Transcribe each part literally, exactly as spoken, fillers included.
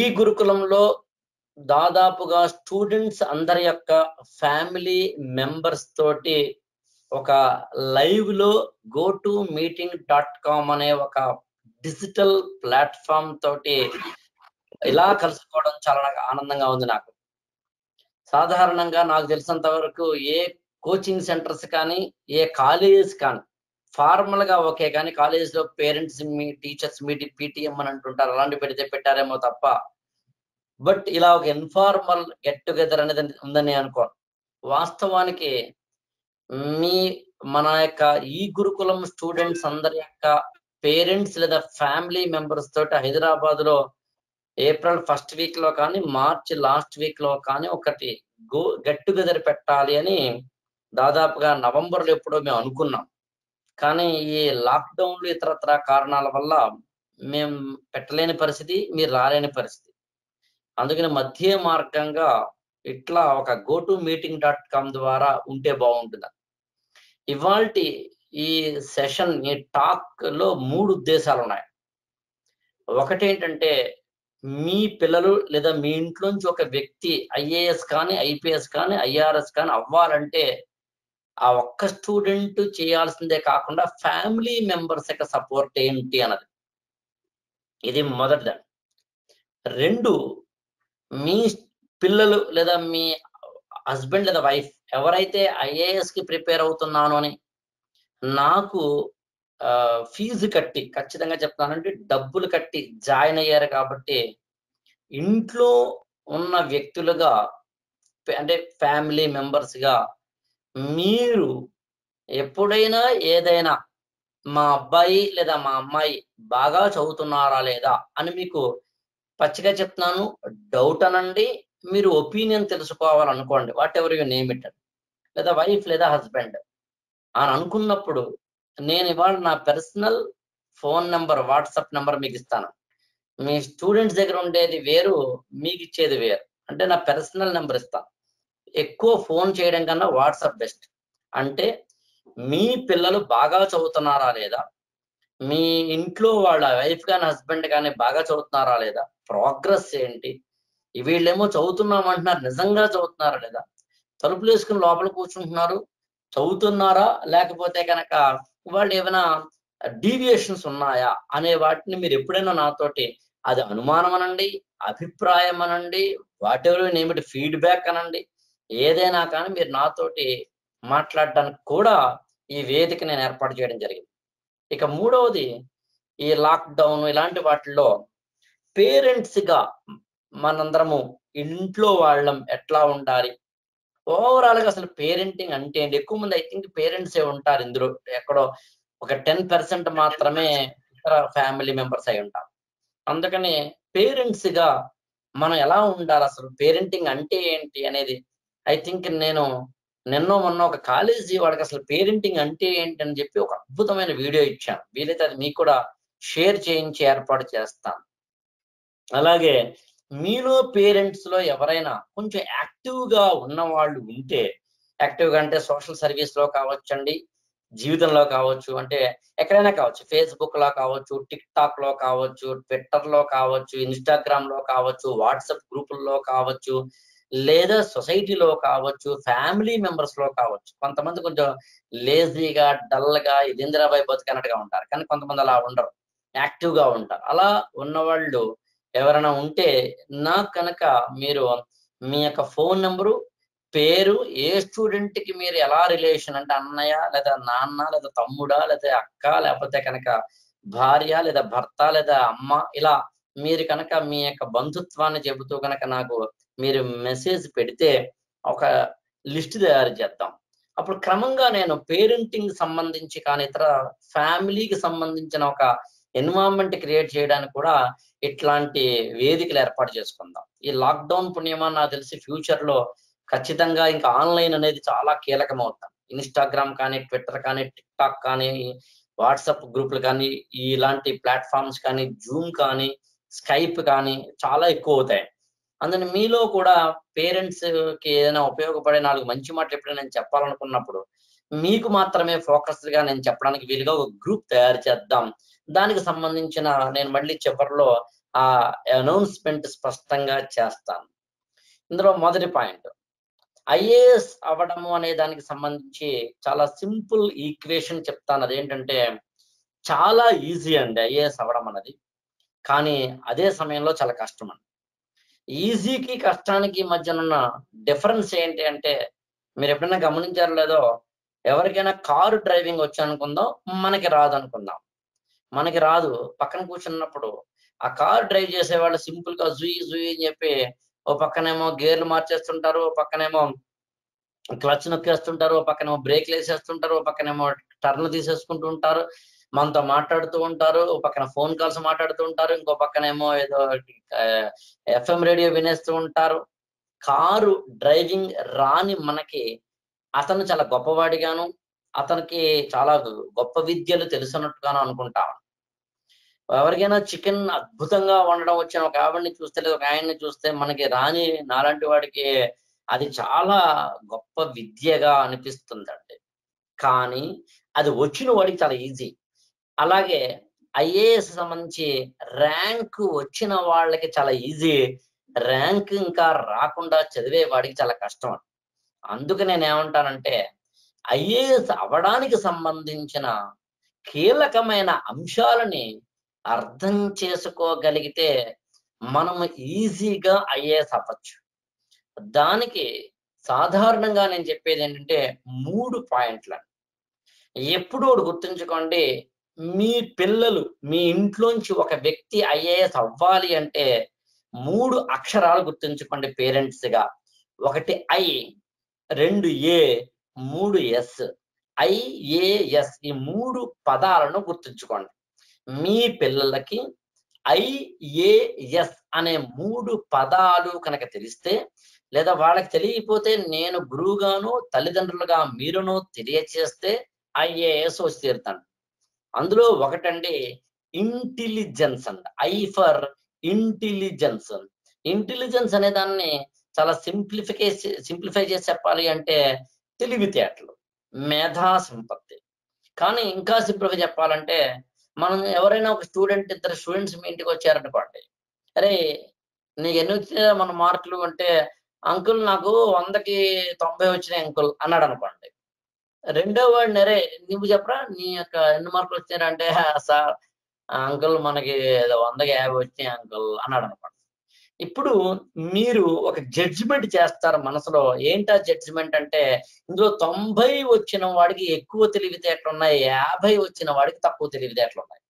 ఈ గురుకులంలో దాదాపుగా స్టూడెంట్స్ అందరి యొక్క ఫ్యామిలీ మెంబర్స్ తోటి ఒక లైవ్ లో go to meeting dot com అనే ఒక డిజిటల్ ప్లాట్ఫామ్ తోటి ఇలా కలుసుకోవడం చాలా ఆనందంగా ఉంది. నాకు సాధారణంగా నాకు తెలిసినంత వరకు ఏ కోచింగ్ సెంటర్స్ కానీ ఏ కాలేజెస్ కానీ ఫార్మల్ గా ఓకే, కానీ కాలేజ్ లో పేరెంట్స్ మీ టీచర్స్ మీటి పీటీఎం అని అంటుంటారు, అలాంటి పెడితే పెట్టారేమో తప్ప, బట్ ఇలా ఒక ఇన్ఫార్మల్ గెట్ టుగెదర్ అనేది ఉందని అనుకో. వాస్తవానికి మీ మన యొక్క ఈ గురుకులం స్టూడెంట్స్ అందరి యొక్క పేరెంట్స్ లేదా ఫ్యామిలీ మెంబర్స్ తోటి హైదరాబాద్ లో ఏప్రిల్ ఫస్ట్ వీక్ లో కానీ మార్చ్ లాస్ట్ వీక్ లో కానీ ఒకటి గో గెట్ టుగెదర్ పెట్టాలి అని దాదాపుగా నవంబర్లో ఎప్పుడో మేము అనుకున్నాం, కానీ ఈ లాక్డౌన్లు ఇతరత్ర కారణాల వల్ల మేము పెట్టలేని పరిస్థితి, మీరు రాలేని పరిస్థితి. అందుకని మధ్య మార్గంగా ఇట్లా ఒక go to meeting dot com ద్వారా ఉంటే బాగుంటుంది. ఇవాళ ఈ సెషన్ ఈ టాక్ లో మూడు ఉద్దేశాలు ఉన్నాయి. ఒకటేంటంటే మీ పిల్లలు లేదా మీ ఇంట్లోంచి ఒక వ్యక్తి ఐఏఎస్ కానీ ఐపీఎస్ కానీ ఐఆర్ఎస్ కానీ అవ్వాలంటే ఆ ఒక్క స్టూడెంట్ చేయాల్సిందే కాకుండా ఫ్యామిలీ మెంబర్స్ యొక్క సపోర్ట్ ఏంటి అన్నది, ఇది మొదటిది. రెండు, మీ పిల్లలు లేదా మీ హస్బెండ్ లేదా వైఫ్ ఎవరైతే ఐఏఎస్కి ప్రిపేర్ అవుతున్నానో అని నాకు ఫీజు కట్టి, ఖచ్చితంగా చెప్తానంటే డబ్బులు కట్టి జాయిన్ అయ్యారు కాబట్టి ఇంట్లో ఉన్న వ్యక్తులుగా అంటే ఫ్యామిలీ మెంబర్స్గా మీరు ఎప్పుడైనా ఏదైనా మా అబ్బాయి లేదా మా అమ్మాయి బాగా చదువుతున్నారా లేదా అని మీకు పచ్చిగా చెప్తున్నాను, డౌట్ అనండి, మీరు ఒపీనియన్ తెలుసుకోవాలనుకోండి, whatever you name it, లేదా వైఫ్ లేదా హస్బెండ్ అని అనుకున్నప్పుడు నేను ఇవాళ నా personal phone number WhatsApp number మీకు ఇస్తాను. మీ స్టూడెంట్స్ దగ్గర ఉండేది వేరు, మీకు ఇచ్చేది వేరు, అంటే నా పర్సనల్ నెంబర్ ఇస్తాను. ఎక్కువ ఫోన్ చేయడం కన్నా వాట్సాప్ బెస్ట్. అంటే మీ పిల్లలు బాగా చదువుతున్నారా లేదా, మీ ఇంట్లో వాళ్ళ వైఫ్ కానీ హస్బెండ్ కానీ బాగా చదువుతున్నారా లేదా, ప్రోగ్రెస్ ఏంటి, వీళ్ళేమో చదువుతున్నామంటున్నారు, నిజంగా చదువుతున్నారా లేదా, తలుపులు వేసుకుని లోపల కూర్చుంటున్నారు చదువుతున్నారా, లేకపోతే కనుక వాళ్ళు ఏమైనా డీవియేషన్స్ ఉన్నాయా అనే వాటిని మీరు ఎప్పుడైనా నాతోటి అది అనుమానం అనండి, అభిప్రాయం అనండి, వాటెవర్ నేమిటి ఫీడ్బ్యాక్ అనండి, ఏదైనా కానీ మీరు నాతోటి మాట్లాడడానికి కూడా ఈ వేదిక నేను ఏర్పాటు చేయడం జరిగింది. ఇక మూడవది, ఈ లాక్డౌన్ ఇలాంటి వాటిల్లో పేరెంట్స్గా మనందరము ఇంట్లో వాళ్ళం ఎట్లా ఉండాలి, ఓవరాల్గా అసలు పేరెంటింగ్ అంటే ఏంటి. ఎక్కువ మంది ఐ థింక్ పేరెంట్సే ఉంటారు ఇందులో, ఎక్కడో ఒక టెన్ పర్సెంట్ మాత్రమే ఇతర ఫ్యామిలీ మెంబర్స్ అయి ఉంటారు. అందుకని పేరెంట్స్గా మనం ఎలా ఉండాలి, అసలు పేరెంటింగ్ అంటే ఏంటి అనేది ఐ థింక్ నేను నిన్నో మొన్న ఒక కాలేజీ వాళ్ళకి అసలు పేరెంటింగ్ అంటే ఏంటి అని చెప్పి ఒక అద్భుతమైన వీడియో ఇచ్చాను, వీలైతే అది మీకు కూడా షేర్ చేయించి ఏర్పాటు చేస్తాను. అలాగే మీలో పేరెంట్స్ లో ఎవరైనా కొంచెం యాక్టివ్గా ఉన్న వాళ్ళు ఉంటే, యాక్టివ్గా అంటే సోషల్ సర్వీస్లో కావచ్చండి, జీవితంలో కావచ్చు, అంటే ఎక్కడైనా కావచ్చు, ఫేస్బుక్లో కావచ్చు, టిక్టాక్లో కావచ్చు, ట్విట్టర్లో కావచ్చు, ఇన్స్టాగ్రామ్లో కావచ్చు, వాట్సాప్ గ్రూపుల్లో కావచ్చు, లేదా సొసైటీలో కావచ్చు, ఫ్యామిలీ మెంబర్స్ లో కావచ్చు. కొంతమంది కొంచెం లేజీగా డల్గా ఇందిరాబాయి బతుకన్నట్టుగా ఉంటారు, కానీ కొంతమంది అలా ఉండరు, యాక్టివ్ గా ఉంటారు. అలా ఉన్నవాళ్ళు ఎవరైనా ఉంటే నాకు కనుక మీరు మీ యొక్క ఫోన్ నెంబరు, పేరు, ఏ స్టూడెంట్ కి మీరు ఎలా రిలేషన్ అంటే అన్నయ్య లేదా నాన్న లేదా తమ్ముడా లేదా అక్క లేకపోతే కనుక భార్య లేదా భర్త లేదా అమ్మ, ఇలా మీరు కనుక మీ యొక్క బంధుత్వాన్ని చెబుతూ కనుక నాకు మీరు మెసేజ్ పెడితే ఒక లిస్ట్ తయారు చేద్దాం. అప్పుడు క్రమంగా నేను పేరెంటింగ్ సంబంధించి కానీ ఇతర ఫ్యామిలీకి సంబంధించిన ఒక ఎన్విరాన్మెంట్ క్రియేట్ చేయడానికి కూడా ఇట్లాంటి వేదికలు ఏర్పాటు చేసుకుందాం. ఈ లాక్డౌన్ పుణ్యమా నాకు తెలిసి ఫ్యూచర్లో ఖచ్చితంగా ఇంకా ఆన్లైన్ అనేది చాలా కీలకం అవుతాం. ఇన్స్టాగ్రామ్ కానీ, ట్విట్టర్ కానీ, టిక్టాక్ కానీ, వాట్సాప్ గ్రూపులు కానీ, ఇలాంటి ప్లాట్ఫామ్స్ కానీ, జూమ్ కానీ, స్కైప్ కానీ చాలా ఎక్కువ అవుతాయి. అందుకని మీలో కూడా పేరెంట్స్కి ఏదైనా ఉపయోగపడే నాలుగు మంచి మాటలు ఎప్పుడైనా నేను చెప్పాలనుకున్నప్పుడు మీకు మాత్రమే ఫోకస్డ్గా నేను చెప్పడానికి వీలుగా ఒక గ్రూప్ తయారు చేద్దాం. దానికి సంబంధించిన నేను మళ్ళీ చివరిలో ఆ అనౌన్స్మెంట్ స్పష్టంగా చేస్తాను. ఇందులో మొదటి పాయింట్, ఐఏఎస్ అవ్వడము అనే దానికి సంబంధించి చాలా సింపుల్ ఈక్వేషన్ చెప్తాను. అదేంటంటే చాలా ఈజీ అండి ఐఏఎస్ అవ్వడం అన్నది, కానీ అదే సమయంలో చాలా కష్టం అండి. ఈజీకి కష్టానికి మధ్యనున్న డిఫరెన్స్ ఏంటి అంటే, మీరు ఎప్పుడైనా గమనించారో లేదో, ఎవరికైనా కారు డ్రైవింగ్ వచ్చి అనుకుందాం, మనకి రాదు అనుకుందాం, మనకి రాదు. పక్కన కూర్చున్నప్పుడు ఆ కారు డ్రైవ్ చేసేవాళ్ళు సింపుల్ గా జుయి జుయి అని చెప్పి ఓ పక్కనేమో గేర్లు మార్చేస్తుంటారు, ఓ పక్కనేమో క్లచ్ నొక్కేస్తుంటారు, ఓ పక్కనేమో బ్రేక్లు వేసేస్తుంటారు, ఓ పక్కనేమో టర్న్లు తీసేసుకుంటూ ఉంటారు, మనతో మాట్లాడుతూ ఉంటారు, ఓ పక్కన ఫోన్ కాల్స్ మాట్లాడుతూ ఉంటారు, ఇంకో పక్కనేమో ఏదో ఎఫ్ఎం రేడియో వినేస్తూ ఉంటారు. కారు డ్రైవింగ్ రాని మనకి అతను చాలా గొప్పవాడిగాను, అతనికి చాలా గొప్ప విద్యలు తెలుసున్నట్టుగాను అనుకుంటాం. ఎవరికైనా చికెన్ అద్భుతంగా వండడం వచ్చిన ఒక ఆవిడని చూస్తే, లేదా ఒక ఆయన్ని చూస్తే, మనకి రాని నాలాంటి వాడికి అది చాలా గొప్ప విద్యగా అనిపిస్తుందండి, కానీ అది వచ్చిన వాడికి చాలా ఈజీ. అలాగే ఐఏఎస్ సంబంధించి ర్యాంక్ వచ్చిన వాళ్ళకి చాలా ఈజీ, ర్యాంక్ ఇంకా రాకుండా చదివే వాడికి చాలా కష్టం అండి. అందుకు నేను ఏమంటానంటే, ఐఏఎస్ అవడానికి సంబంధించిన కీలకమైన అంశాలని అర్థం చేసుకోగలిగితే మనం ఈజీగా ఐఏఎస్ అవ్వచ్చు. దానికి సాధారణంగా నేను చెప్పేది ఏంటంటే మూడు పాయింట్లను ఎప్పుడూ గుర్తుంచుకోండి. మీ పిల్లలు, మీ ఇంట్లోంచి ఒక వ్యక్తి ఐఏఎస్ అవ్వాలి అంటే మూడు అక్షరాలు గుర్తుంచుకోండి పేరెంట్స్ గా. ఒకటి ఐ, రెండు ఏ, మూడు ఎస్. ఐఏఎస్, ఈ మూడు పదాలను గుర్తుంచుకోండి. మీ పిల్లలకి ఐఏఎస్ అనే మూడు పదాలు కనుక తెలిస్తే, లేదా వాళ్ళకి తెలియకపోతే నేను గురువుగాను తల్లిదండ్రులుగా మీరును తెలియచేస్తే ఐఏఎస్ వచ్చి తీరుతాను. అందులో ఒకటండి ఇంటెలిజెన్స్ అండి. I for intelligence. ఇంటెలిజెన్స్ అనే దాన్ని చాలా సింప్లిఫికే సింప్లిఫై చేసి చెప్పాలి అంటే తెలివితేటలు, మేధా సంపత్తి. కానీ ఇంకా సింపుల్గా చెప్పాలంటే, మనం ఎవరైనా ఒక స్టూడెంట్, ఇద్దరు స్టూడెంట్స్ మీ ఇంటికి వచ్చారనుకోండి, అరే నీకు ఎన్ని వచ్చినా మన మార్కులు అంటే, అంకుల్ నాకు వందకి తొంభై వచ్చినాయి అంకుల్ అన్నాడు అనుకోండి. రెండో వాడిని, అరే నువ్వు చెప్పరా నీ యొక్క ఎన్ని మార్కులు వచ్చినారా అంటే, సార్ అంకుల్ మనకి వందకి యాభై వచ్చినాయి అంకుల్ అన్నాడు అనుకోండి. ఇప్పుడు మీరు ఒక జడ్జిమెంట్ చేస్తారు మనసులో. ఏంటా జడ్జిమెంట్ అంటే, ఇందులో తొంభై వచ్చిన వాడికి ఎక్కువ తెలివితేటలు ఉన్నాయి, యాభై వచ్చిన వాడికి తక్కువ తెలివితేటలు ఉన్నాయి.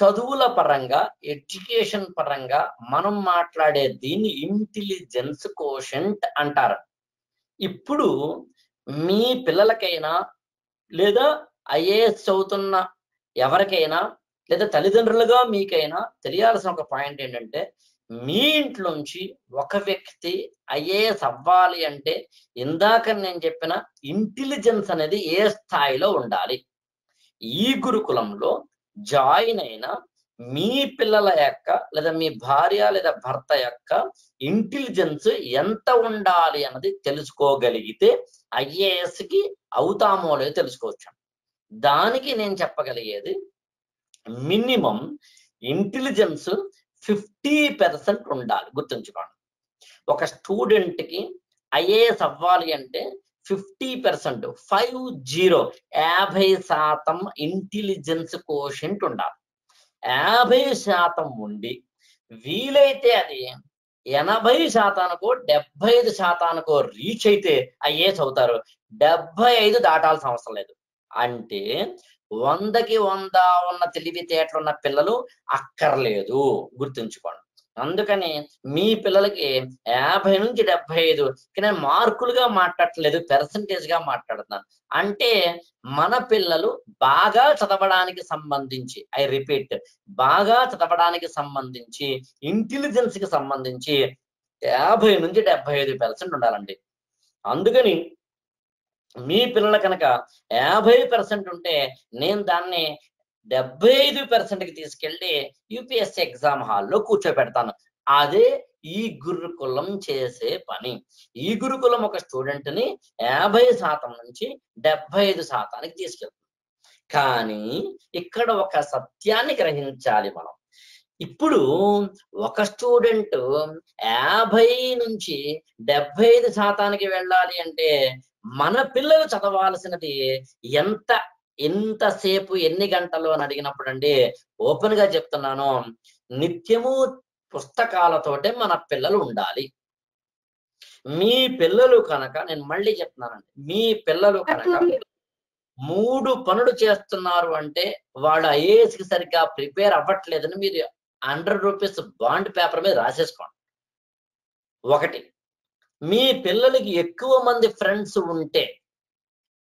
చదువుల పరంగా, ఎడ్యుకేషన్ పరంగా మనం మాట్లాడే దీన్ని ఇంటెలిజెన్స్ కోషెంట్ అంటారు. ఇప్పుడు మీ పిల్లలకైనా, లేదా ఐఏఎస్ చదువుతున్న ఎవరికైనా, లేదా తల్లిదండ్రులుగా మీకైనా తెలియాల్సిన ఒక పాయింట్ ఏంటంటే, మీ ఇంట్లోంచి ఒక వ్యక్తి ఐఏఎస్ అవ్వాలి అంటే ఇందాక నేను చెప్పిన ఇంటెలిజెన్స్ అనేది ఏ స్థాయిలో ఉండాలి. ఈ గురుకులంలో జాయిన్ అయిన మీ పిల్లల యొక్క, లేదా మీ భార్య లేదా భర్త యొక్క ఇంటెలిజెన్స్ ఎంత ఉండాలి అన్నది తెలుసుకోగలిగితే ఐఏఎస్కి అవుతామో లేదో తెలుసుకోవచ్చు. దానికి నేను చెప్పగలిగేది మినిమం ఇంటెలిజెన్స్ ఫిఫ్టీ పర్సెంట్ ఉండాలి. గుర్తుంచుకోండి, ఒక స్టూడెంట్కి ఐఏఎస్ అవ్వాలి అంటే ఫిఫ్టీ పర్సెంట్ ఫైవ్ జీరో యాభై శాతం ఇంటెలిజెన్స్ కోషెంట్ ఉండాలి. యాభై శాతం ఉండి వీలైతే అది ఎనభై శాతానికో డెబ్బై ఐదు శాతానికో రీచ్ అయితే ఐఏఎస్ అవుతారు. డెబ్బై ఐదు దాటాల్సిన అవసరం లేదు. అంటే వందకి వంద ఉన్న తెలివితేటలు ఉన్న పిల్లలు అక్కర్లేదు. గుర్తుంచుకోండి, అందుకని మీ పిల్లలకి యాభై నుంచి డెబ్బై ఐదు నేను మార్కులుగా మాట్లాడలేదు, పర్సంటేజ్ గా మాట్లాడుతున్నాను. అంటే మన పిల్లలు బాగా చదవడానికి సంబంధించి, ఐ రిపీట్, బాగా చదవడానికి సంబంధించి ఇంటెలిజెన్స్ కి సంబంధించి యాభై నుంచి డెబ్బై ఐదు పర్సెంట్ ఉండాలండి. అందుకని మీ పిల్లల కనుక యాభై పర్సెంట్ ఉంటే నేను దాన్ని డెబ్బై ఐదు పర్సెంట్కి తీసుకెళ్ళి యూపీఎస్సీ ఎగ్జామ్ హాల్లో కూర్చోబెడతాను. అదే ఈ గురుకులం చేసే పని. ఈ గురుకులం ఒక స్టూడెంట్ని యాభై శాతం నుంచి డెబ్బై ఐదు శాతానికి తీసుకెళ్తుంది. కానీ ఇక్కడ ఒక సత్యాన్ని గ్రహించాలి మనం. ఇప్పుడు ఒక స్టూడెంట్ యాభై నుంచి డెబ్బై ఐదు శాతానికి వెళ్ళాలి అంటే మన పిల్లలు చదవాల్సినది ఎంత ఎంతసేపు ఎన్ని గంటలు అని అడిగినప్పుడు అండి ఓపెన్ గా చెప్తున్నాను, నిత్యము పుస్తకాలతోటే మన పిల్లలు ఉండాలి. మీ పిల్లలు కనుక, నేను మళ్ళీ చెప్తున్నానండి, మీ పిల్లలు కనుక మూడు పనులు చేస్తున్నారు అంటే వాళ్ళు ఐఏఎస్ కి సరిగ్గా ప్రిపేర్ అవ్వట్లేదని మీరు హండ్రెడ్ రూపీస్ బాండ్ పేపర్ మీద రాసేసుకోండి. ఒకటి, మీ పిల్లలకి ఎక్కువ మంది ఫ్రెండ్స్ ఉంటే,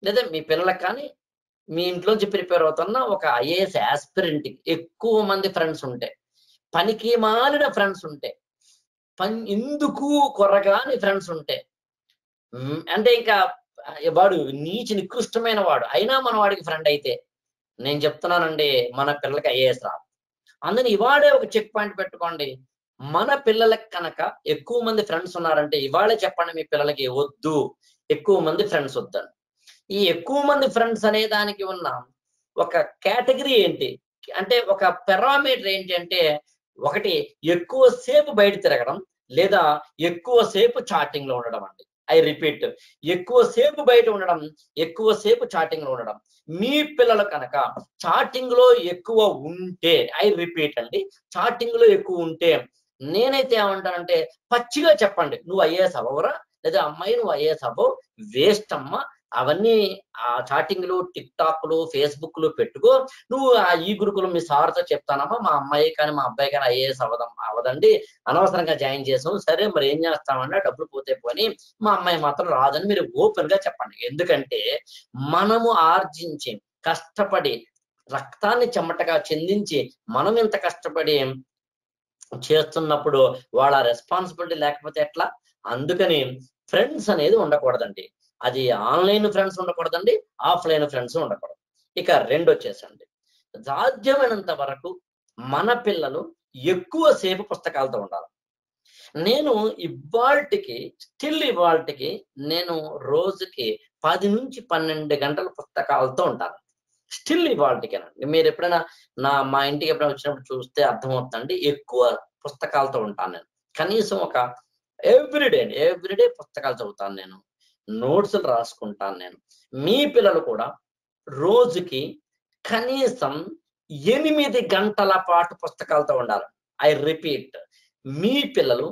లేదా మీ పిల్లలకు కానీ మీ ఇంట్లోంచి ప్రిపేర్ అవుతున్న ఒక ఐఏఎస్ ఆస్పిరెంట్కి ఎక్కువ మంది ఫ్రెండ్స్ ఉంటే, పనికి మాలిన ఫ్రెండ్స్ ఉంటే, పని ఎందుకు కొరగాని ఫ్రెండ్స్ ఉంటే, అంటే ఇంకా వాడు నీచి నికృష్టమైన వాడు అయినా మన వాడికి ఫ్రెండ్ అయితే, నేను చెప్తున్నానండి మన పిల్లలకి ఐఏఎస్ రాదు. అందుకని ఇవాడే ఒక చెక్ పాయింట్ పెట్టుకోండి. మన పిల్లలకి కనుక ఎక్కువ మంది ఫ్రెండ్స్ ఉన్నారంటే ఇవాళే చెప్పండి మీ పిల్లలకి, వద్దు ఎక్కువ మంది ఫ్రెండ్స్ వద్దని. ఈ ఎక్కువ మంది ఫ్రెండ్స్ అనే దానికి ఉన్న ఒక కేటగిరీ ఏంటి అంటే, ఒక పారామీటర్ ఏంటి అంటే, ఒకటి ఎక్కువసేపు బయట తిరగడం, లేదా ఎక్కువసేపు చాటింగ్ లో ఉండడం అండి. ఐ రిపీట్, ఎక్కువసేపు బయట ఉండడం, ఎక్కువసేపు చాటింగ్ లో ఉండడం. మీ పిల్లలు కనుక చాటింగ్ లో ఎక్కువ ఉంటే, ఐ రిపీట్ అండి, చాటింగ్ లో ఎక్కువ ఉంటే, నేనైతే ఏమంటానంటే పచ్చిగా చెప్పండి, నువ్వు ఐఏఎస్ అవ్వవురా, లేదా అమ్మాయి నువ్వు ఐఏఎస్ అవ్వవు, వేస్ట్ అమ్మ, అవన్నీ ఆ చాటింగ్లు టిక్టాక్లు ఫేస్బుక్లు పెట్టుకో, నువ్వు ఈ గురుకులం మీ సార్తో చెప్తానమ్మా, మా అమ్మాయి కానీ మా అబ్బాయి కానీ ఐఏఎస్ అవదం అవదండి అనవసరంగా జాయిన్ చేసాం, సరే మరి ఏం చేస్తామన్నా డబ్బులు పోతే పోని, మా అమ్మాయి మాత్రం రాదని మీరు ఓపెన్ గా చెప్పండి. ఎందుకంటే మనము ఆర్జించి కష్టపడి రక్తాన్ని చెమటగా చెందించి మనం ఇంత కష్టపడి చేస్తున్నప్పుడు వాళ్ళ రెస్పాన్సిబిలిటీ లేకపోతే ఎట్లా? అందుకని ఫ్రెండ్స్ అనేది ఉండకూడదండి, అది ఆన్లైన్ ఫ్రెండ్స్ ఉండకూడదండి, ఆఫ్లైన్ ఫ్రెండ్స్ ఉండకూడదు. ఇక రెండు వచ్చేసండి, సాధ్యమైనంత వరకు మన పిల్లలు ఎక్కువసేపు పుస్తకాలతో ఉండాలి. నేను ఇవాల్టికి స్టిల్ ఇవాల్టికి నేను రోజుకి పది నుంచి పన్నెండు గంటలు పుస్తకాలతో ఉంటాను, స్టిల్ ఇవాల్టికేనండి. మీరు ఎప్పుడైనా నా మా ఇంటికి ఎప్పుడైనా వచ్చినప్పుడు చూస్తే అర్థమవుతుందండి, ఎక్కువ పుస్తకాలతో ఉంటాను నేను. కనీసం ఒక ఎవ్రీడే అండి, ఎవ్రీడే పుస్తకాలు చదువుతాను నేను, నోట్స్లు రాసుకుంటాను నేను. మీ పిల్లలు కూడా రోజుకి కనీసం ఎనిమిది గంటల పాటు పుస్తకాలతో ఉండాలి. ఐ రిపీట్, మీ పిల్లలు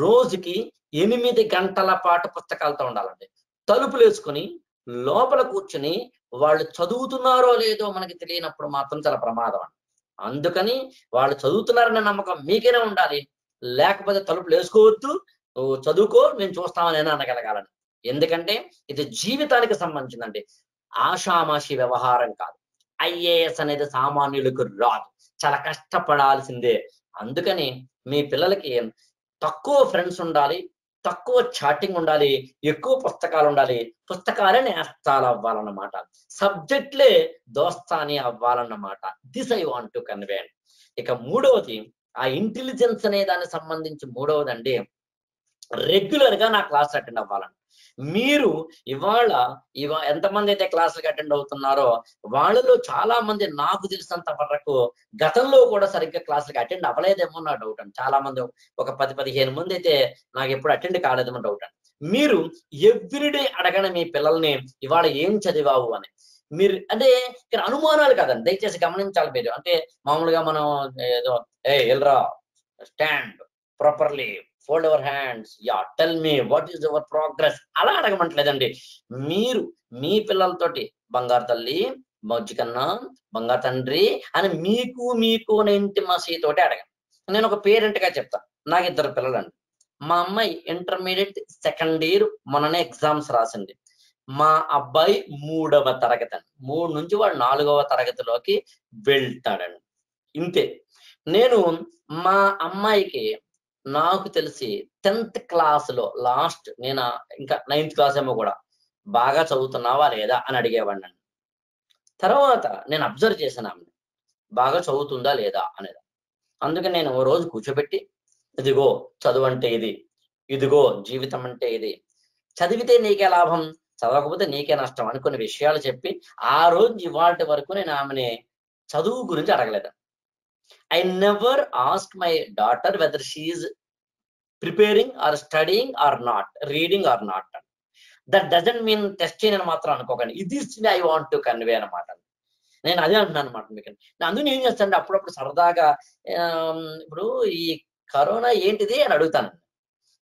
రోజుకి ఎనిమిది గంటల పాటు పుస్తకాలతో ఉండాలండి. తలుపులు వేసుకుని లోపల కూర్చుని వాళ్ళు చదువుతున్నారో లేదో మనకి తెలియనప్పుడు మాత్రం చాలా ప్రమాదం అండి. అందుకని వాళ్ళు చదువుతున్నారనే నమ్మకం మీకైనా ఉండాలి, లేకపోతే తలుపులు వేసుకోవద్దు, చదువుకో మేము చూస్తామని అనగలగాలని. ఎందుకంటే ఇది జీవితానికి సంబంధించిందండి, ఆషామాషి వ్యవహారం కాదు. ఐఏఎస్ అనేది సామాన్యులకు రాదు, చాలా కష్టపడాల్సిందే. అందుకని మీ పిల్లలకి తక్కువ ఫ్రెండ్స్ ఉండాలి, తక్కువ చాటింగ్ ఉండాలి, ఎక్కువ పుస్తకాలు ఉండాలి, పుస్తకాలే నేస్తాలు అవ్వాలన్నమాట, సబ్జెక్ట్లే దోస్తాని అవ్వాలన్నమాట. This I want to convey. ఇక మూడవది, ఆ ఇంటెలిజెన్స్ అనే దానికి సంబంధించి మూడవదండి, రెగ్యులర్ గా నా క్లాస్ అటెండ్ అవ్వాలండి. మీరు ఇవాళ ఇవా ఎంతమంది అయితే క్లాసులకు అటెండ్ అవుతున్నారో వాళ్ళలో చాలా మంది నాకు తెలిసినంత వరకు గతంలో కూడా సరిగ్గా క్లాసులకు అటెండ్ అవ్వలేదేమో నా డౌట్ అండి. చాలా మంది ఒక పది పదిహేను మంది అయితే నాకు ఎప్పుడు అటెండ్ కాలేదేమో డౌట్ అండి. మీరు ఎవ్రీడే అడగండి మీ పిల్లల్ని, ఇవాళ ఏం చదివావు అని. మీరు అంటే ఇక్కడ అనుమానాలు కాదండి, దయచేసి గమనించాలి. మీరు అంటే మామూలుగా మనం ఏదో ఏ ఎల్రా stand properly, fold our hands, yeah tell me what is your progress అలా అడగమంటలేదండి. మీరు మీ పిల్లలతోటి బంగారు తల్లి, మజ్జికన్నా, బంగారు తండ్రి అని మీకు మీకు ఇంటి మా సీతోటి అడగండి. నేను ఒక పేరెంట్ గా చెప్తాను, నాకు ఇద్దరు పిల్లలండి. మా అమ్మాయి ఇంటర్మీడియట్ సెకండ్ ఇయర్ మొన్ననే ఎగ్జామ్స్ రాసింది. మా అబ్బాయి మూడవ తరగతి అండి, మూడు నుంచి వాడు నాలుగవ తరగతిలోకి వెళ్తాడండి. ఇంతే. నేను మా అమ్మాయికి నాకు తెలిసి టెన్త్ క్లాస్ లో లాస్ట్, నేను ఇంకా నైన్త్ క్లాస్ ఏమో కూడా, బాగా చదువుతున్నావా లేదా అని అడిగేవాడిని. తర్వాత నేను అబ్జర్వ్ చేశాను ఆమె బాగా చదువుతుందా లేదా అనేది. అందుకని నేను ఓ రోజు కూర్చోబెట్టి, ఇదిగో చదువు అంటే ఇది, ఇదిగో జీవితం అంటే ఇది, చదివితే నీకే లాభం చదవకపోతే నీకే నష్టం అని కొన్ని విషయాలు చెప్పి, ఆ రోజు ఇవాటి వరకు నేను ఆమెని చదువు గురించి అడగలేదు. I never asked my daughter whether she is preparing or studying or not, reading or not. That doesn't mean testing and matra anukokanni. This I want to convey a matter. Then I don't know what we can. Nandu stand up proper Sardaga, um, bro, Corona ain't there, Adutan.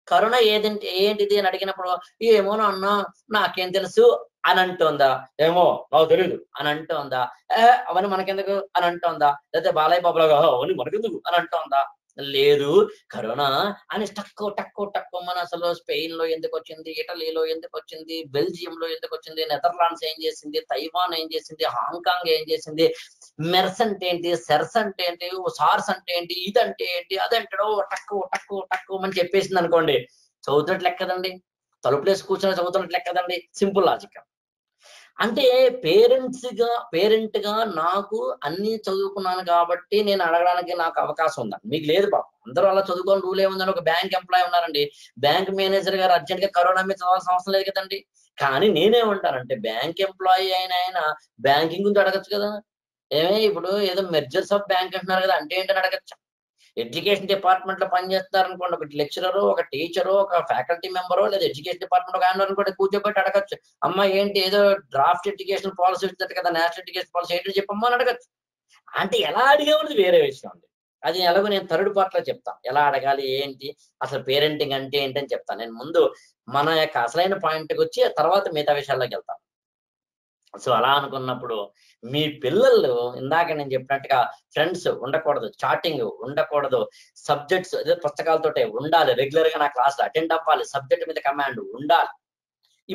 Corona ain't there, Nadikana, Emona, Nakensu, Anantonda, Emo, no, there is Anantonda, Avanamanaka, Anantonda, that the Balai Babaga, only Margu, Anantonda. Ledu, Corona, and Stucco, Taco, Tacomana, Solo, Spain, Loy in the Cochindi, Italy, Loy in the Cochindi, Belgium, Loy in the Cochindi, Netherlands, Angels in the Taiwan, Angels in the Hong Kong, Angels in the Mercentante, Sercentante, Sarsantante, Ethan Tate, other Taco, Taco, Taco, and Japan and Conde. So that Lacadandi, Toloplex Cushions, other Lacadandi, simple logic. అంటే parents గా parent గా నాకు అన్ని చదువుకున్నాను కాబట్టి నేను అడగడానికి నాకు అవకాశం ఉంది. మీకు లేదు బాబు, అందరూ అలా చదువుకొని రూల్ ఏముందని ఒక బ్యాంక్ ఎంప్లాయ్ ఉన్నారండి, బ్యాంక్ మేనేజర్ గారు అర్జెంట్ గా కరోనా మీద చదవాల్సిన అవసరం లేదు కదండి. కానీ నేనే ఉంటానంటే బ్యాంక్ ఎంప్లాయీ అయిన ఆయన బ్యాంకింగ్ గురించి అడగచ్చు కదా. ఏమే ఇప్పుడు ఏదో మెర్జర్స్ ఆఫ్ బ్యాంక్ అంటున్నారు కదా, అంటే ఏంటని అడగచ్చు. ఎడ్యుకేషన్ డిపార్ట్మెంట్ లో పనిచేస్తున్నారు అనుకోండి, ఒక లెక్చరరో ఒక టీచరో ఒక ఫ్యాకల్టీ మెంబరో లేదా ఎడ్యుకేషన్ డిపార్ట్మెంట్ ఒక ఆయన అనుకోండి, కూర్చోబెట్టి అడగచ్చు, అమ్మ ఏంటి ఏదో డ్రాఫ్ట్ ఎడ్యుకేషన్ పాలసీ వచ్చింది కదా, నేషనల్ ఎడ్యుకేషన్ పాలసీ ఏంటో చెప్పమ్మా అని అడగచ్చు. అంటే ఎలా అడిగేది వేరే విషయం అండి, అది ఎలాగో నేను థర్డ్ పార్ట్ లో చెప్తాను ఎలా అడగాలి ఏంటి అసలు పేరెంటింగ్ అంటే ఏంటని చెప్తాను. నేను ముందు మన యొక్క అసలైన పాయింట్కి వచ్చి తర్వాత మిగతా విషయాల్లోకి వెళ్తాను. సో అలా అనుకున్నప్పుడు మీ పిల్లలు ఇందాక నేను చెప్పినట్టుగా ఫ్రెండ్స్ ఉండకూడదు, చాటింగ్ ఉండకూడదు, సబ్జెక్ట్స్ అదే పుస్తకాలతోటే ఉండాలి, రెగ్యులర్ గా నా క్లాసులు అటెండ్ అవ్వాలి, సబ్జెక్ట్ మీద కమాండ్ ఉండాలి.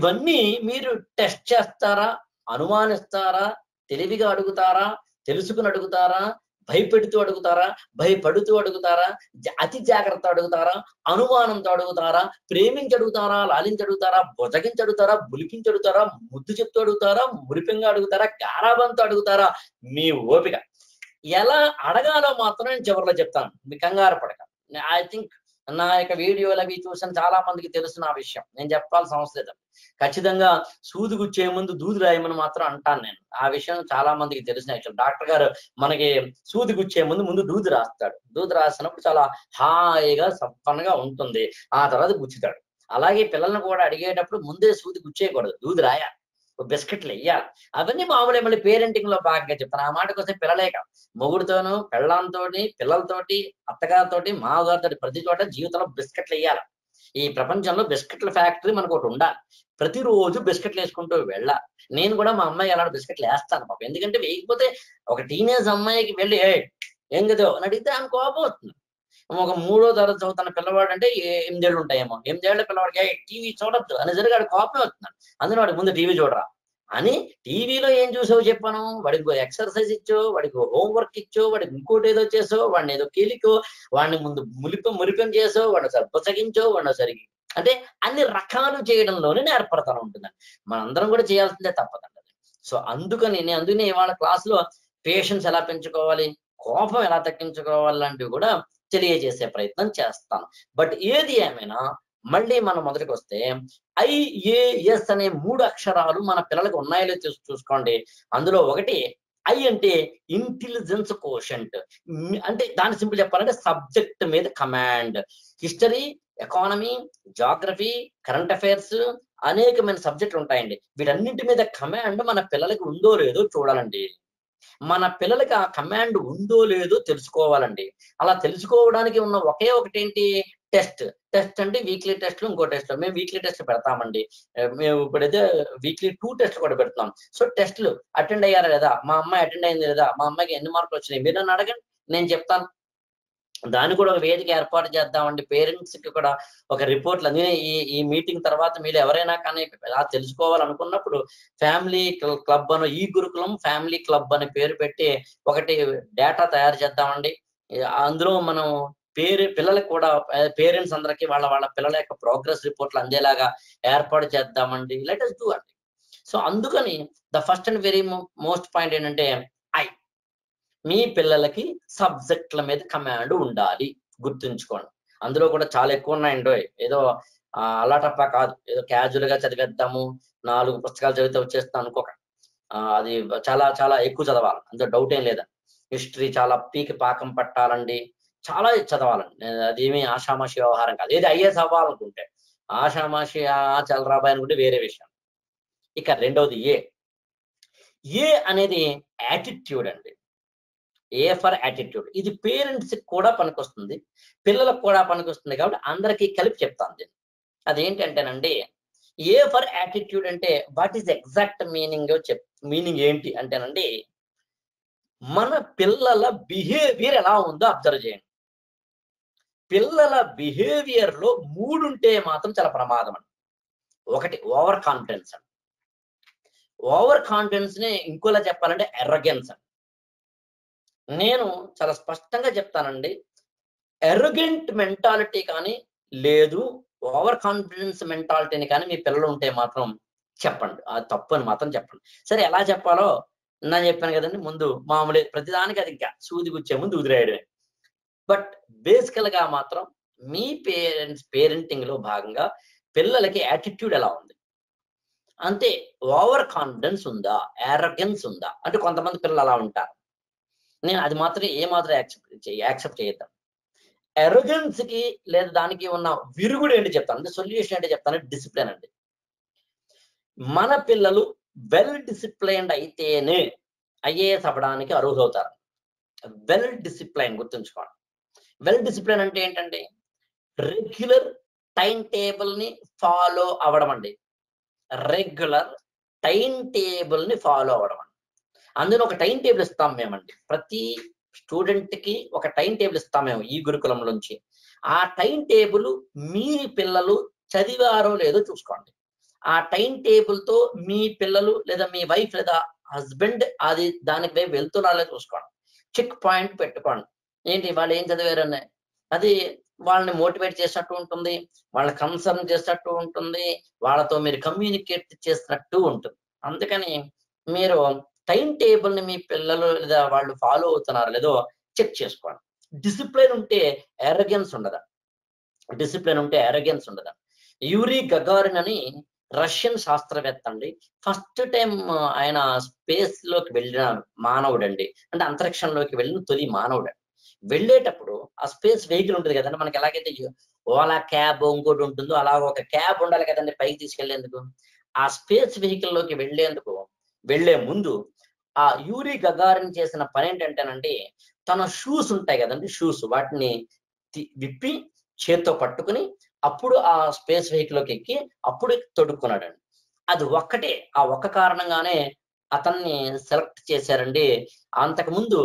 ఇవన్నీ మీరు టెస్ట్ చేస్తారా, అనుమానిస్తారా, తెలివిగా అడుగుతారా, తెలుసుకుని అడుగుతారా, భయపెడుతూ అడుగుతారా, భయపడుతూ అడుగుతారా, అతి జాగ్రత్త అడుగుతారా, అనుమానంతో అడుగుతారా, ప్రేమించి అడుగుతారా, లాలించి అడుగుతారా, బొజగించి అడుగుతారా, బులికించి అడుగుతారా, ముద్దు చెప్తూ అడుగుతారా, మురిపంగా అడుగుతారా, గారాబంతో అడుగుతారా, మీ ఓపిక. ఎలా అడగాలో మాత్రం నేను చివరిలో చెప్తాను, మీ కంగారు పడక. ఐ థింక్ నా యొక్క వీడియోలు అవి చూసిన చాలా మందికి తెలుసు ఆ విషయం, నేను చెప్పాల్సిన అవసరం లేదు. ఖచ్చితంగా సూది గుచ్చే ముందు దూది రాయమని మాత్రం అంటాను నేను, ఆ విషయం చాలా మందికి తెలిసిన యాక్చువల్. డాక్టర్ గారు మనకి సూది గుచ్చే ముందు ముందు దూది రాస్తాడు, దూది రాసినప్పుడు చాలా హాయిగా సప్పనగా ఉంటుంది, ఆ తర్వాత గుచ్చుతాడు. అలాగే పిల్లల్ని కూడా అడిగేటప్పుడు ముందే సూది గుచ్చేయకూడదు, దూది రాయాలి, బిస్కెట్లు వేయాలి. అవన్నీ మామూలే. మళ్ళీ పేరెంటింగ్ లో బాగా చెప్తాను, ఆ మాటకు వస్తే పిల్లలే కాదు, మొగుడుతోనూ పెళ్ళాంతోటి పిల్లలతోటి అత్తగారితోటి మామగారితో ప్రతి చోట జీవితంలో బిస్కెట్లు వేయాలి. ఈ ప్రపంచంలో బిస్కెట్ల ఫ్యాక్టరీ మనకు ఒకటి ఉండాలి, ప్రతిరోజు బిస్కెట్లు వేసుకుంటూ వెళ్ళాలి. నేను కూడా మా అమ్మాయి అలాంటి బిస్కెట్లు వేస్తాను పాప, ఎందుకంటే వేయకపోతే ఒక టీనేజ్ అమ్మాయికి వెళ్ళి ఏ ఏం కదో అని అడిగితే ఆమె కోపం అవుతుంది. ఒక మూడో తరగతి చదువుతున్న పిల్లవాడు అంటే ఎనిమిదేళ్ళు ఉంటాయేమో, ఎనిమిదేళ్ల పిల్లవాడికి టీవీ చూడద్దు అని జరిగి వాడు కోపమే వస్తున్నాడు, అందులో వాడికి ముందు టీవీ చూడరా అని టీవీలో ఏం చూసావు చెప్పాను, వాడికి ఎక్సర్సైజ్ ఇచ్చో, వాడికి హోంవర్క్ ఇచ్చో, వాడికి ఇంకోటి ఏదో చేసో, వాడిని ఏదో కీలికో, వాడిని ముందు ములిపం మురిపం చేసో, వాడిని ఒకసారి బుసగించో, వాడిని ఒకసారి అంటే అన్ని రకాలు చేయడంలోనే నేర్పడతాను ఉంటుందండి. మనందరం కూడా చేయాల్సిందే తప్పదండి. సో అందుకని నేను అందుకనే ఇవాళ క్లాస్ లో పేషెన్స్ ఎలా పెంచుకోవాలి, కోపం ఎలా తగ్గించుకోవాలి లాంటివి కూడా తెలియజేసే ప్రయత్నం చేస్తాను. బట్ ఏది ఏమైనా మళ్ళీ మనం మొదటికి వస్తే ఐ ఏ ఎస్ అనే మూడు అక్షరాలు మన పిల్లలకు ఉన్నాయో చూసి చూసుకోండి. అందులో ఒకటి ఐ అంటే ఇంటెలిజెన్స్ కోషెంట్, అంటే దాన్ని సింపుల్ చెప్పాలంటే సబ్జెక్ట్ మీద command. History, economy, geography, current affairs అనేకమైన సబ్జెక్టులు ఉంటాయండి. వీటన్నింటి మీద కమాండ్ మన పిల్లలకి ఉందో లేదో చూడాలండి. మన పిల్లలకి ఆ కమాండ్ ఉందో లేదో తెలుసుకోవాలండి. అలా తెలుసుకోవడానికి ఉన్న ఒకే ఒకటి ఏంటి, టెస్ట్. టెస్ట్ అంటే వీక్లీ టెస్ట్లు, ఇంకో టెస్ట్లు. మేము వీక్లీ టెస్ట్ పెడతామండి, మేము ఇప్పుడైతే వీక్లీ టూ టెస్ట్ కూడా పెడతాం. సో టెస్ట్లు అటెండ్ అయ్యారా లేదా, మా అమ్మాయి అటెండ్ అయింది లేదా, మా అమ్మాయికి ఎన్ని మార్కులు వచ్చినాయి, మీరు నన్ను అడగండి నేను చెప్తాను. దాన్ని కూడా ఒక వేదిక ఏర్పాటు చేద్దామండి, పేరెంట్స్ కి కూడా ఒక రిపోర్ట్లు అన్ని. ఈ ఈ మీటింగ్ తర్వాత మీరు ఎవరైనా కానీ అలా తెలుసుకోవాలనుకున్నప్పుడు ఫ్యామిలీ క్లబ్ అని, ఈ గురుకులం ఫ్యామిలీ క్లబ్ అని పేరు పెట్టి ఒకటి డేటా తయారు చేద్దామండి. అందులో మనం పేరు పిల్లలకు కూడా పేరెంట్స్ అందరికీ వాళ్ళ వాళ్ళ పిల్లల యొక్క ప్రోగ్రెస్ రిపోర్ట్లు అందేలాగా ఏర్పాటు చేద్దామండి. లెట్ us do అండి. సో అందుకని the first and very most point ఏంటంటే ఐ, మీ పిల్లలకి సబ్జెక్టుల మీద కమాండ్ ఉండాలి, గుర్తుంచుకోండి. అందులో కూడా చాలా ఎక్కువ ఉన్నాయండి, ఏదో అలాటప్ప కాదు, ఏదో క్యాజువల్ గా చదివేద్దాము, నాలుగు పుస్తకాలు చదివితే వచ్చేస్తాను అనుకోక, అది చాలా చాలా ఎక్కువ చదవాలి, అందులో డౌట్ ఏం లేదా. హిస్టరీ చాలా పీకి పాకం పట్టాలండి, చాలా చదవాలండి. నేను అదేమి ఆషామాషి వ్యవహారం కాదు. ఏది ఐఏఎస్ అవ్వాలనుకుంటే ఆషామాషి ఆ చలరాబాయి అనుకుంటే వేరే విషయం. ఇక రెండవది ఏ ఏ అనేది యాటిట్యూడ్ అండి. A for attitude. ఇది పేరెంట్స్ కూడా పనికొస్తుంది, పిల్లలకు కూడా పనికొస్తుంది, కాబట్టి అందరికీ కలిపి చెప్తాను నేను. అదేంటంటేనండి, ఏ ఫర్ యాటిట్యూడ్ అంటే వాట్ ఈస్ ఎగ్జాక్ట్ మీనింగ్ చెప్ మీనింగ్ ఏంటి అంటేనండి, మన పిల్లల బిహేవియర్ ఎలా ఉందో అబ్జర్వ్ చేయండి. పిల్లల బిహేవియర్ లో మూడు ఉంటే మాత్రం చాలా ప్రమాదం అండి. ఒకటి ఓవర్ కాన్ఫిడెన్స్ అండి. ఓవర్ కాన్ఫిడెన్స్ ని ఇంకోలా చెప్పాలంటే ఎరగెన్స్ అండి. నేను చాలా స్పష్టంగా చెప్తానండి, ఎరగెంట్ మెంటాలిటీ కానీ లేదు ఓవర్ కాన్ఫిడెన్స్ మెంటాలిటీని కానీ మీ పిల్లలు ఉంటే మాత్రం చెప్పండి, ఆ తప్పు అని మాత్రం చెప్పండి. సరే ఎలా చెప్పాలో నేను చెప్పాను కదండి, ముందు మామూలు ప్రతిదానికి అది ఇంకా సూది గుచ్చే ముందు ఉదిరేయడమే. బట్ బేసికల్ గా మాత్రం మీ పేరెంట్స్ పేరెంటింగ్ లో భాగంగా పిల్లలకి యాటిట్యూడ్ ఎలా ఉంది అంటే, ఓవర్ కాన్ఫిడెన్స్ ఉందా, ఎరగెన్స్ ఉందా అంటే కొంతమంది పిల్లలు అలా ఉంటారు. నేను అది మాత్రం ఏ మాత్రం యాక్సెప్ట్ యాక్సెప్ట్ చేయద్దాం. ఎరగెన్స్ కి లేదా దానికి ఉన్న విరుగుడు ఏంటి చెప్తాను అంటే, సొల్యూషన్ ఏంటి చెప్తాను, డిసిప్లిన్ అండి. మన పిల్లలు వెల్ డిసిప్లైన్డ్ అయితేనే ఐఏఎస్ అవ్వడానికి అర్హులవుతారు. వెల్ డిసిప్లైన్ గుర్తుంచుకోండి. వెల్ డిసిప్లైన్ అంటే ఏంటంటే రెగ్యులర్ టైం టేబుల్ ని ఫాలో అవ్వడం అండి. రెగ్యులర్ టైం టేబుల్ ని ఫాలో అవ్వడం అండి. అందులో ఒక టైం టేబుల్ ఇస్తాం మేమండి, ప్రతి స్టూడెంట్ కి ఒక టైం టేబుల్ ఇస్తాం మేము ఈ గురుకులం నుంచి. ఆ టైం టేబుల్ మీ పిల్లలు చదివారో లేదో చూసుకోండి. ఆ టైం టేబుల్ తో మీ పిల్లలు లేదా మీ వైఫ్ లేదా హస్బెండ్ అది దానికి వెళ్తున్నారో చూసుకోండి. చెక్ పాయింట్ పెట్టుకోండి, ఏంటి వాళ్ళు ఏం చదివారని. అది వాళ్ళని మోటివేట్ చేసినట్టు ఉంటుంది, వాళ్ళని కన్సర్న్ చేసినట్టు ఉంటుంది, వాళ్ళతో మీరు కమ్యూనికేట్ చేసినట్టు ఉంటుంది. అందుకని మీరు టైం టేబుల్ ని మీ పిల్లలు లేదా వాళ్ళు ఫాలో అవుతున్నారో లేదో చెక్ చేసుకోండి. డిసిప్లిన్ ఉంటే ఎరగెన్స్ ఉండదా? డిసిప్లిన్ ఉంటే ఎరగెన్స్ ఉండదా? యూరి గగారిన్ అని రష్యన్ శాస్త్రవేత్త అండి. ఫస్ట్ టైం ఆయన స్పేస్ లోకి వెళ్ళిన మానవుడండి, అంటే అంతరిక్షంలోకి వెళ్ళిన తొలి మానవుడు. వెళ్ళేటప్పుడు ఆ స్పేస్ వెహికల్ ఉంటుంది కదండి, మనకి ఎలాగైతే ఓలా క్యాబ్ ఇంకోటి ఉంటుందో అలా ఒక క్యాబ్ ఉండాలి కదండి పైకి తీసుకెళ్లేందుకు. ఆ స్పేస్ వెహికల్ లోకి వెళ్లేందుకు వెళ్లే ముందు ఆ యూరి గగారిన్ చేసిన పని ఏంటంటేనండి, తన షూస్ ఉంటాయి కదండి, షూస్ వాటిని విప్పి చేత్తో పట్టుకుని అప్పుడు ఆ స్పేస్ వెహికల్ లోకి ఎక్కి అప్పుడు తొడుక్కున్నాడండి. అది ఒక్కటే, ఆ ఒక్క కారణంగానే అతన్ని సెలెక్ట్ చేశారండి. అంతకుముందు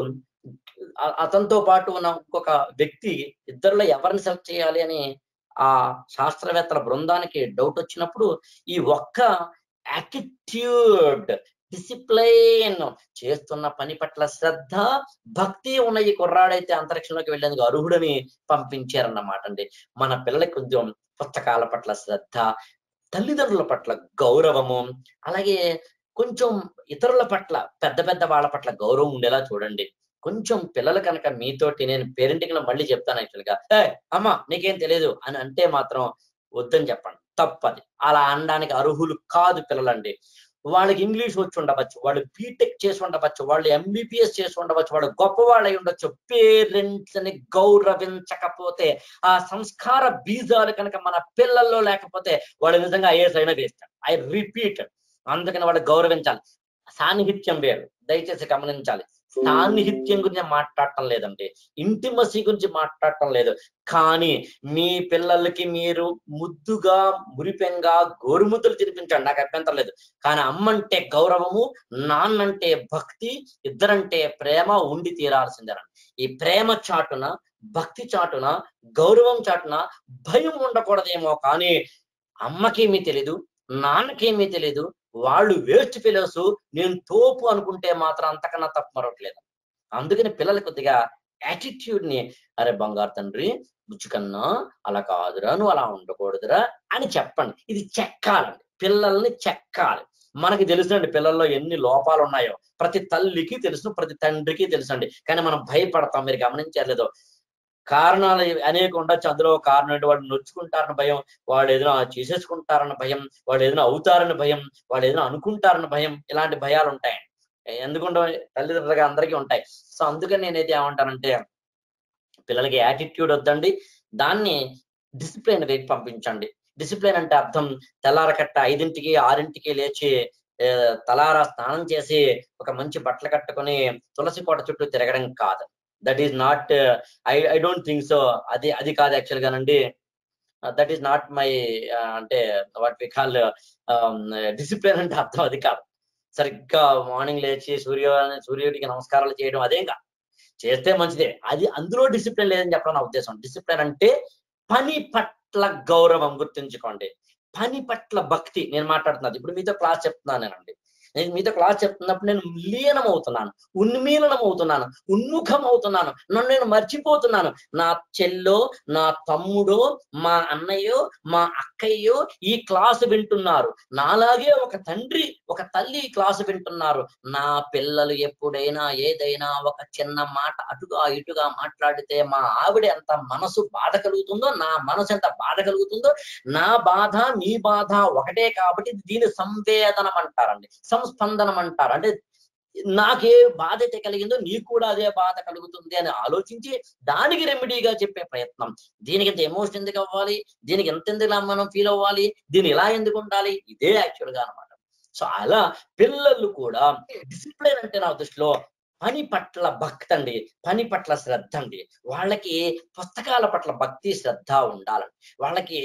అతనితో పాటు ఉన్న ఇంకొక వ్యక్తి ఇద్దరులో ఎవరిని సెలెక్ట్ చేయాలి అని ఆ శాస్త్రవేత్తల బృందానికి డౌట్ వచ్చినప్పుడు ఈ ఒక్క యాటిట్యూడ్, డిసిప్లైన్, చేస్తున్న పని పట్ల శ్రద్ధ, భక్తి ఉన్న ఈ కుర్రాడైతే అంతరిక్షంలోకి వెళ్ళేందుకు అర్హుడని పంపించారన్నమాట అండి. మన పిల్లలకి కొంచెం పుస్తకాల పట్ల శ్రద్ధ, తల్లిదండ్రుల పట్ల గౌరవము, అలాగే కొంచెం ఇతరుల పట్ల పెద్ద పెద్ద వాళ్ళ పట్ల గౌరవం ఉండేలా చూడండి. కొంచెం పిల్లలు కనుక మీతోటి నేను పేరెంటింగ్ లో మళ్ళీ చెప్తాను యాక్చువల్ గా, ఏ అమ్మా నీకేం తెలియదు అని అంటే మాత్రం వద్దని చెప్పండి, తప్పది. అలా అనడానికి అర్హులు కాదు పిల్లలండి. వాళ్ళకి ఇంగ్లీష్ వచ్చి ఉండవచ్చు, వాళ్ళు బీటెక్ చేసి ఉండవచ్చు, వాళ్ళు ఎంబీబీఎస్ చేసి ఉండవచ్చు, వాళ్ళు గొప్పవాళ్ళు అయి ఉండొచ్చు. పేరెంట్స్ ని గౌరవించకపోతే, ఆ సంస్కార బీజాలు కనుక మన పిల్లల్లో లేకపోతే వాళ్ళు నిజంగా ఐఏఎస్ అయినా చేస్తారు. ఐ రిపీట్, అందుకని వాళ్ళు గౌరవించాలి. సాన్నిహిత్యం వేరు, దయచేసి గమనించాలి. సాన్నిహిత్యం గురించి మాట్లాడటం లేదండి, ఇంటిమసీ గురించి మాట్లాడటం లేదు, కానీ మీ పిల్లలకి మీరు ముద్దుగా మురిపెంగా గోరుముద్దులు తినిపించండి, నాకు అభ్యంతరం లేదు. కానీ అమ్మంటే గౌరవము, నాన్నంటే భక్తి, ఇద్దరంటే ప్రేమ ఉండి తీరాల్సిందేనండి. ఈ ప్రేమ చాటున, భక్తి చాటున, గౌరవం చాటున భయం ఉండకూడదేమో, కానీ అమ్మకేమీ తెలీదు, నాన్నకేమీ తెలీదు, వాళ్ళు వేస్ట్ ఫెలోస్, నేను తోపు అనుకుంటే మాత్రం అంతకన్నా తప్పు మరొకలేదు. అందుకని పిల్లలు కొద్దిగా యాటిట్యూడ్ ని, అరే బంగారు తండ్రి బుచ్చుకన్నా అలా కాదురా, నువ్వు అలా ఉండకూడదురా అని చెప్పండి. ఇది చెక్కాలండి, పిల్లల్ని చెక్కాలి. మనకి తెలుసండి పిల్లల్లో ఎన్ని లోపాలు ఉన్నాయో, ప్రతి తల్లికి తెలుసు, ప్రతి తండ్రికి తెలుసండి. కానీ మనం భయపడతాం, మీరు గమనించలేదో. కారణాలు అనేక ఉండొచ్చు, అందులో కారణం ఏంటి, వాళ్ళు నొచ్చుకుంటారని భయం, వాళ్ళు ఏదైనా చేసేసుకుంటారన్న భయం, వాళ్ళు ఏదైనా అవుతారని భయం, వాళ్ళు ఏదైనా అనుకుంటారని భయం, ఇలాంటి భయాలు ఉంటాయండి. ఎందుకంటే తల్లిదండ్రులుగా అందరికీ ఉంటాయి. సో అందుకని నేనైతే ఏమంటానంటే పిల్లలకి యాటిట్యూడ్ వద్దండి, దాన్ని డిసిప్లిన్ వైపు పంపించండి. డిసిప్లిన్ అంటే అర్థం తెల్లారకట్ట ఐదింటికి ఆరింటికి లేచి తలారా స్నానం చేసి ఒక మంచి బట్టలు కట్టుకుని తులసి కోట చుట్టూ తిరగడం కాదు. That is not I I don't think so. అది అది కాదు యాక్చువల్ గానండి. దట్ ఈస్ నాట్ మై అంటే వాట్ వి కాల్ డిసిప్లిన్ అంటే అర్థం అది కాదు. సరిగ్గా మార్నింగ్ లేచి సూర్య సూర్యుడికి నమస్కారాలు చేయడం అదేం కాదు, చేస్తే మంచిదే. అది అందులో డిసిప్లిన్ లేదని చెప్పడం నా ఉద్దేశం. డిసిప్లిన్ అంటే పని పట్ల గౌరవం, గుర్తుంచుకోండి, పని పట్ల భక్తి. నేను మాట్లాడుతున్నాను ఇప్పుడు మీతో క్లాస్ చెప్తున్నాను నేనండి, నేను మీతో క్లాస్ చెప్తున్నప్పుడు నేను లీనం అవుతున్నాను, ఉన్మీలనం అవుతున్నాను, ఉన్ముఖం అవుతున్నాను, నన్ను నేను మర్చిపోతున్నాను. నా చెల్లో నా తమ్ముడో మా అన్నయ్యో మా అక్కయ్యో ఈ క్లాసు వింటున్నారు, నాలాగే ఒక తండ్రి ఒక తల్లి ఈ క్లాసు వింటున్నారు. నా పిల్లలు ఎప్పుడైనా ఏదైనా ఒక చిన్న మాట అటుగా ఇటుగా మాట్లాడితే మా ఆవిడ ఎంత మనసు బాధ కలుగుతుందో, నా మనసు ఎంత బాధ కలుగుతుందో. నా బాధ నీ బాధ ఒకటే కాబట్టి దీని సంవేదనం అంటారండి, సంస్పందనం అంటారు. అంటే నాకే బాధ అయితే కలిగిందో నీకు కూడా అదే బాధ కలుగుతుంది అని ఆలోచించి దానికి రెమెడీగా చెప్పే ప్రయత్నం. దీనికి ఇంత ఎమోషన్ ఎందుకు అవ్వాలి, దీనికి ఎంత ఎందుకు మనం ఫీల్ అవ్వాలి, దీన్ని ఇలా ఎందుకు ఉండాలి, ఇదే యాక్చువల్ గా అనమాట. సో అలా పిల్లలు కూడా డిసిప్లిన్ అంటే నా దృష్టిలో పని పట్ల భక్తి అండి, పని పట్ల శ్రద్ధ అండి. వాళ్ళకి పుస్తకాల పట్ల భక్తి శ్రద్ధ ఉండాలండి, వాళ్ళకి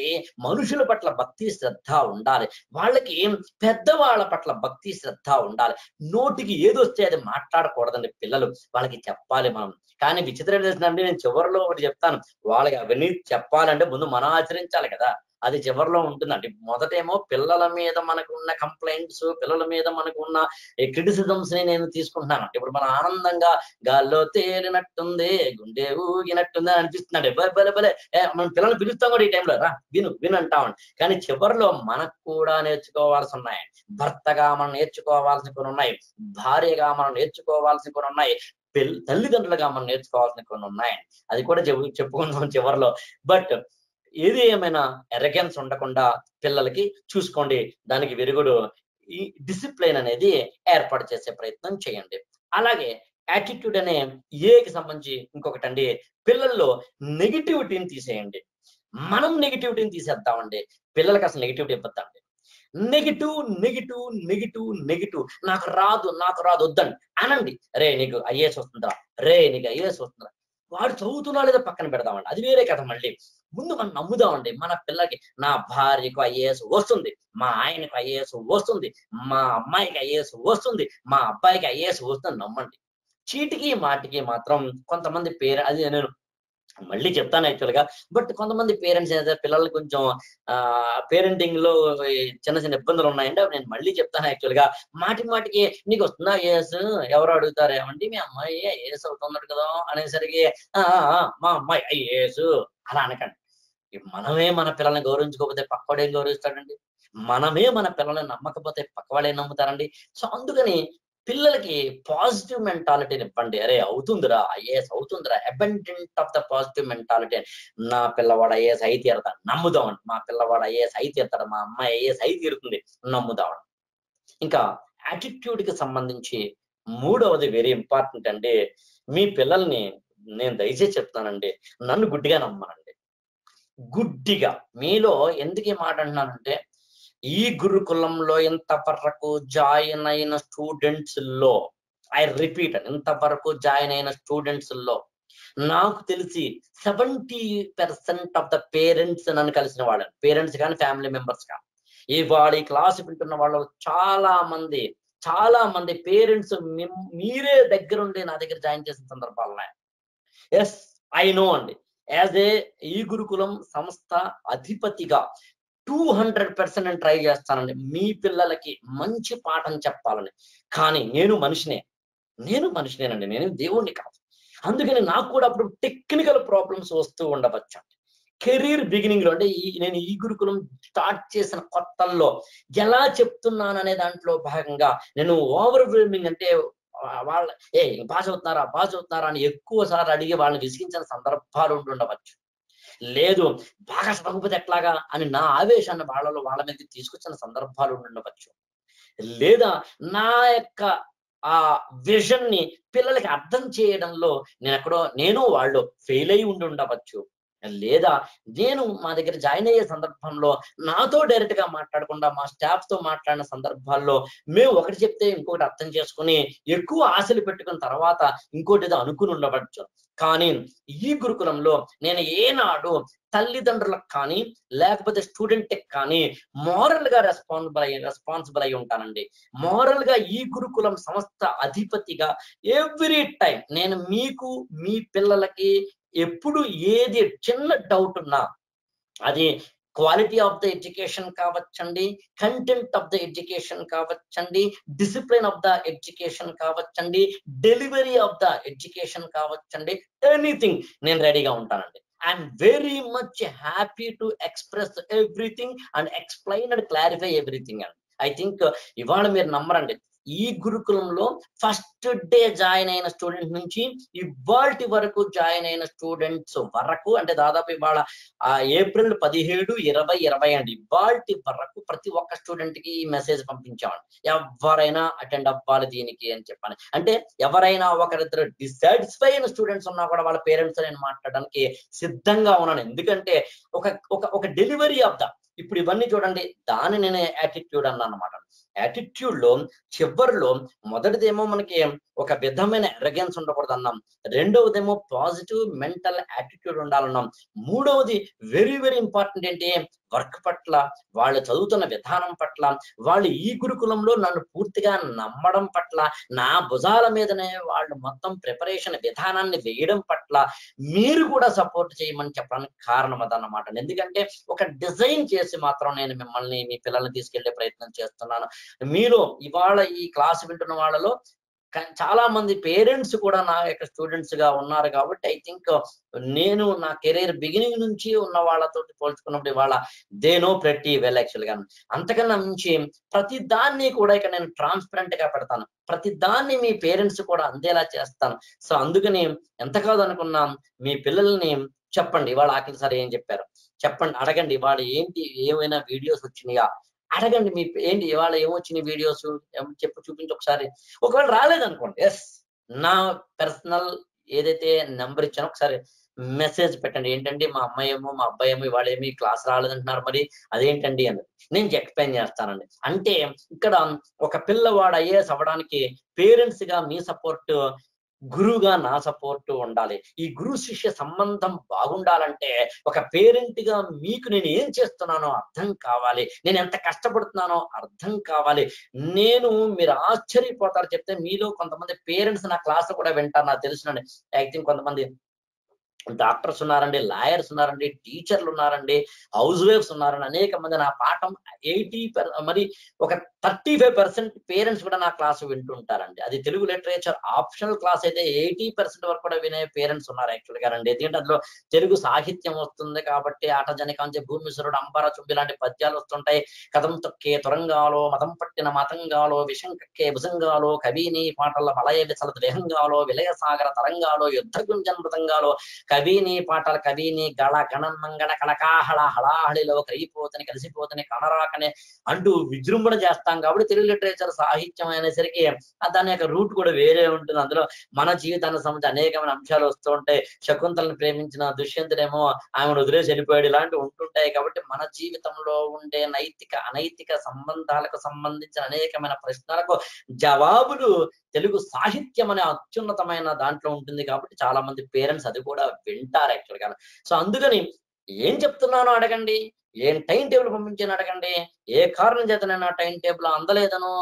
మనుషుల పట్ల భక్తి శ్రద్ధ ఉండాలి, వాళ్ళకి పెద్దవాళ్ళ పట్ల భక్తి శ్రద్ధ ఉండాలి. నోటికి ఏదొస్తే అది మాట్లాడకూడదండి పిల్లలు, వాళ్ళకి చెప్పాలి మనం. కానీ విచిత్రం ఏంటంటే నేను చివరిలో ఒకటి చెప్తాను, వాళ్ళకి అవన్నీ చెప్పాలంటే ముందు మనం ఆచరించాలి కదా, అది చివరిలో ఉంటుందండి. మొదటేమో పిల్లల మీద మనకు ఉన్న కంప్లైంట్స్, పిల్లల మీద మనకు ఉన్న క్రిటిసిజమ్స్ ని నేను తీసుకుంటున్నాను. ఇప్పుడు మన ఆనందంగా గాల్లో తేలినట్టుంది గుండె ఊగినట్టుంది అని అనిపిస్తున్నాడు, భలే భలే మనం పిల్లల్ని పిలుస్తాం కూడా ఈ టైంలో, రా విను విను అంటామండి. కానీ చివరిలో మనకు కూడా నేర్చుకోవాల్సి ఉన్నాయి, భర్తగా మనం నేర్చుకోవాల్సి కొన్ని ఉన్నాయి, భార్యగా మనం నేర్చుకోవాల్సి కొన్ని ఉన్నాయి, పిల్ల తల్లిదండ్రులుగా మనం నేర్చుకోవాల్సిన కొన్ని ఉన్నాయి. అది కూడా చెప్పు చెప్పుకుందాం చివరిలో. బట్ ఏది ఏమైనా ఎరగెన్స్ ఉండకుండా పిల్లలకి చూసుకోండి, దానికి విరుగుడు ఈ డిసిప్లిన్ అనేది ఏర్పాటు చేసే ప్రయత్నం చేయండి. అలాగే యాటిట్యూడ్ అనే ఏకి సంబంధించి ఇంకొకటి అండి, పిల్లల్లో నెగిటివిటీని తీసేయండి. మనం నెగిటివిటీని తీసేద్దామండి, పిల్లలకి అసలు నెగిటివిటీ ఇవ్వద్దండి. నెగిటివ్ నెగిటివ్ నెగిటివ్ నెగిటివ్ నాకు రాదు నాకు రాదు వద్దండి అనండి. రే నీకు ఐఏఎస్ వస్తుందా, రే నీకు ఐఏఎస్ వస్తుందా, వాడు చదువుతున్నా లేదా పక్కన పెడదామండి, అది వేరే కదా. మళ్ళీ ముందు మనం నమ్ముదామండి మన పిల్లలకి. నా భార్యకు ఐఏఎస్ వస్తుంది, మా ఆయనకు ఐఏఎస్ వస్తుంది, మా అమ్మాయికి ఐఏఎస్ వస్తుంది, మా అబ్బాయికి ఐఏఎస్ వస్తుంది నమ్మండి. చీటికి మాటికి మాత్రం కొంతమంది పేరెంట్స్, అది నేను మళ్ళీ చెప్తాను యాక్చువల్గా, బట్ కొంతమంది పేరెంట్స్ అయితే పిల్లలు కొంచెం ఆ పేరెంటింగ్ లో చిన్న చిన్న ఇబ్బందులు ఉన్నాయండి, అవి నేను మళ్ళీ చెప్తాను యాక్చువల్గా. మాటి మాటికి నీకు వస్తుందా ఐఏఎస్, ఎవరు అడుగుతారు ఏమండి మీ అమ్మాయి ఐఏఎస్ అవుతున్నాడు కదా అనేసరికి మా అమ్మాయి ఐఏఎస్ అలా అనకండి. మనమే మన పిల్లల్ని గౌరవించుకోకపోతే పక్కవాడు ఏం గౌరవిస్తాడండి, మనమే మన పిల్లల్ని నమ్మకపోతే పక్కవాడు ఏం నమ్ముతారండి. సో అందుకని పిల్లలకి పాజిటివ్ మెంటాలిటీని ఇవ్వండి. అరే అవుతుందిరా ఐఏఎస్ అవుతుందిరా, abundant of the positive mentality. నా పిల్లవాడు ఐఏఎస్ అయి తీరతాడు నమ్ముదామని, మా పిల్లవాడు ఐఏఎస్ అయి తీరతాడు, మా అమ్మాయి ఐఏఎస్ అయి తీరుతుంది నమ్ముదామని. ఇంకా యాటిట్యూడ్కి సంబంధించి మూడవది వెరీ ఇంపార్టెంట్ అండి, మీ పిల్లల్ని నేను దయచేసి చెప్తానండి నన్ను గుడ్డిగా నమ్మనండి. గుడ్డిగా మీలో ఎందుకు ఈ మాట అంటున్నానంటే, ఈ గురుకులంలో ఇంతవరకు జాయిన్ అయిన స్టూడెంట్స్ లో, ఐ రిపీట్, ఇంతవరకు జాయిన్ అయిన స్టూడెంట్స్ లో నాకు తెలిసి seventy percent of the parents నన్ను కలిసిన వాళ్ళని, పేరెంట్స్ కానీ ఫ్యామిలీ మెంబర్స్ కానీ, ఇవాళ ఈ క్లాస్ వింటున్న వాళ్ళు చాలా మంది చాలా మంది పేరెంట్స్ మీరే దగ్గరుండి నా దగ్గర జాయిన్ చేసిన సందర్భాలు ఉన్నాయి. ఎస్ ఐ నో అండి, యాజ్ ఏ ఈ గురుకులం సంస్థ అధిపతిగా టూ హండ్రెడ్ పర్సెంట్ నేను ట్రై చేస్తానండి మీ పిల్లలకి మంచి పాఠం చెప్పాలని. కానీ నేను మనిషినే నేను మనిషినేనండి నేను దేవుణ్ణి కాదు. అందుకని నాకు కూడా అప్పుడు టెక్నికల్ ప్రాబ్లమ్స్ వస్తూ ఉండవచ్చు. కెరీర్ బిగినింగ్లో అంటే ఈ నేను ఈ గురుకులం స్టార్ట్ చేసిన కొత్తల్లో ఎలా చెప్తున్నాను అనే దాంట్లో భాగంగా నేను ఓవర్వెల్మింగ్ అంటే వాళ్ళ ఏ పాస్ అవుతున్నారా పాస్ అవుతున్నారా అని ఎక్కువసార్లు అడిగి వాళ్ళని విసిగించిన సందర్భాలు ఉంటుండవచ్చు. లేదు బాగా చదవకపోతే ఎట్లాగా అని నా ఆవేశాన్ని వాళ్ళలో వాళ్ళ మీద తీసుకొచ్చిన సందర్భాలు ఉండవచ్చు. లేదా నా యొక్క ఆ విజన్ ని పిల్లలకి అర్థం చేయడంలో నేను ఎక్కడో నేను వాళ్ళు ఫెయిల్ అయి ఉండి ఉండవచ్చు, లేదా నేను మా దగ్గర జాయిన్ అయ్యే సందర్భంలో నాతో డైరెక్ట్ గా మాట్లాడకుండా మా స్టాఫ్ తో మాట్లాడిన సందర్భాల్లో మేము ఒకటి చెప్తే ఇంకొకటి అర్థం చేసుకుని ఎక్కువ ఆశలు పెట్టుకున్న తర్వాత ఇంకోటి ఏదో అనుకుని ఉండవచ్చు. కానీ ఈ గురుకులంలో నేను ఏనాడు తల్లిదండ్రులకు కానీ లేకపోతే స్టూడెంట్ కానీ మోరల్ గా రెస్పాన్సిబుల్ అయ్యి రెస్పాన్సిబుల్ అయి ఉంటానండి. మోరల్ గా ఈ గురుకులం సంస్థ అధిపతిగా ఎవ్రీ టైం నేను మీకు మీ పిల్లలకి ఎప్పుడు ఏది చిన్న డౌట్ ఉన్నా, అది క్వాలిటీ ఆఫ్ ద ఎడ్యుకేషన్ కావచ్చండి, కంటెంట్ ఆఫ్ ద ఎడ్యుకేషన్ కావచ్చండి, డిసిప్లిన్ ఆఫ్ ద ఎడ్యుకేషన్ కావచ్చండి, డెలివరీ ఆఫ్ ద ఎడ్యుకేషన్ కావచ్చండి, ఎనీథింగ్ నేను రెడీగా ఉంటానండి. I'm very much happy to express everything and explain and clarify everything అండి. ఐ థింక్ ఇవాళ మీరు నమ్మరండి, ఈ గురుకులంలో ఫస్ట్ డే జాయిన్ అయిన స్టూడెంట్ నుంచి ఇవాటి వరకు జాయిన్ అయిన స్టూడెంట్స్ వరకు, అంటే దాదాపు ఇవాళ ఏప్రిల్ పదిహేడు ఇరవై ఇరవై అండి, ఇవాటి వరకు ప్రతి ఒక్క స్టూడెంట్ కి మెసేజ్ పంపించామండి, ఎవరైనా అటెండ్ అవ్వాలి దీనికి అని చెప్పాను. అంటే ఎవరైనా ఒకరిద్దరు డిస్సాటిస్ఫై అయిన స్టూడెంట్స్ ఉన్నా కూడా వాళ్ళ పేరెంట్స్ నేను మాట్లాడడానికి సిద్ధంగా ఉన్నాను. ఎందుకంటే ఒక ఒక డెలివరీ ఆఫ్ ద ఇప్పుడు ఇవన్నీ చూడండి, దాన్ని నేను యాటిట్యూడ్ అన్నా అనమాట. యాటిట్యూడ్ లో చివరిలో మొదటిదేమో మనకి ఒక విధమైన ఎరగెన్స్ ఉండకూడదు అన్నాం, రెండవదేమో పాజిటివ్ మెంటల్ యాటిట్యూడ్ ఉండాలన్నాం, మూడవది వెరీ వెరీ ఇంపార్టెంట్ ఏంటి వర్క్ పట్ల, వాళ్ళు చదువుతున్న విధానం పట్ల, వాళ్ళు ఈ గురుకులంలో నన్ను పూర్తిగా నమ్మడం పట్ల, నా భుజాల మీదనే వాళ్ళు మొత్తం ప్రిపరేషన్ విధానాన్ని వేయడం పట్ల మీరు కూడా సపోర్ట్ చేయమని చెప్పడానికి కారణం అదన్నమాట. ఎందుకంటే ఒక డిజైన్ చేసి మాత్రం నేను మిమ్మల్ని మీ పిల్లల్ని తీసుకెళ్లే ప్రయత్నం చేస్తున్నాను. మీరు ఇవాళ ఈ క్లాస్ వింటున్న వాళ్ళలో చాలా మంది పేరెంట్స్ కూడా నా యొక్క స్టూడెంట్స్ గా ఉన్నారు కాబట్టి ఐ థింక్ నేను నా కెరీర్ బిగినింగ్ నుంచి ఉన్న వాళ్ళతో పోల్చుకున్నప్పుడు ఇవాళ దే నో ప్రతి వెల్ యాక్చువల్ గా. అంతకన్నా మించి ప్రతి దాన్ని కూడా ఇక్కడ నేను ట్రాన్స్పరెంట్ గా పెడతాను, ప్రతి దాన్ని మీ పేరెంట్స్ కూడా అందేలా చేస్తాను. సో అందుకని ఎంత కాదనుకున్నాం మీ పిల్లల్ని చెప్పండి, ఇవాళ ఆఖరి సార్ ఏం చెప్పారు చెప్పండి, అడగండి, ఇవాళ ఏంటి ఏమైనా వీడియోస్ వచ్చినాయా అడగండి, మీ ఏంటి ఇవాళ ఏమొచ్చినాయి వీడియోస్ చెప్పు చూపించి ఒకసారి. ఒకవేళ రాలేదనుకోండి, ఎస్ నా పర్సనల్ ఏదైతే నెంబర్ ఇచ్చానో ఒకసారి మెసేజ్ పెట్టండి, ఏంటంటే మా అమ్మాయి ఏమో మా అబ్బాయి ఏమో ఇవాళ ఏమి క్లాస్ రాలేదంటున్నారు మరి అదేంటండి అని నేను ఎక్స్ప్లెయిన్ చేస్తానండి. అంటే ఇక్కడ ఒక పిల్లవాడు ఐఏఎస్ అవ్వడానికి పేరెంట్స్ గా మీ సపోర్ట్, గురువుగా నా సపోర్ట్ ఉండాలి. ఈ గురు శిష్య సంబంధం బాగుండాలంటే ఒక పేరెంట్ గా మీకు నేను ఏం చేస్తున్నానో అర్థం కావాలి, నేను ఎంత కష్టపడుతున్నానో అర్థం కావాలి. నేను మీరు ఆశ్చర్యపోతారు చెప్తే, మీలో కొంతమంది పేరెంట్స్ నా క్లాస్ కూడా వింటారు నాకు తెలుసునండి. ఐ థింక్ కొంతమంది డాక్టర్స్ ఉన్నారండి, లాయర్స్ ఉన్నారండి, టీచర్లు ఉన్నారండి, హౌస్ వైఫ్స్ ఉన్నారండి, అనేక మంది నా పాఠం ఎయిటీ పర్ మరి ఒక థర్టీ ఫైవ్ పర్సెంట్ పేరెంట్స్ కూడా నా క్లాస్ వింటుంటారండి. అది తెలుగు లిటరేచర్ ఆప్షనల్ క్లాస్ అయితే ఎయిటీ పర్సెంట్ వరకు కూడా వినే పేరెంట్స్ ఉన్నారు యాక్చువల్ గా అండి. ఎందుకంటే అందులో తెలుగు సాహిత్యం వస్తుంది కాబట్టి ఆటజనికాంచే భూమిశ్వరుడు అంబారా చుంబి లాంటి పద్యాలు వస్తుంటాయి, కథం తొక్కే తొరంగాలో మతం పట్టిన మతంగాలో విషం కక్కే భుజంగాలో కవిని పాటల వలయ విసల ద్వేహంగాలో విలయ సాగర తరంగాలో యుద్ధ గుంజన్ మృతంగాలో కవిని పాటల కవిని గళ గణన్ మంగళ కళకాహళ హళాహళిలో కరిగిపోతని కలిసిపోతని కనరాకనే అంటూ విజృంభణ చేస్తాం కాబట్టి తెలుగు లిటరేచర్ సాహిత్యం అనేసరికి దాని యొక్క రూట్ కూడా వేరే ఉంటుంది. అందులో మన జీవితానికి సంబంధించి అనేకమైన అంశాలు వస్తూ ఉంటాయి. శకుంతలను ప్రేమించిన దుష్యంతుడేమో ఆమెను వదిలేసి వెళ్ళిపోయాడు, ఇలాంటివి ఉంటుంటాయి. కాబట్టి మన జీవితంలో ఉండే నైతిక అనైతిక సంబంధాలకు సంబంధించిన అనేకమైన ప్రశ్నలకు జవాబులు తెలుగు సాహిత్యం అనే అత్యున్నతమైన దాంట్లో ఉంటుంది కాబట్టి చాలా మంది పేరెంట్స్ అది కూడా వింటారు యాక్చువల్ గా. సో అందుకని ఏం చెప్తున్నానో అడగండి, ఏం టైం టేబుల్ పంపించాను అడగండి, ఏ కారణం చేత నేను టైం టేబుల్ అందలేదనో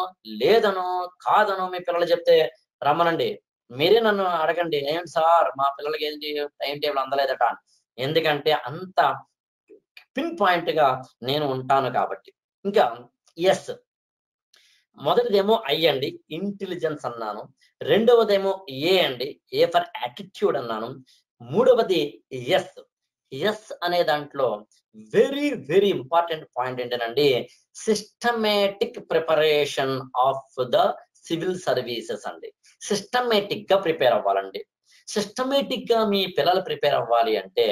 లేదనో కాదనో మీ పిల్లలు చెప్తే రమ్మనండి, మీరే నన్ను అడగండి, ఏం సార్ మా పిల్లలకి ఏంటి టైం టేబుల్ అందలేదట. ఎందుకంటే అంత పిన్ పాయింట్ గా నేను ఉంటాను కాబట్టి. ఇంకా ఎస్ మొదటిదేమో ఐ అండి ఇంటెలిజెన్స్ అన్నాను, రెండవదేమో ఏ అండి ఏ ఫర్ యాటిట్యూడ్ అన్నాను, మూడవది ఎస్ ఎస్ అనే దాంట్లో వెరీ వెరీ ఇంపార్టెంట్ పాయింట్ ఏంటండి systematic preparation of the civil services అండి. సిస్టమేటిక్ గా ప్రిపేర్ అవ్వాలండి. సిస్టమేటిక్ గా మీ పిల్లలు ప్రిపేర్ అవ్వాలి అంటే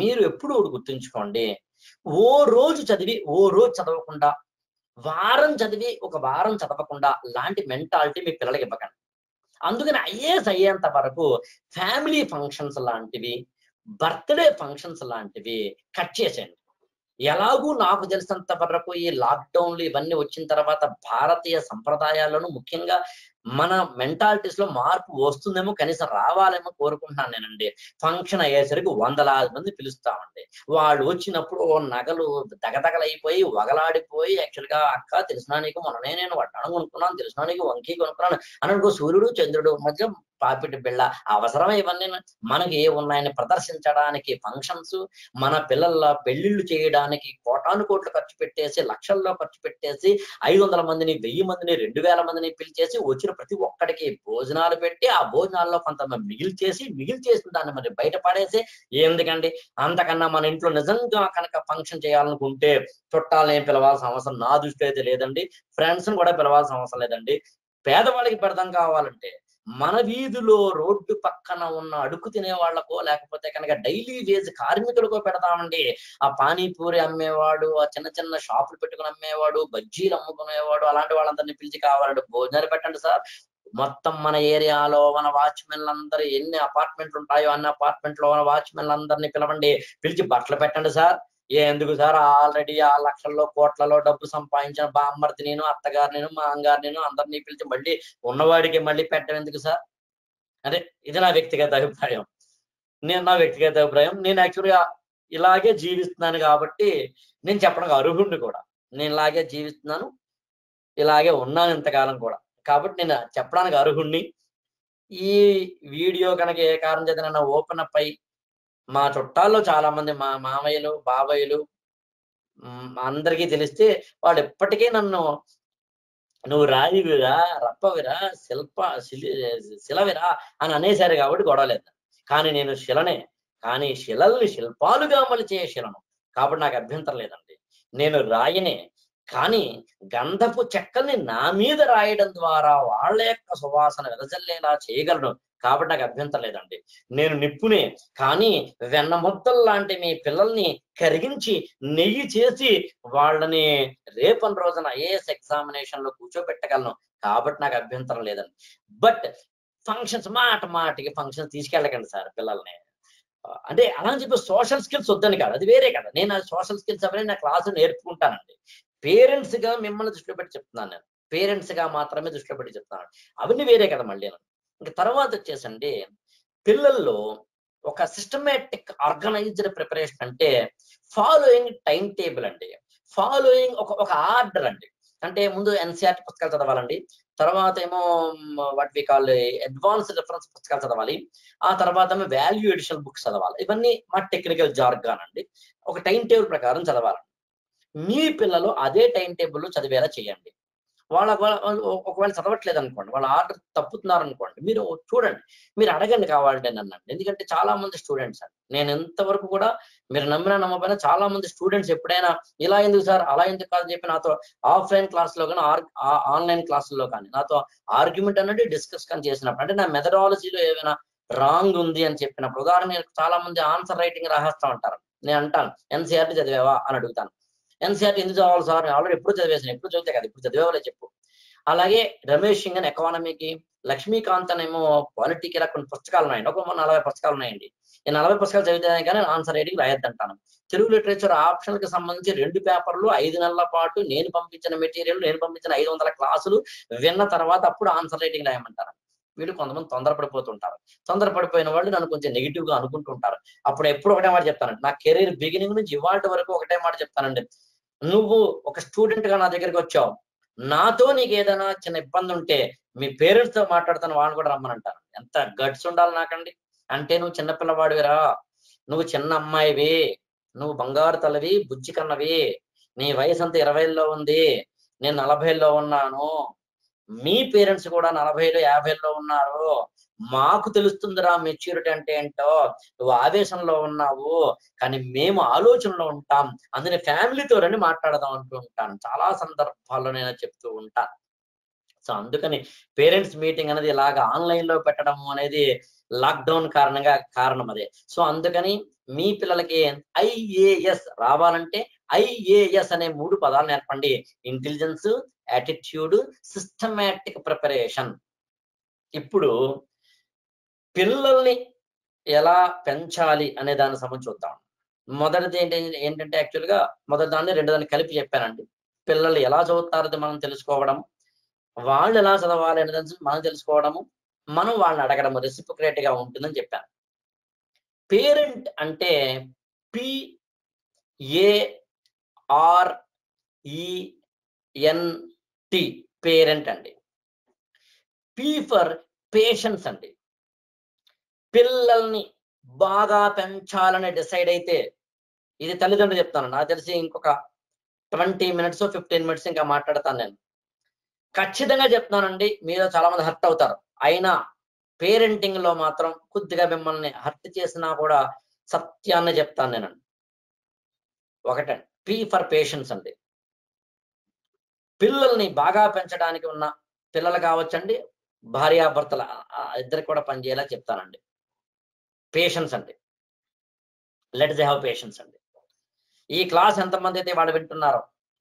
మీరు ఎప్పుడు గుర్తుంచుకోండి, ఓ రోజు చదివి ఓ రోజు చదవకుండా, వారం చదివి ఒక వారం చదవకుండా లాంటి మెంటాలిటీ మీ పిల్లలకి ఇవ్వకండి. అందుకని ఐఏఎస్ అయ్యేంత వరకు ఫ్యామిలీ ఫంక్షన్స్ లాంటివి, బర్త్డే ఫంక్షన్స్ లాంటివి కట్ చేసేయండి. ఎలాగూ నాకు తెలిసినంత వరకు ఈ లాక్డౌన్లు ఇవన్నీ వచ్చిన తర్వాత భారతీయ సంప్రదాయాలను ముఖ్యంగా మన మెంటాలిటీస్ లో మార్పు వస్తుందేమో, కనీసం రావాలేమో కోరుకుంటున్నాను నేనండి. ఫంక్షన్ అయ్యేసరికి వందలాది మంది పిలుస్తామండి. వాళ్ళు వచ్చినప్పుడు నగలు దగదగలైపోయి వగలాడిపోయి, యాక్చువల్గా అక్క తెలిసిన నీకు మొన్ననే నేను వడ్డాను కొనుక్కున్నాను, తెలిసిన నీకు వంకీ కొనుక్కున్నాను అని అనుకో. సూర్యుడు చంద్రుడు మధ్య పాపిటి బిళ్ళ అవసరమే. ఇవన్నీ మనకి ఏ ఉన్నాయని ప్రదర్శించడానికి ఫంక్షన్స్, మన పిల్లల పెళ్లిళ్ళు చేయడానికి కోటాను కోట్లు ఖర్చు పెట్టేసి, లక్షల్లో ఖర్చు పెట్టేసి, ఐదు వందల మందిని వెయ్యి మందిని రెండు వేల మందిని పిలిచేసి, వచ్చిన ప్రతి ఒక్కడికి భోజనాలు పెట్టి, ఆ భోజనాల్లో కొంతమంది మిగిలి చేసి మిగిలి చేసిన దాన్ని మరి బయటపడేసి ఎందుకండి. అంతకన్నా మన ఇంట్లో నిజంగా కనుక ఫంక్షన్ చేయాలనుకుంటే చుట్టాలని పిలవాల్సిన అవసరం నా దృష్టిలో అయితే లేదండి. ఫ్రెండ్స్ని కూడా పిలవాల్సిన అవసరం లేదండి. పేదవాళ్ళకి పెడదాం కావాలంటే మన వీధిలో రోడ్డు పక్కన ఉన్న అడుగు తినే వాళ్ళకో, లేకపోతే కనుక డైలీ వేజ్ కార్మికులకో పెడతామండి. ఆ పానీపూరి అమ్మేవాడు, ఆ చిన్న చిన్న షాపులు పెట్టుకుని అమ్మేవాడు, బజ్జీలు అమ్ముకునేవాడు, అలాంటి వాళ్ళందరినీ పిలిచి కావాలంటే భోజనాలు పెట్టండి సార్. మొత్తం మన ఏరియాలో మన వాచ్మెన్లు అందరూ ఎన్ని అపార్ట్మెంట్లు ఉంటాయో అన్ని అపార్ట్మెంట్లో మన వాచ్మెన్లు అందరినీ పిలవండి. పిలిచి బట్టలు పెట్టండి సార్. ఏ ఎందుకు సార్, ఆల్రెడీ ఆ లక్షల్లో కోట్లలో డబ్బు సంపాదించిన బామ్మర్ది నేను, అత్తగారు నేను, మా అంగారు నేను, అందరినీ పిలిచి మళ్ళీ ఉన్నవాడికి మళ్ళీ పెట్టడం ఎందుకు సార్? అదే ఇది నా వ్యక్తిగత అభిప్రాయం. నేను నా వ్యక్తిగత అభిప్రాయం నేను యాక్చువల్గా ఇలాగే జీవిస్తున్నాను కాబట్టి నేను చెప్పడానికి అర్హుండి కూడా. నేను ఇలాగే జీవిస్తున్నాను, ఇలాగే ఉన్నాను ఇంతకాలం కూడా, కాబట్టి నేను చెప్పడానికి అర్హుణ్ణి. ఈ వీడియో కనుక ఏ కారణం చేత నన్ను ఓపెన్ అప్ అయ్యి, మా చుట్టాల్లో చాలా మంది మా మామయ్యలు బాబాయ్యలు అందరికీ తెలిస్తే వాళ్ళు ఎప్పటికీ నన్ను నువ్వు రాయివిరా, రప్పవిరా, శిల్ప శిలి శిలవిరా అని అనేశారు కాబట్టి గొడవలేదు. కానీ నేను శిలనే, కానీ శిలల్ని శిల్పాలుగా మలిచే శిలను కాబట్టి నాకు అభ్యంతరం లేదండి. నేను రాయినే, కానీ గంధపు చెక్కల్ని నా మీద రాయడం ద్వారా వాళ్ళ యొక్క సువాసన వెదజల్లేలా చేయగలను కాబట్టి నాకు అభ్యంతరం లేదండి. నేను నిప్పునే, కానీ వెన్న ముద్దలు లాంటి మీ పిల్లల్ని కరిగించి నెయ్యి చేసి వాళ్ళని రేపటి రోజున ఐఏఎస్ ఎగ్జామినేషన్ లో కూర్చోబెట్టగలను కాబట్టి నాకు అభ్యంతరం లేదండి. బట్ ఫంక్షన్స్ మాట మాటికి ఫంక్షన్స్ తీసుకెళ్ళకండి సార్ పిల్లల్ని అంటే. అలా అని చెప్పి సోషల్ స్కిల్స్ వద్దని కాదు, అది వేరే కదా. నేను సోషల్ స్కిల్స్ అనేది నా క్లాసు నేర్పుకుంటానండి. పేరెంట్స్ గా మిమ్మల్ని దృష్టిలో పెట్టి చెప్తున్నాను, నేను పేరెంట్స్ గా మాత్రమే దృష్టిలో పెట్టి చెప్తున్నాను. అవన్నీ వేరే కదా మళ్ళీ. ఇంక తర్వాత వచ్చేసండి, పిల్లల్లో ఒక సిస్టమేటిక్ ఆర్గనైజ్డ్ ప్రిపరేషన్ అంటే ఫాలోయింగ్ టైం టేబుల్ అండి, ఫాలోయింగ్ ఒక ఒక ఆర్డర్ అండి. అంటే ముందు ఎన్సీఆర్టీ పుస్తకాలు చదవాలండి, తర్వాత ఏమో what we call advance reference పుస్తకాలు చదవాలి, ఆ తర్వాత ఏమో వాల్యూ ఎడిషనల్ బుక్స్ చదవాలి. ఇవన్నీ మా టెక్నికల్ జార్గాన్ అండి. ఒక టైం టేబుల్ ప్రకారం చదవాలండి. మీ పిల్లలు అదే టైం టేబుల్లో చదివేలా చేయండి. వాళ్ళ ఒకవేళ చదవట్లేదు అనుకోండి, వాళ్ళ ఆర్డర్ తప్పుతున్నారనుకోండి, మీరు చూడండి, మీరు అడగండి కావాలంటే నన్ను. ఎందుకంటే చాలా మంది స్టూడెంట్స్ అండి, నేను ఎంతవరకు కూడా మీరు నమ్మినా నమ్మపోయినా చాలా మంది స్టూడెంట్స్ ఎప్పుడైనా ఇలా ఎందుకు సార్ అలా ఎందుకు కాదని చెప్పి నాతో ఆఫ్లైన్ క్లాసులో కానీ ఆన్లైన్ క్లాసుల్లో కానీ నాతో ఆర్గ్యుమెంట్ అనేది డిస్కస్ కానీ చేసినప్పుడు, అంటే నా మెథడాలజీలో ఏమైనా రాంగ్ ఉంది అని చెప్పినప్పుడు, ఉదాహరణ చాలా మంది ఆన్సర్ రైటింగ్ రాసేస్తా ఉంటారు. నేను అంటాను ఎన్సీఆర్టీ చదివేవా అని అడుగుతాను. ఎన్సీఆర్టీ ఎందుకు చదవాలి సార్, నేను ఆల్రెడీ ఎప్పుడు చదివేసాను, ఎప్పుడు చదివితే కదా, ఇప్పుడు చదివేవాళ్ళే చెప్పు. అలాగే రమేష్ సింగ్ అని ఎకానమీకి, లక్ష్మీకాంత్ అనేమో పాలిటీకి, ఇలా కొన్ని పుస్తకాలు ఉన్నాయండి. ఒక నలభై పుస్తకాలు ఉన్నాయండి. ఈ నలభై పుస్తకాలు చదివితే కానీ ఆన్సర్ రైటింగ్ రాయొద్దంటాను. తెలుగు లిటరేచర్ ఆప్షనల్ కి సంబంధించి రెండు పేపర్లు ఐదు నెలల పాటు నేను పంపించిన మెటీరియల్, నేను పంపించిన ఐదు వందల క్లాసులు విన్న తర్వాత అప్పుడు ఆన్సర్ రైటింగ్ రాయమంటాను. వీళ్ళు కొంతమంది తొందరపడిపోతుంటారు. తొందరపడిపోయిన వాళ్ళు నన్ను కొంచెం నెగిటివ్ గా అనుకుంటుంటారు. అప్పుడు ఎప్పుడు ఒకటే మాట చెప్తానండి, నా కెరీర్ బిగినింగ్ నుంచి ఇవాళ వరకు ఒకటే మాట చెప్తానండి. నువ్వు ఒక స్టూడెంట్ గా నా దగ్గరికి వచ్చావు, నాతో నీకు ఏదైనా చిన్న ఇబ్బంది ఉంటే మీ పేరెంట్స్ తో మాట్లాడుతాను, వాళ్ళని కూడా రమ్మని అంటారు. ఎంత గట్స్ ఉండాలి నాకండి. అంటే నువ్వు చిన్నపిల్లవాడివిరా, నువ్వు చిన్న అమ్మాయివి, నువ్వు బంగారు తలవి, బుజ్జి కన్నవి, నీ వయసు అంతా ఇరవైల్లో ఉంది, నేను నలభైల్లో ఉన్నాను, మీ పేరెంట్స్ కూడా నలభైలో యాభైలో ఉన్నారు, మాకు తెలుస్తుందిరా మెచ్యూరిటీ అంటే ఏంటో. నువ్వు ఆవేశంలో ఉన్నావు కానీ మేము ఆలోచనలో ఉంటాం, అందుకని ఫ్యామిలీతో రండి మాట్లాడదాం అంటూ ఉంటాను. చాలా సందర్భాల్లో నేను చెప్తూ ఉంటాను. సో అందుకని పేరెంట్స్ మీటింగ్ అనేది ఇలాగ ఆన్లైన్ లో పెట్టడం అనేది లాక్డౌన్ కారణంగా కారణం అదే. సో అందుకని మీ పిల్లలకి ఐఏఎస్ రావాలంటే ఐఏఎస్ అనే మూడు పదాలు నేర్పండి. Intelligence, attitude, systematic preparation. ఇప్పుడు పిల్లల్ని ఎలా పెంచాలి అనే దాని సంబంధించి చూద్దాం. మొదటిది ఏంటి ఏంటంటే యాక్చువల్గా మొదటి దాన్ని రెండు దాన్ని కలిపి చెప్పానండి. పిల్లలు ఎలా చదువుతారో మనం తెలుసుకోవడం, వాళ్ళు ఎలా చదవాలి అనే దాని మనం తెలుసుకోవడము, మనం వాళ్ళని అడగడము రెసిప్రొకేట్ గా ఉంటుందని చెప్పాను. పేరెంట్ అంటే P A R E N T parent అండి. పి ఫర్ పేషెన్స్ అండి. పిల్లల్ని బాగా పెంచాలని డిసైడ్ అయితే, ఇది తల్లిదండ్రులు చెప్తాను, నాకు తెలిసి ఇంకొక ట్వంటీ మినిట్స్ ఫిఫ్టీన్ మినిట్స్ ఇంకా మాట్లాడతాను నేను. ఖచ్చితంగా చెప్తానండి, మీరు చాలా మంది హర్ట్ అవుతారు, అయినా పేరెంటింగ్ లో మాత్రం కొద్దిగా మిమ్మల్ని హర్ట్ చేసినా కూడా సత్యాన్ని చెప్తాను నేనండి. ఒకటండి పి ఫర్ పేషెన్స్ అండి. పిల్లల్ని బాగా పెంచడానికి ఉన్న పిల్లలు కావచ్చండి, భార్యాభర్తల ఇద్దరికి కూడా పనిచేయాలా చెప్తానండి. పేషెన్స్ అండి. లెట్ దే హ్యావ్ పేషెన్స్ అండి. ఈ క్లాస్ ఎంతమంది అయితే వాళ్ళు వింటున్నారో,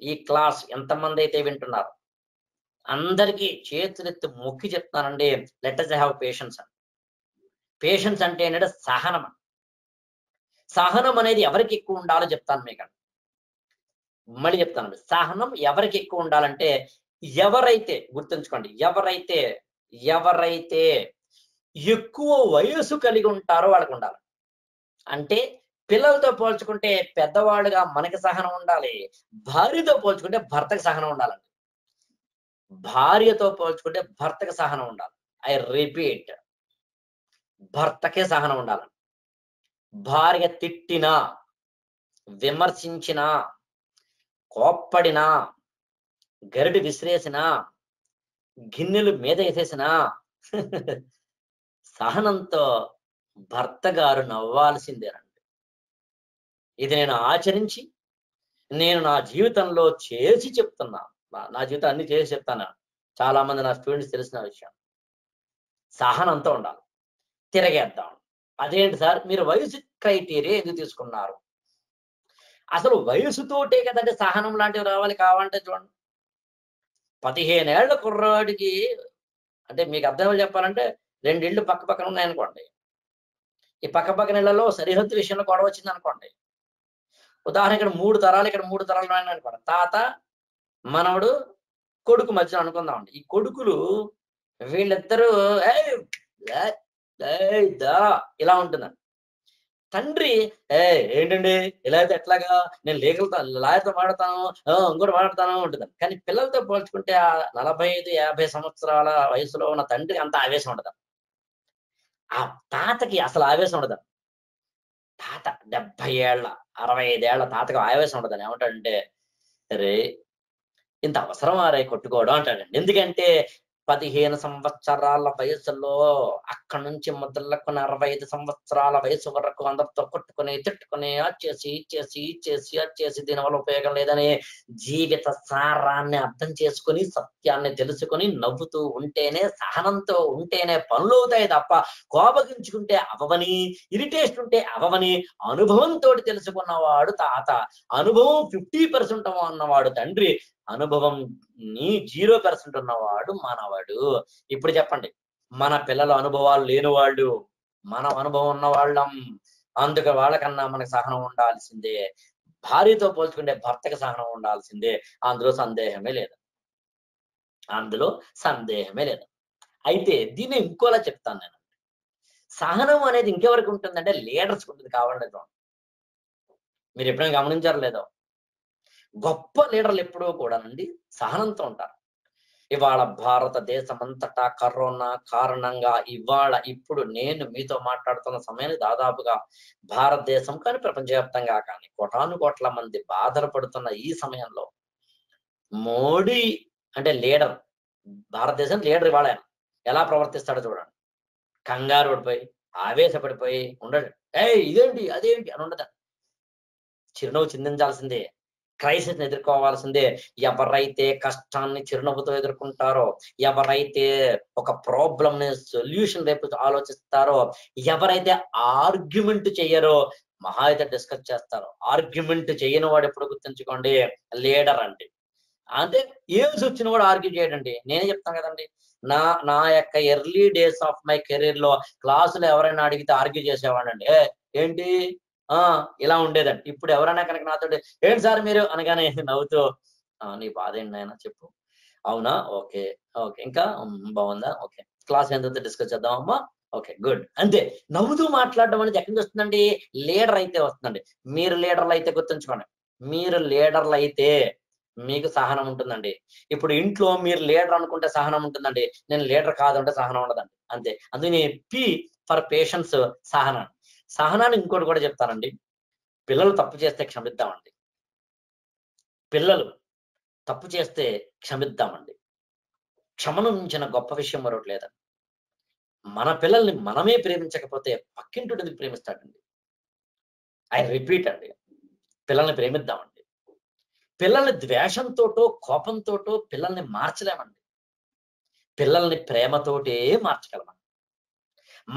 ఈ క్లాస్ ఎంతమంది అయితే వింటున్నారో అందరికీ చేతులెత్తి మొక్కి చెప్తానండి, లెట్ దే హ్యావ్ పేషెన్స్ అండి. పేషెన్స్ అంటే ఏంటంటే సహనం అండి. సహనం అనేది ఎవరికి ఎక్కువ ఉండాలో చెప్తాను మీకు. మళ్ళీ చెప్తానండి, సహనం ఎవరికి ఎక్కువ ఉండాలంటే ఎవరైతే గుర్తుంచుకోండి, ఎవరైతే ఎవరైతే ఎక్కువ వయసు కలిగి ఉంటారో వాళ్ళకు ఉండాలి. అంటే పిల్లలతో పోల్చుకుంటే పెద్దవాళ్ళుగా మనకి సహనం ఉండాలి, భార్యతో పోల్చుకుంటే భర్తకు సహనం ఉండాలండి. భార్యతో పోల్చుకుంటే భర్తకు సహనం ఉండాలి. ఐ రిపీట్, భర్తకే సహనం ఉండాలండి. భార్య తిట్టినా, విమర్శించినా, కోప్పడినా, గరిడి విసిరేసినా, గిన్నెలు మీద వేసేసినా సహనంతో భర్త గారు నవ్వాల్సిందేనండి. ఇది నేను ఆచరించి, నేను నా జీవితంలో చేసి చెప్తున్నా, నా జీవితం అన్ని చేసి చెప్తాను. చాలా మంది నా స్టూడెంట్స్ తెలిసిన విషయం. సహనంతో ఉండాలి. తిరగేద్దాం, అదేంటి సార్ మీరు వయసు క్రైటీరియా ఎందుకు తీసుకున్నారు? అసలు వయసుతోటే కదంటే సహనం లాంటివి రావాలి. కావాలంటే చూడండి, పదిహేనేళ్ల కుర్రాడికి అంటే మీకు అర్థం చెప్పాలంటే రెండు ఇళ్ళు పక్క పక్కన ఉన్నాయనుకోండి, ఈ పక్క పక్కన ఇళ్లలో సరిహద్దు విషయంలో గొడవ వచ్చింది అనుకోండి, ఉదాహరణ ఇక్కడ మూడు తరాలు ఇక్కడ మూడు తరాలు ఉన్నాయనుకోండి, తాత మనవడు కొడుకు మధ్యలో అనుకుందామండి. ఈ కొడుకులు వీళ్ళిద్దరూ ఇలా ఉంటుందండి. తండ్రి ఏ ఏంటండి ఇలా అయితే ఎట్లాగా, నేను లేఖలతో లాయర్తో మాట్లాడతాను, ఇంకోటి మాట్లాడతాను ఉంటుంది. కానీ పిల్లలతో పోల్చుకుంటే ఆ నలభై ఐదు యాభై సంవత్సరాల వయసులో ఉన్న తండ్రికి అంత ఆవేశం ఉండదు, ఆ తాతకి అసలు ఆవేశం ఉండదు. తాత డెబ్బై ఏళ్ళ అరవై ఐదేళ్ల తాతకి ఆవేశం ఉండదని ఏమంటాడంటే, రే ఇంత అవసరం అరే కొట్టుకోవడం అంటాడండి. ఎందుకంటే పదిహేను సంవత్సరాల వయసులో అక్కడి నుంచి మొదలుకొని అరవై ఐదు సంవత్సరాల వయసు వరకు అందరితో కొట్టుకుని తిట్టుకుని వచ్చేసి ఇచ్చేసి ఇచ్చేసి వచ్చేసి దీనివల్ల ఉపయోగం లేదని జీవిత సారాన్ని అర్థం చేసుకుని సత్యాన్ని తెలుసుకుని నవ్వుతూ ఉంటేనే, సహనంతో ఉంటేనే పనులు అవుతాయి తప్ప కోపగించుకుంటే అవవని, ఇరిటేషన్ ఉంటే అవవని అనుభవంతో తెలుసుకున్నవాడు తాత, అనుభవం ఫిఫ్టీ పర్సెంట్ ఉన్నవాడు తండ్రి, అనుభవం నీ జీరో పర్సెంట్ ఉన్నవాడు మనవాడు. ఇప్పుడు చెప్పండి, మన పిల్లల అనుభవాలు లేని వాళ్ళు, మనం అనుభవం ఉన్న వాళ్ళం, అందుకే వాళ్ళకన్నా మనకు సహనం ఉండాల్సిందే. భార్యతో పోల్చుకుంటే భర్తకి సహనం ఉండాల్సిందే, అందులో సందేహమే లేదు, అందులో సందేహమే లేదు. అయితే దీన్ని ఇంకోలా చెప్తాను నేను. సహనం అనేది ఇంకెవరికి ఉంటుందంటే లీడర్స్కి ఉంటుంది. కావాలంటే మీరు ఎప్పుడైనా గమనించారు లేదో, గొప్ప లీడర్లు ఎప్పుడూ కూడానండి సహనంతో ఉంటారు. ఇవాళ భారతదేశం అంతటా కరోనా కారణంగా ఇవాళ ఇప్పుడు నేను మీతో మాట్లాడుతున్న సమయాన్ని దాదాపుగా భారతదేశం కానీ ప్రపంచవ్యాప్తంగా కానీ కోటాను కోట్ల మంది బాధలు పడుతున్న ఈ సమయంలో మోడీ అంటే లీడర్, భారతదేశం లీడర్ ఇవాళ ఎలా ప్రవర్తిస్తాడో చూడండి. కంగారు పడిపోయి ఆవేశపడిపోయి ఉండడు. ఏ ఇదేంటి అదేంటి అని ఉండదు. చిరునవ్వు చిందించాల్సిందే, క్రైసిస్ ఎదుర్కోవాల్సిందే. ఎవరైతే కష్టాన్ని చిరునవ్వుతో ఎదుర్కొంటారో, ఎవరైతే ఒక ప్రాబ్లమ్ ని సొల్యూషన్ వైపు ఆలోచిస్తారో, ఎవరైతే ఆర్గ్యుమెంట్ చెయ్యరో, మహా అయితే డిస్కస్ చేస్తారో. ఆర్గ్యుమెంట్ చేయని వాడు ఎప్పుడు గుర్తుంచుకోండి లీడర్ అండి. అంటే ఏజ్ వచ్చిన కూడా ఆర్గ్యూ చేయడండి. నేనే చెప్తాను కదండి, నా నా యొక్క early days of my career లో క్లాసులో ఎవరైనా అడిగితే ఆర్గ్యూ చేసేవాడండి. ఏంటి ఆ ఇలా ఉండేదండి. ఇప్పుడు ఎవరైనా కనుక నాతో ఏంటి సార్ మీరు అనగానే నవ్వుతూ నీ బాధ ఏంటి ఆయన చెప్పు, అవునా ఓకే ఓకే ఇంకా బాగుందా ఓకే క్లాస్ ఎంత డిస్కస్ చేద్దామమ్మా ఓకే గుడ్ అంతే. నవ్వుతూ మాట్లాడడం అనేది ఎక్కడికి వస్తుందండి, లీడర్ అయితే వస్తుందండి. మీరు లీడర్లు అయితే గుర్తుంచుకోండి, మీరు లీడర్లు అయితే మీకు సహనం ఉంటుందండి. ఇప్పుడు ఇంట్లో మీరు లీడర్ అనుకుంటే సహనం ఉంటుందండి, నేను లీడర్ కాదంటే సహనం ఉండదండి, అంతే. అందుకని పి ఫర్ పేషెన్స్, సహనం. సహనాన్ని ఇంకోటి కూడా చెప్తానండి, పిల్లలు తప్పు చేస్తే క్షమిద్దామండి, పిల్లలు తప్పు చేస్తే క్షమిద్దామండి. క్షమను మించిన గొప్ప విషయం మరొకటి లేదండి. మన పిల్లల్ని మనమే ప్రేమించకపోతే పక్కింటిని ప్రేమిస్తాడండి. ఐ రిపీట్ అండి, పిల్లల్ని ప్రేమిద్దామండి. పిల్లల్ని ద్వేషంతోటో కోపంతోటో పిల్లల్ని మార్చలేమండి, పిల్లల్ని ప్రేమతోటే మార్చగలమండి.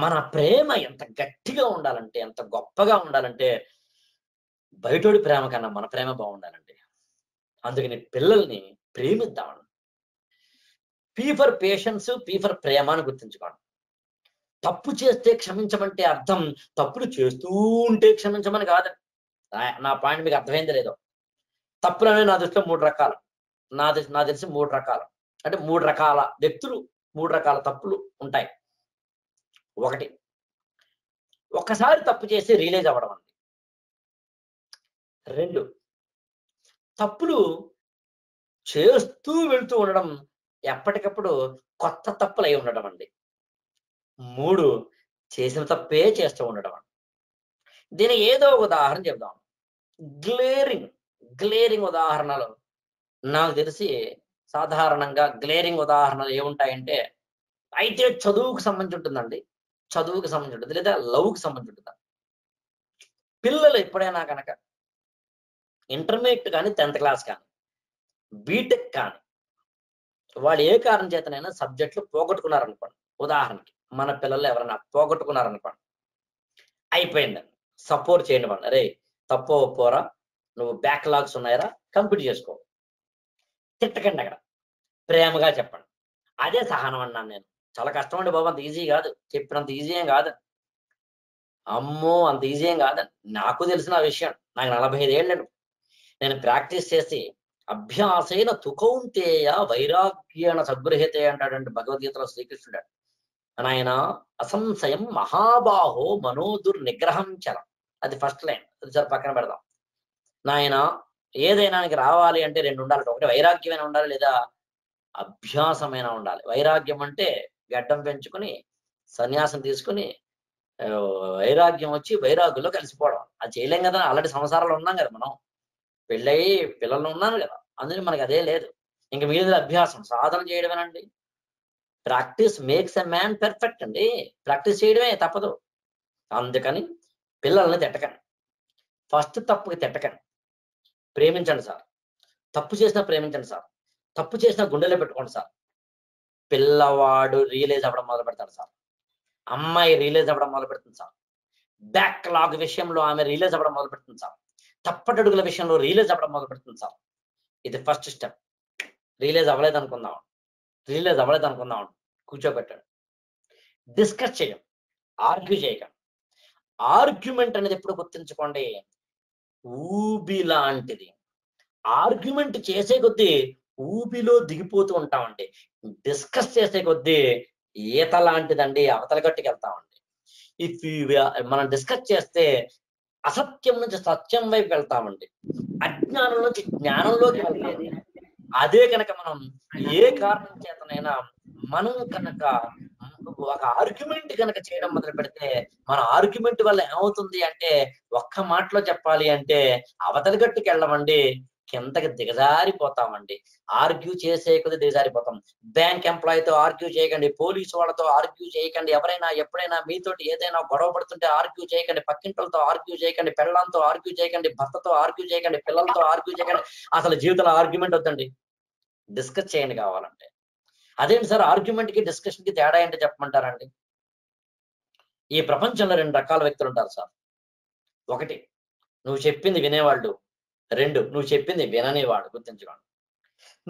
మన ప్రేమ ఎంత గట్టిగా ఉండాలంటే, ఎంత గొప్పగా ఉండాలంటే, బయటోడి ప్రేమ కన్నా మన ప్రేమ బాగుండాలండి. అందుకని పిల్లల్ని ప్రేమిద్దామండి. P for patience, P for ప్రేమ అని గుర్తుంచుకోండి. తప్పు చేస్తే క్షమించమంటే అర్థం తప్పులు చేస్తూ ఉంటే క్షమించమని కాదు. నా పాయింట్ మీకు అర్థమైంది లేదో. తప్పులు అనేవి నా దృష్టిలో మూడు రకాలు, నా నా తెలిసి మూడు రకాలు అంటే మూడు రకాల వ్యక్తులు, మూడు రకాల తప్పులు ఉంటాయి. ఒకటి, ఒకసారి తప్పు చేసి రియలైజ్ అవ్వడం అండి. రెండు, తప్పులు చేస్తూ వెళ్తూ ఉండడం, ఎప్పటికప్పుడు కొత్త తప్పులు అయి ఉండడం అండి. మూడు, చేసిన తప్పే చేస్తూ ఉండడం అండి. దీనికి ఏదో ఒక ఉదాహరణ చెప్దాం. గ్లేరింగ్ గ్లేరింగ్ ఉదాహరణలు నాకు తెలిసి సాధారణంగా గ్లేరింగ్ ఉదాహరణలు ఏముంటాయంటే, అయితే చదువుకు సంబంధించి ఉంటుందండి, చదువుకు సంబంధించి ఉంటుంది, లేదా లవ్కి సంబంధించి ఉంటుందా. పిల్లలు ఎప్పుడైనా కనుక ఇంటర్మీడియట్ కానీ, టెన్త్ క్లాస్ కానీ, బీటెక్ కానీ, వాళ్ళు ఏ కారణం చేతనైనా సబ్జెక్టులు పోగొట్టుకున్నారనుకోండి. ఉదాహరణకి మన పిల్లలు ఎవరైనా పోగొట్టుకున్నారనుకోండి, అయిపోయిందండి. సపోర్ట్ చేయండి వాళ్ళు, అరే తప్పో పోరా, నువ్వు బ్యాక్లాగ్స్ ఉన్నాయరా కంప్లీట్ చేసుకో, తిట్టకండి. అక్కడ ప్రేమగా చెప్పండి, అదే సహనం అన్నాను నేను. చాలా కష్టం అండి బాబు, అంత ఈజీ కాదు, చెప్పినంత ఈజీ ఏం కాదు, అమ్మో అంత ఈజీ ఏం కాదండి. నాకు తెలిసిన విషయం, నాకు నలభై ఐదు ఏళ్ళు నేను ప్రాక్టీస్ చేసి, అభ్యాసైన తుకౌంతేయ వైరాగ్యేణ సగృహతే అంటాడండి భగవద్గీతలో శ్రీకృష్ణుడు. నాయన అసంశయం మహాబాహో మనోదుర్ నిగ్రహం చలం, అది ఫస్ట్ లైన్, అది సార్ పక్కన పెడదాం. నాయన ఏదైనా రావాలి అంటే రెండు ఉండాలి, ఒకటి వైరాగ్యమైనా ఉండాలి, లేదా అభ్యాసమైనా ఉండాలి. వైరాగ్యం అంటే గడ్డం పెంచుకుని సన్యాసం తీసుకుని వైరాగ్యం వచ్చి వైరాగ్యంలో కలిసిపోవడం, అది చేయలేం కదా. ఆల్రెడీ సంసారాలు ఉన్నాం కదా, మనం పెళ్ళయి పిల్లలు ఉన్నాను కదా, అందుకని మనకి అదే లేదు. ఇంక మీద అభ్యాసం సాధన చేయడమేనండి. Practice makes a man perfect అండి, ప్రాక్టీస్ చేయడమే తప్పదు. అందుకని పిల్లల్ని తిట్టకండి, ఫస్ట్ తప్పుకి తిట్టకండి, ప్రేమించండి సార్, తప్పు చేసినా ప్రేమించండి సార్, తప్పు చేసినా గుండెలో పెట్టుకోండి సార్. పిల్లవాడు రియలైజ్ అవ్వడం మొదలు పెడతాడు సార్, అమ్మాయి రియలైజ్ అవ్వడం మొదలు పెడుతుంది సార్, బ్యాక్లాగ్ విషయంలో ఆమె రియలైజ్ అవ్వడం మొదలు పెడుతుంది సార్, తప్పటడుగుల విషయంలో రియలైజ్ అవ్వడం మొదలు పెడుతుంది సార్. ఇది ఫస్ట్ స్టెప్. రియలైజ్ అవ్వలేదు అనుకుందాం, రియలైజ్ అవ్వలేదు అనుకుందాం కూర్చోబెట్టాడు, డిస్కస్ చేయం, ఆర్గ్యూ చేయకండి. ఆర్గ్యుమెంట్ అనేది ఎప్పుడు గుర్తుంచుకోండి, ఊబి లాంటిది. ఆర్గ్యుమెంట్ చేసే కొద్దీ ఊబిలో దిగిపోతూ ఉంటామండి, డిస్కస్ చేసే కొద్దీ ఈత లాంటిదండి, అవతల గట్టుకు వెళ్తామండి. ఇఫ్ మనం డిస్కస్ చేస్తే అసత్యం నుంచి సత్యం వైపు వెళ్తామండి, అజ్ఞానం నుంచి జ్ఞానంలోకి వెళ్తామండి. అదే కనుక మనం ఏ కారణం చేతనైనా మనం కనుక ఒక ఆర్గ్యుమెంట్ కనుక చేయడం మొదలు పెడితే, మన ఆర్గ్యుమెంట్ వల్ల ఏమవుతుంది అంటే, ఒక్క మాటలో చెప్పాలి అంటే అవతలి గట్టుకు వెళ్ళమండి, కిందకి దిగజారిపోతామండి. ఆర్గ్యూ చేసే కొద్ది దిగజారిపోతాం. బ్యాంక్ ఎంప్లాయీతో ఆర్గ్యూ చేయకండి, పోలీసు వాళ్ళతో ఆర్గ్యూ చేయకండి, ఎవరైనా ఎప్పుడైనా మీతోటి ఏదైనా గొడవ పడుతుంటే ఆర్గ్యూ చేయకండి, పక్కింటలతో ఆర్గ్యూ చేయకండి, పెళ్ళంతో ఆర్గ్యూ చేయకండి, భర్తతో ఆర్గ్యూ చేయకండి, పిల్లలతో ఆర్గ్యూ చేయకండి. అసలు జీవితంలో ఆర్గ్యుమెంట్ వద్దండి, డిస్కస్ చేయండి కావాలంటే. అదేంటి సార్ ఆర్గ్యుమెంట్ కి డిస్కషన్ కి తేడా ఏంటో చెప్పమంటారండి. ఈ ప్రపంచంలో రెండు రకాల వ్యక్తులు ఉంటారు సార్. ఒకటి, నువ్వు చెప్పింది వినేవాళ్ళు. రెండు, నువ్వు చెప్పింది విననేవాడు. గుర్తించుకోండి,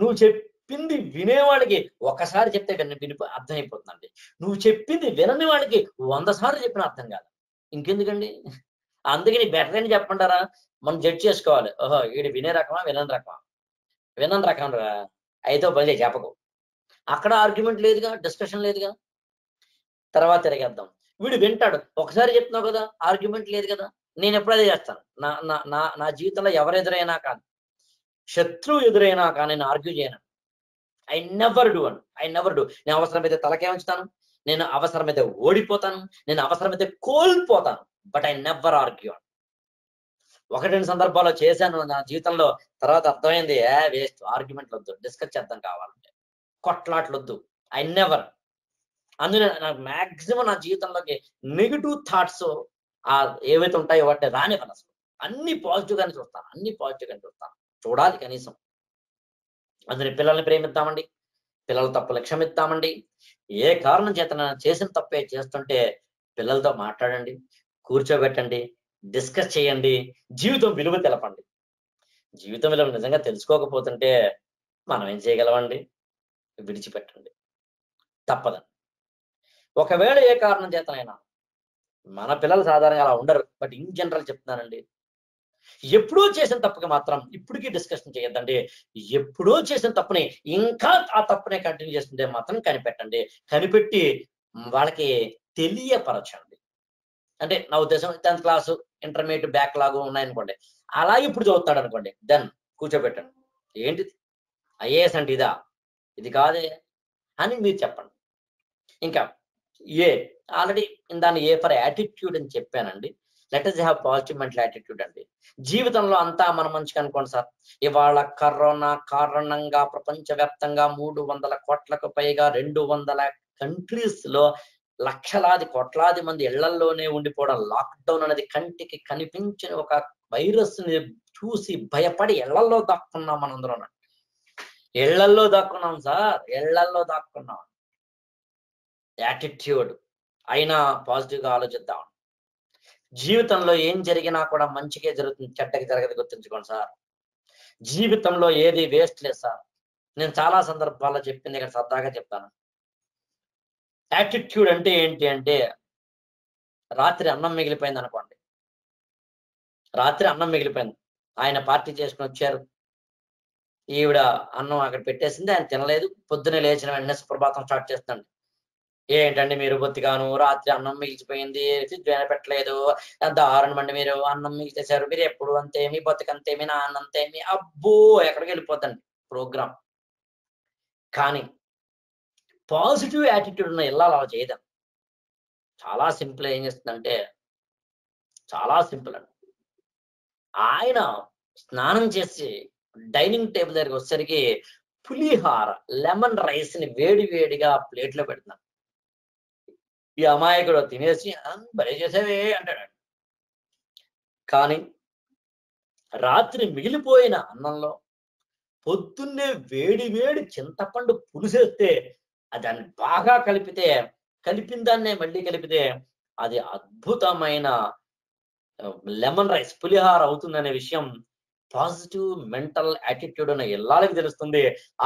నువ్వు చెప్పింది వినేవాడికి ఒకసారి చెప్తే విని అర్థం అయిపోతుందండి. నువ్వు చెప్పింది వినని వాడికి వంద సార్లు చెప్పిన అర్థం కాదు, ఇంకెందుకండి? అందుకని బెటర్ అని చెప్పంటారా? మనం జడ్జ్ చేసుకోవాలి. ఓహో, వీడు వినే రకమా వినని రకమా? వినని రకం రా, అయితే పని చెప్పకు. అక్కడ ఆర్గ్యుమెంట్ లేదుగా, డిస్కషన్ లేదుగా. తర్వాత తిరిగేద్దాం. వీడు వింటాడు, ఒకసారి చెప్తున్నావు కదా, ఆర్గ్యుమెంట్ లేదు కదా. నేను ఎప్పుడు అదే చేస్తాను. నా నా నా జీవితంలో ఎవరు ఎదురైనా కానీ, శత్రువు ఎదురైనా కానీ నేను ఆర్గ్యూ చేయను. ఐ నెవర్ డూ అను ఐ నెవర్ డూ నేను అవసరమైతే తలకే ఉంచుతాను, నేను అవసరమైతే ఓడిపోతాను, నేను అవసరమైతే కోల్పోతాను, బట్ ఐ నెవర్ ఆర్గ్యూ అను. ఒకటి రెండు సందర్భాల్లో చేశాను నా జీవితంలో. తర్వాత అర్థమైంది, ఏ వేస్ట్, ఆర్గ్యుమెంట్లు వద్దు, డిస్కస్ చేద్దాం, కావాలంటే కొట్లాట్లు వద్దు. ఐ నెవర్ అందులో నాకు మ్యాక్సిమం నా జీవితంలోకి నెగిటివ్ థాట్స్ ఆ ఏవైతే ఉంటాయో వాటిని రానివ్వను. అసలు అన్ని పాజిటివ్ గానే చూస్తాను, అన్ని పాజిటివ్ గానే చూస్తాను చూడాలి కనీసం. అందులో పిల్లల్ని ప్రేమిద్దామండి, పిల్లల తప్పులు క్షమిద్దామండి. ఏ కారణం చేత చేసిన తప్పే చేస్తుంటే పిల్లలతో మాట్లాడండి, కూర్చోబెట్టండి, డిస్కస్ చేయండి, జీవితం విలువ తెలపండి. జీవితం విలువ నిజంగా తెలుసుకోకపోతుంటే మనం ఏం చేయగలమండి? విడిచిపెట్టండి, తప్పదండి. ఒకవేళ ఏ కారణం చేతనైనా, మన పిల్లలు సాధారణంగా అలా ఉండరు, బట్ ఇన్ జనరల్ చెప్తున్నానండి, ఎప్పుడో చేసిన తప్పుకి మాత్రం ఇప్పటికీ డిస్కషన్ చేయొద్దండి. ఎప్పుడో చేసిన తప్పుని ఇంకా ఆ తప్పునే కంటిన్యూ చేస్తుంటే మాత్రం కనిపెట్టండి, కనిపెట్టి వాళ్ళకి తెలియపరచండి. అంటే నా ఉద్దేశం, టెన్త్ క్లాసు, ఇంటర్మీడియట్ బ్యాక్ లాగా ఉన్నాయనుకోండి, అలాగే ఇప్పుడు చదువుతాడు అనుకోండి, దెన్ కూర్చోబెట్టండి. ఏంటిది? ఐఏఎస్ అంటే ఇదా? ఇది కాదే అని మీరు చెప్పండి. ఇంకా ఏ ఆల్రెడీ దాన్ని ఏ ఫర్ యాటిట్యూడ్ అని చెప్పానండి. Let us have positive mental attitude అండి. జీవితంలో అంతా మన మంచిగా అనుకోండి సార్. ఇవాళ కరోనా కారణంగా ప్రపంచవ్యాప్తంగా మూడు వందల కోట్లకు పైగా రెండు వందల కంట్రీస్ లో లక్షలాది కోట్లాది మంది ఇళ్లల్లోనే ఉండిపోవడం, లాక్డౌన్ అనేది కంటికి కనిపించిన ఒక వైరస్ ని చూసి భయపడి ఇళ్లల్లో దాక్కున్నాం. మనందరం ఇళ్లల్లో దాక్కున్నాం సార్, ఇళ్లల్లో దాక్కున్నాం. యాటిట్యూడ్ అయినా పాజిటివ్గా ఆలోచిద్దాం. జీవితంలో ఏం జరిగినా కూడా మంచికే జరుగుతుంది, చెడ్డకి జరగదు, గుర్తుంచుకోండి సార్. జీవితంలో ఏది వేస్ట్ లేదు సార్. నేను చాలా సందర్భాల్లో చెప్పింది ఇక్కడ సరదాగా చెప్తాను. యాటిట్యూడ్ అంటే ఏంటి అంటే, రాత్రి అన్నం మిగిలిపోయింది అనుకోండి, రాత్రి అన్నం మిగిలిపోయింది, ఆయన పార్టీ చేసుకుని వచ్చారు, ఈవిడ అన్నం అక్కడ పెట్టేసింది, ఆయన తినలేదు, పొద్దునే లేచిన వెంటనే సుప్రభాతం స్టార్ట్ చేస్తాడు. ఏంటండి మీరు బొత్తిగాను, రాత్రి అన్నం మిగిలిపోయింది, జ్వర పెట్టలేదు, దారుణమండి మీరు, అన్నం మిగిలిచేశారు, మీరు ఎప్పుడు అంతేమి, బొత్తికంతేమి, నా అన్నంతేమి, అబ్బో ఎక్కడికి వెళ్ళిపోద్దండి ప్రోగ్రామ్. కానీ పాజిటివ్ యాటిట్యూడ్ ఉన్న ఇళ్ళ అలా చేయదాం. చాలా సింపుల్. ఏం చేస్తుందంటే చాలా సింపుల్ అండి. ఆయన స్నానం చేసి డైనింగ్ టేబుల్ దగ్గరికి వచ్చేసరికి పులిహార, లెమన్ రైస్ ని వేడి వేడిగా ప్లేట్లో పెడుతున్నాను. ఈ అమాయకుడు తినేసి భలే చేసేవే అంటాడు. కానీ రాత్రి మిగిలిపోయిన అన్నంలో పొద్దున్నే వేడి వేడి చింతపండు పులుసేస్తే, దాన్ని బాగా కలిపితే, కలిపిన దాన్నే మళ్ళీ కలిపితే అది అద్భుతమైన లెమన్ రైస్ పులిహార అవుతుందనే విషయం పాజిటివ్ మెంటల్ యాటిట్యూడ్ అనే ఇళ్ళకి తెలుస్తుంది.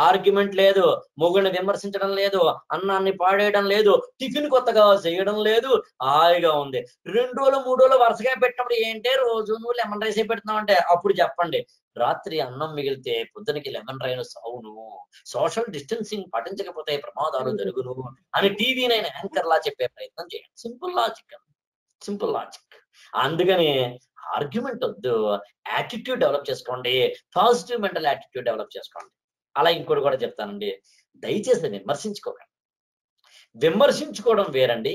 ఆర్గ్యుమెంట్ లేదు, మొగుడిని విమర్శించడం లేదు, అన్నాన్ని పాడేయడం లేదు, టిఫిన్ కొత్తగా చేయడం లేదు, హాయిగా ఉంది. రెండు రోజులు మూడు రోజులు వరుసగా పెట్టినప్పుడు ఏంటే రోజు నువ్వు లెమన్ రైస్ పెడుతున్నావు అంటే, అప్పుడు చెప్పండి రాత్రి అన్నం మిగిలితే పొద్దునకి లెమన్ రైస్ అవును, సోషల్ డిస్టెన్సింగ్ పాటించకపోతే ప్రమాదాలు జరుగును అని టీవీ నైన్ యాంకర్ లా చెప్పే ప్రయత్నం చేయండి. Simple logic, simple logic. అందుకని ఆర్గ్యుమెంట్ వద్దు, యాటిట్యూడ్ డెవలప్ చేసుకోండి, పాజిటివ్ మెంటల్ యాటిట్యూడ్ డెవలప్ చేసుకోండి. అలా ఇంకోటి కూడా చెప్తానండి, దయచేసి విమర్శించుకోకండి. విమర్శించుకోవడం వేరండి,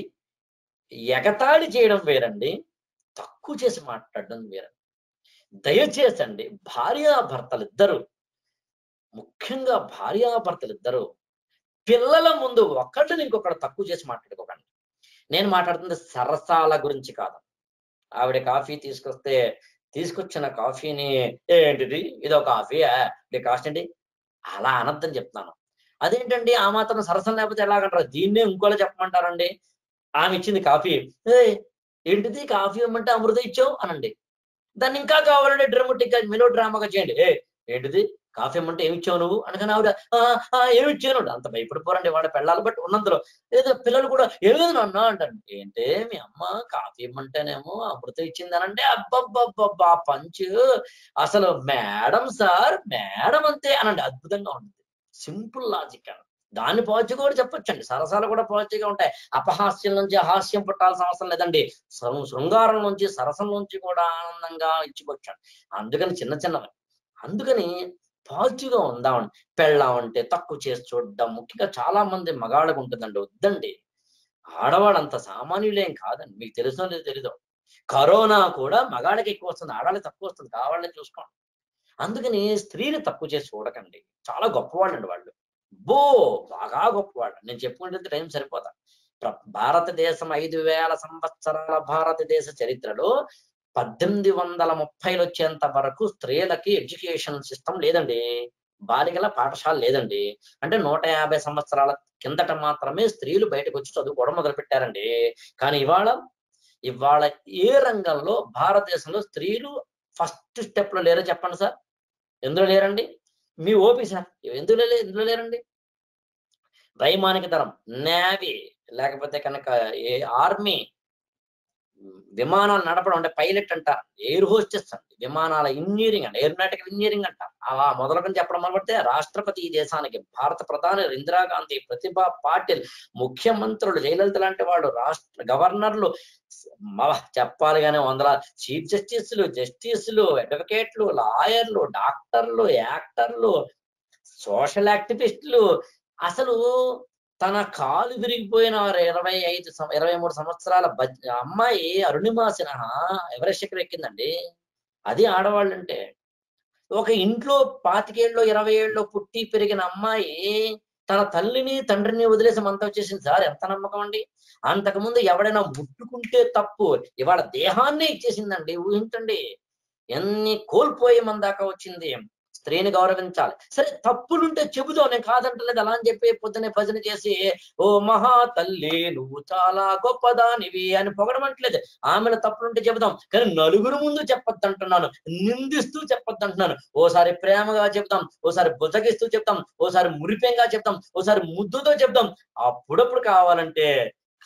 ఎగతాళి చేయడం వేరండి, తక్కువ చేసి మాట్లాడడం వేరండి. దయచేసి అండి, భార్యాభర్తలిద్దరూ, ముఖ్యంగా భార్యాభర్తలిద్దరూ పిల్లల ముందు ఒకళ్ళని ఇంకొకటి తక్కువ చేసి మాట్లాడుకోకండి. నేను మాట్లాడుతుంది సరసాల గురించి కాదు. ఆవిడ కాఫీ తీసుకొస్తే తీసుకొచ్చిన కాఫీని ఏంటిది, ఇది ఒక కాఫీ కాస్ట్ అండి, అలా అనర్థం చెప్తాను. అదేంటండి ఆ మాత్రం సరసం లేకపోతే ఎలాగంటారు? దీన్నే ఇంకోలా చెప్పమంటారండి. ఆమె ఇచ్చింది కాఫీ, ఏ ఏంటిది కాఫీ ఇవ్వమంటే అమృతం ఇచ్చావు అనండి. దాన్ని ఇంకా కావాలంటే డ్రామాటిక్గా, మెలో డ్రామాగా చేయండి. ఏ ఏంటిది కాఫీ ఏమంటే ఏమి ఇచ్చావు నువ్వు అనగానే ఆవిడ ఏమి ఇచ్చాను అంత భయపడిపోరండి వాళ్ళ పిల్లలు. బట్ ఉన్నంతలో ఏదో పిల్లలు కూడా ఏమేది అన్నా అంటాను, ఏంటే మీ అమ్మ కాఫీ ఇమ్మంటేనేమో అమృతం ఇచ్చిందనంటే అబ్బబ్బబ్బబ్బా పంచ్ అసలు మేడం సార్ మేడం అంతే అనండి. అద్భుతంగా ఉంటుంది, సింపుల్ లాజిక్ అండి. దాన్ని పాజిటివ్ కూడా చెప్పొచ్చండి, సరసాలు కూడా పాజిటివ్ గా ఉంటాయి. అపహాస్యం నుంచి హాస్యం పుట్టాల్సిన అవసరం లేదండి, శృంగారం నుంచి సరసం నుంచి కూడా ఆనందంగా ఇచ్చుకోవచ్చండి. అందుకని చిన్న చిన్నవి అందుకని పాజిటివ్ గా ఉందామండి. పెళ్ళాం అంటే తక్కువ చేసి చూడడం ముఖ్యంగా చాలా మంది మగాళ్ళకు ఉంటుందండి. వద్దండి, ఆడవాళ్ళంత సామాన్యులేం కాదండి. మీకు తెలుసో లేదు తెలీదు, కరోనా కూడా మగాళ్ళకి ఎక్కువ వస్తుంది, ఆడవాళ్ళకి తక్కువ వస్తుంది. కావాలని చూసుకోండి. అందుకని స్త్రీలు తక్కువ చేసి చూడకండి, చాలా గొప్పవాళ్ళు అండి వాళ్ళు, బో బాగా గొప్పవాళ్ళు. నేను చెప్పుకుంటే టైం సరిపోతా. భారతదేశం ఐదు వేల సంవత్సరాల భారతదేశ చరిత్రలో పద్దెనిమిది వందల ముప్పైలు వచ్చేంత వరకు స్త్రీలకి ఎడ్యుకేషన్ సిస్టమ్ లేదండి, బాలికల పాఠశాల లేదండి. అంటే నూట యాభై సంవత్సరాల కిందట మాత్రమే స్త్రీలు బయటకు వచ్చి చదువుకోవడం మొదలుపెట్టారండి. కానీ ఇవాళ ఇవాళ ఏ రంగంలో భారతదేశంలో స్త్రీలు ఫస్ట్ స్టెప్ లో లేరో చెప్పండి సార్. ఎందులో లేరండి? మీ ఓపీ సార్ ఎందులో లే ఎందులో లేరండి? వైమానిక దళం, నేవీ, లేకపోతే కనుక ఏ ఆర్మీ, విమానాలు నడపడం అంటే పైలట్ అంటారు, ఎయిర్ హోస్టెస్ అండి, విమానాల ఇంజనీరింగ్ అండి, ఏరోనాటికల్ ఇంజనీరింగ్ అంటారు. అలా మొదలుకొని చెప్పడం మొదలుపెడితే రాష్ట్రపతి ఈ దేశానికి, భారత ప్రధాని ఇందిరాగాంధీ, ప్రతిభా పాటిల్, ముఖ్యమంత్రులు జయలలిత లాంటి వాళ్ళు, రాష్ట్ర గవర్నర్లు, చెప్పాలి కానీ వందల చీఫ్ జస్టిస్లు, జస్టిస్లు, అడ్వకేట్లు, లాయర్లు, డాక్టర్లు, యాక్టర్లు, సోషల్ యాక్టివిస్టులు. అసలు తన కాలు విరిగిపోయిన ఇరవై ఐదు ఇరవై మూడు సంవత్సరాల అమ్మాయి అరుణిమా సిన్హా ఎవరెస్ట్ శిఖరం ఎక్కిందండి. అది ఆడవాళ్ళు అంటే. ఒక ఇంట్లో పాతికేళ్ళలో ఇరవై ఏళ్ళలో పుట్టి పెరిగిన అమ్మాయి తన తల్లిని తండ్రిని వదిలేసి మనతో వచ్చేసింది సార్. ఎంత నమ్మకం అండి! అంతకుముందు ఎవడైనా ముట్టుకుంటే తప్పు, ఇవాళ దేహాన్నే ఇచ్చేసిందండి. ఊహించండి ఎన్ని కోల్పోయి మన దాకా వచ్చింది. స్త్రీని గౌరవించాలి. సరే, తప్పులుంటే చెబుదాం, నేను కాదంటలేదు. అలా అని చెప్పి పొద్దునే భజన చేసి ఓ మహా తల్లి నువ్వు చాలా గొప్పదానివి అని పొగడమంటలేదు. ఆమెను తప్పులుంటే చెబుదాం, కానీ నలుగురు ముందు చెప్పొద్దంటున్నాను, నిందిస్తూ చెప్పొద్దంటున్నాను. ఓసారి ప్రేమగా చెప్తాం, ఓసారి బుసగిస్తూ చెప్తాం, ఓసారి మురిపెంగా చెప్తాం, ఓసారి ముద్దుతో చెప్తాం. అప్పుడప్పుడు కావాలంటే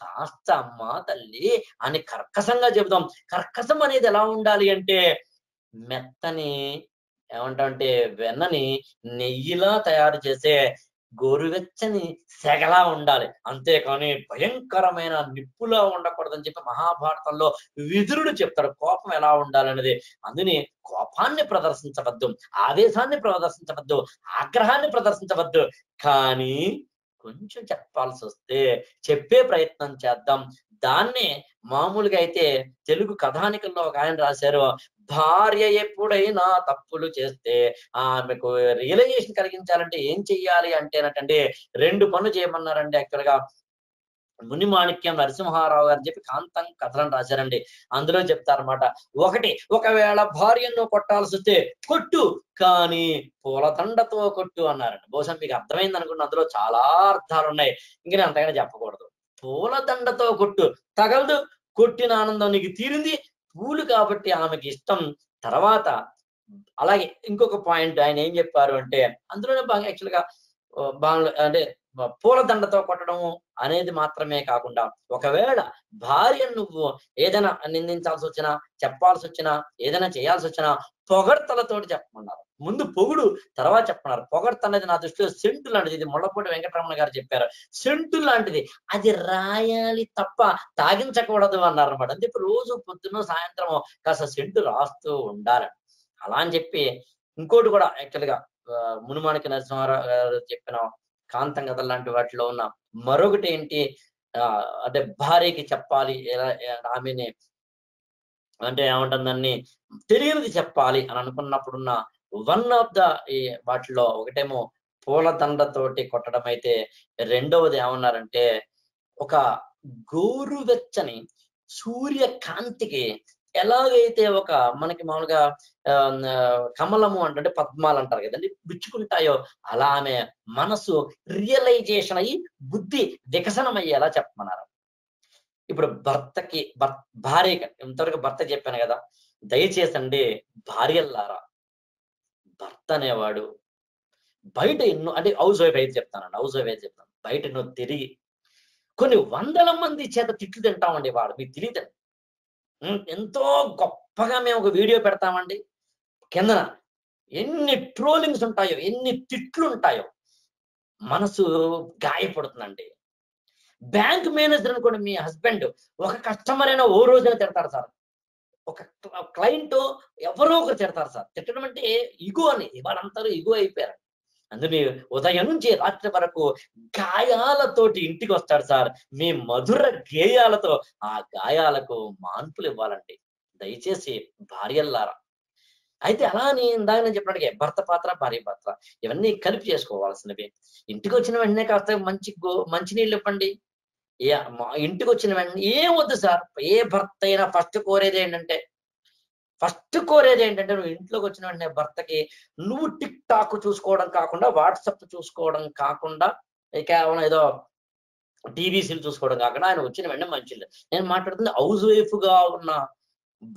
కాస్త అమ్మ తల్లి అని కర్కశంగా చెబుదాం. కర్కశం అనేది ఎలా ఉండాలి అంటే మెత్తని ఏమంటామంటే వెన్నని నెయ్యిలా తయారు చేసే గోరువెచ్చని సెగలా ఉండాలి, అంతేకాని భయంకరమైన నిప్పులా ఉండకూడదని చెప్పి మహాభారతంలో విదురుడు చెప్తాడు కోపం ఎలా ఉండాలనేది. అందుని కోపాన్ని ప్రదర్శించవద్దు, ఆవేశాన్ని ప్రదర్శించవద్దు, ఆగ్రహాన్ని ప్రదర్శించవద్దు. కానీ కొంచెం చెప్పాల్సి వస్తే చెప్పే ప్రయత్నం చేద్దాం. దాన్నే మామూలుగా అయితే తెలుగు కథానికల్లో ఒక ఆయన రాశారు, భార్య ఎప్పుడైనా తప్పులు చేస్తే ఆమెకు రియలైజేషన్ కలిగించాలంటే ఏం చెయ్యాలి అంటేనటండి రెండు పనులు చేయమన్నారండి. యాక్చువల్ గా ముని మాణిక్యం నరసింహారావు గారు చెప్పి కాంతం కథలను రాశారండి. అందులో చెప్తారనమాట, ఒకటి, ఒకవేళ భార్యను కొట్టాల్సి వస్తే కొట్టు, కానీ పూలదండతో కొట్టు అన్నారండి. బహుశా మీకు అర్థమైంది అనుకున్న, అందులో చాలా అర్థాలు ఉన్నాయి, ఇంక నేను అంతగానే చెప్పకూడదు. పూలదండతో కొట్టు, తగలదు, కొట్టిన ఆనందం నీకు తీరింది, పూలు కాబట్టి ఆమెకి ఇష్టం. తర్వాత అలాగే ఇంకొక పాయింట్ ఆయన ఏం చెప్పారు అంటే, అందులోనే బాగా యాక్చువల్ గా బాగా అంటే పూలదండతో కొట్టడం అనేది మాత్రమే కాకుండా, ఒకవేళ భార్య నువ్వు ఏదైనా నిందించాల్సి వచ్చినా, చెప్పాల్సి వచ్చినా, ఏదైనా చేయాల్సి వచ్చినా పొగడ్తలతో చెప్పమన్నారు. ముందు పొగుడు, తర్వాత చెప్పమన్నారు. పొగడ్త అనేది నా దృష్టిలో సెంటు లాంటిది. ఇది ముళ్ళపూడి వెంకటరమణ గారు చెప్పారు, సెంటు లాంటిది, అది రాయాలి తప్ప తాగించకూడదు అన్నారు అనమాట. అంటే ఇప్పుడు రోజు పొద్దున సాయంత్రం కాస్త సెంటు రాస్తూ ఉండాలి. అలా అని చెప్పి ఇంకోటి కూడా యాక్చువల్ గా మునిమాణిక్య నరసింహారావు గారు చెప్పిన కాంతం కథ లాంటి వాటిలో ఉన్న మరొకటి ఏంటి అంటే, భార్యకి చెప్పాలి ఎలా ఆమెని అంటే ఏమంటుందని తెలియనిది చెప్పాలి అని అనుకున్నప్పుడున్న వన్ ఆఫ్ ద వాటిలో ఒకటేమో పూలదండతోటి కొట్టడం అయితే, రెండవది ఏమన్నారంటే ఒక గోరువెచ్చని సూర్యకాంతికి ఎలాగైతే ఒక మనకి మామూలుగా కమలము అంటే పద్మాలు అంటారు కదండి బిచ్చుకుంటాయో అలా ఆమె మనసు రియలైజేషన్ అయ్యి బుద్ధి వికసనం అయ్యేలా చెప్పమన్నారు. ఇప్పుడు భర్తకి భర్ భార్య ఇంతవరకు భర్త చెప్పాను కదా, దయచేసండి భార్యల్లారా, భర్త అనేవాడు బయట ఎన్నో, అంటే హౌస్ వైఫ్ అయితే చెప్తానండి, హౌస్ వైఫ్ అయితే చెప్తాను, బయట ఎన్నో తిరిగి కొన్ని వందల మంది చేత తిట్లు తింటామండి. వాడు మీకు తెలియదండి. ఎంతో గొప్పగా మేము ఒక వీడియో పెడతామండి, కిందన ఎన్ని ట్రోలింగ్స్ ఉంటాయో, ఎన్ని తిట్లు ఉంటాయో, మనసు గాయపడుతుందండి. బ్యాంక్ మేనేజర్ అనుకోండి, మీ హస్బెండ్ ఒక కస్టమర్ అయినా ఓ రోజైనా తిడతారు సార్, ఒక క్లయింట్ ఎవరో ఒకరు తిడతారు సార్. తిట్టడం అంటే ఇగో అని, వాళ్ళంతా ఇగో అయిపోయారు. అందుని ఉదయం నుంచి రాత్రి వరకు గాయాలతోటి ఇంటికి వస్తాడు సార్. మీ మధుర గేయాలతో ఆ గాయాలకు మాన్పులు ఇవ్వాలండి దయచేసి భార్యల్లారా. అయితే అలా అని ఇందాక నేను చెప్పినట్టుగా భర్త పాత్ర, భార్య పాత్ర ఇవన్నీ కలిపి చేసుకోవాల్సినవి. ఇంటికి వచ్చిన వెంటనే కాస్త మంచి గో మంచినీళ్ళు ఇవ్వండి. ఏ ఇంటికి వచ్చిన వెంటనే ఏం వద్దు సార్. ఏ భర్త అయినా ఫస్ట్ కోరేది ఏంటంటే ఫస్ట్ కోరేది ఏంటంటే నువ్వు ఇంట్లోకి వచ్చిన వెంటనే భర్తకి నువ్వు టిక్ టాక్ చూసుకోవడం కాకుండా, వాట్సాప్ చూసుకోవడం కాకుండా, కేవలం ఏదో టీవీసీలు చూసుకోవడం కాకుండా ఆయన వచ్చిన వెంటనే మంచిది. నేను మాట్లాడుతుంది హౌస్ వైఫ్ గా ఉన్న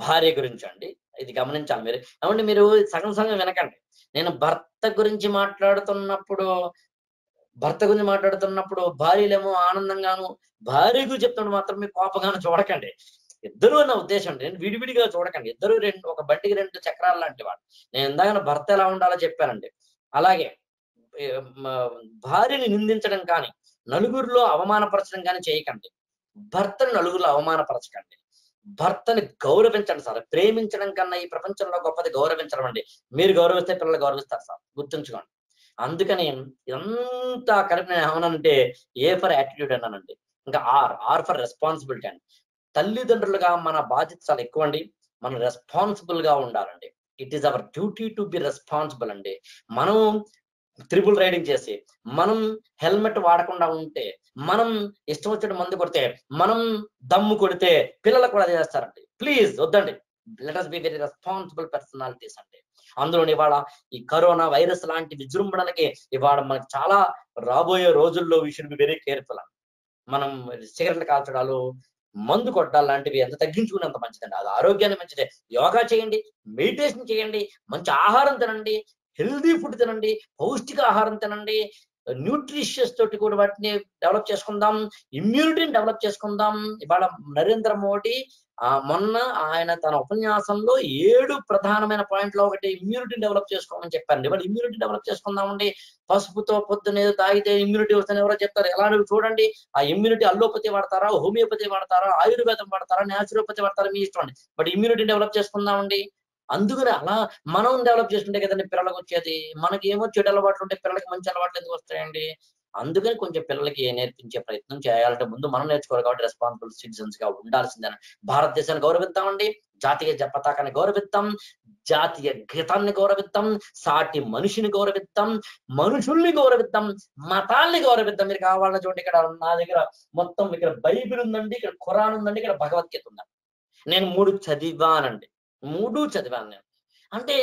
భార్య గురించి అండి. ఇది గమనించాలి మీరు. ఏమంటే మీరు సగం సగం వినకండి. నేను భర్త గురించి మాట్లాడుతున్నప్పుడు భర్త గురించి మాట్లాడుతున్నప్పుడు భార్యలేమో ఆనందంగాను, భార్య గురించి చెప్తున్నప్పుడు మాత్రం మీరు కోపంగాను చూడకండి. ఇద్దరు నా ఉద్దేశం అండి, నేను విడివిడిగా చూడకండి. ఇద్దరు రెండు ఒక బండికి రెండు చక్రాలు లాంటి వాడు. నేను ఇందాక భర్త ఎలా ఉండాలో చెప్పానండి. అలాగే భార్యని నిందించడం కానీ, నలుగురిలో అవమానపరచడం కానీ చేయకండి. భర్తను నలుగురిలో అవమానపరచకండి. భర్తని గౌరవించండి సార్. ప్రేమించడం కన్నా ఈ ప్రపంచంలో గొప్పది గౌరవించడం అండి. మీరు గౌరవిస్తే పిల్లలు గౌరవిస్తారు సార్, గుర్తుంచుకోండి. అందుకని ఇదంతా కలిపి నేను ఏమన్నానంటే ఏ ఫర్ యాటిట్యూడ్ అన్నానండి. ఇంకా ఆర్ ఆర్ ఫర్ రెస్పాన్సిబిలిటీ అండి. తల్లిదండ్రులుగా మన బాధ్యత చాలా ఎక్కువ అండి. మనం రెస్పాన్సిబుల్ గా ఉండాలండి. It is our duty to be responsible అండి. మనం త్రిబుల్ రైడింగ్ చేసి, మనం హెల్మెట్ వాడకుండా ఉంటే, మనం ఇష్టం వచ్చిన మందు కొడితే, మనం దమ్ము కొడితే పిల్లలు కూడా చేస్తారండి. ప్లీజ్ వద్దండి. Let us be very responsible personalities అండి. అందులో ఇవాళ ఈ కరోనా వైరస్ లాంటి విజృంభణలకి ఇవాళ మనకు చాలా రాబోయే రోజుల్లో we should be very careful అండి. మనం సిగరెట్లు కాల్చడాలు, మందు కొట్టాలి లాంటివి ఎంత తగ్గించుకున్నంత మంచిదండి. అది ఆరోగ్యానికి మంచిదే. యోగా చేయండి, మెడిటేషన్ చేయండి, మంచి ఆహారం తినండి, హెల్దీ ఫుడ్ తినండి, పౌష్టిక ఆహారం తినండి, న్యూట్రిషియస్ తోటి కూడా వాటిని డెవలప్ చేసుకుందాం, ఇమ్యూనిటీని డెవలప్ చేసుకుందాం. ఇవాళ నరేంద్ర మోడీ ఆ మొన్న ఆయన తన ఉపన్యాసంలో ఏడు ప్రధానమైన పాయింట్లో ఒకటి ఇమ్యూనిటీని డెవలప్ చేసుకోమని చెప్పారండి. ఇవాళ ఇమ్యూనిటీ డెవలప్ చేసుకుందామండి. పసుపుతో పొద్దున ఏదో తాగితే ఇమ్యూనిటీ వస్తుంది ఎవరో చెప్తారు. ఎలాంటివి చూడండి. ఆ ఇమ్యూనిటీ అల్లోపతి వాడతారా, హోమియోపతి వాడతారా, ఆయుర్వేదం వాడతారా, న్యాచురోపతి వాడతారా, మీ ఇష్టం అండి. బట్ ఇమ్యూనిటీ డెవలప్ చేసుకుందామండి. అందుకని అలా మనం డెవలప్ చేస్తుంటే కదండి పిల్లలకు వచ్చేది. మనకి ఏమో చెడు అలవాట్లు ఉంటే పిల్లలకి మంచి అలవాట్లు ఎందుకు వస్తాయండి. అందుకని కొంచెం పిల్లలకి నేర్పించే ప్రయత్నం చేయాలంటే ముందు మనం నేర్చుకోవాలి. కాబట్టి రెస్పాన్సిబుల్ సిటిజన్స్ గా ఉండాల్సిందని, భారతదేశాన్ని గౌరవిద్దామండి, జాతీయ పతాకాన్ని గౌరవిద్దాం, జాతీయ గీతాన్ని గౌరవిద్దాం, సాటి మనిషిని గౌరవిద్దాం, మనుషుల్ని గౌరవిద్దాం, మతాల్ని గౌరవిద్దాం. మీరు కావాలని చూడండి, ఇక్కడ నా దగ్గర మొత్తం ఇక్కడ బైబిల్ ఉందండి, ఇక్కడ ఖురాన్ ఉందండి, ఇక్కడ భగవద్గీత ఉందండి. నేను మూడు చదివానండి, మూడు చదివాను నేను. అంటే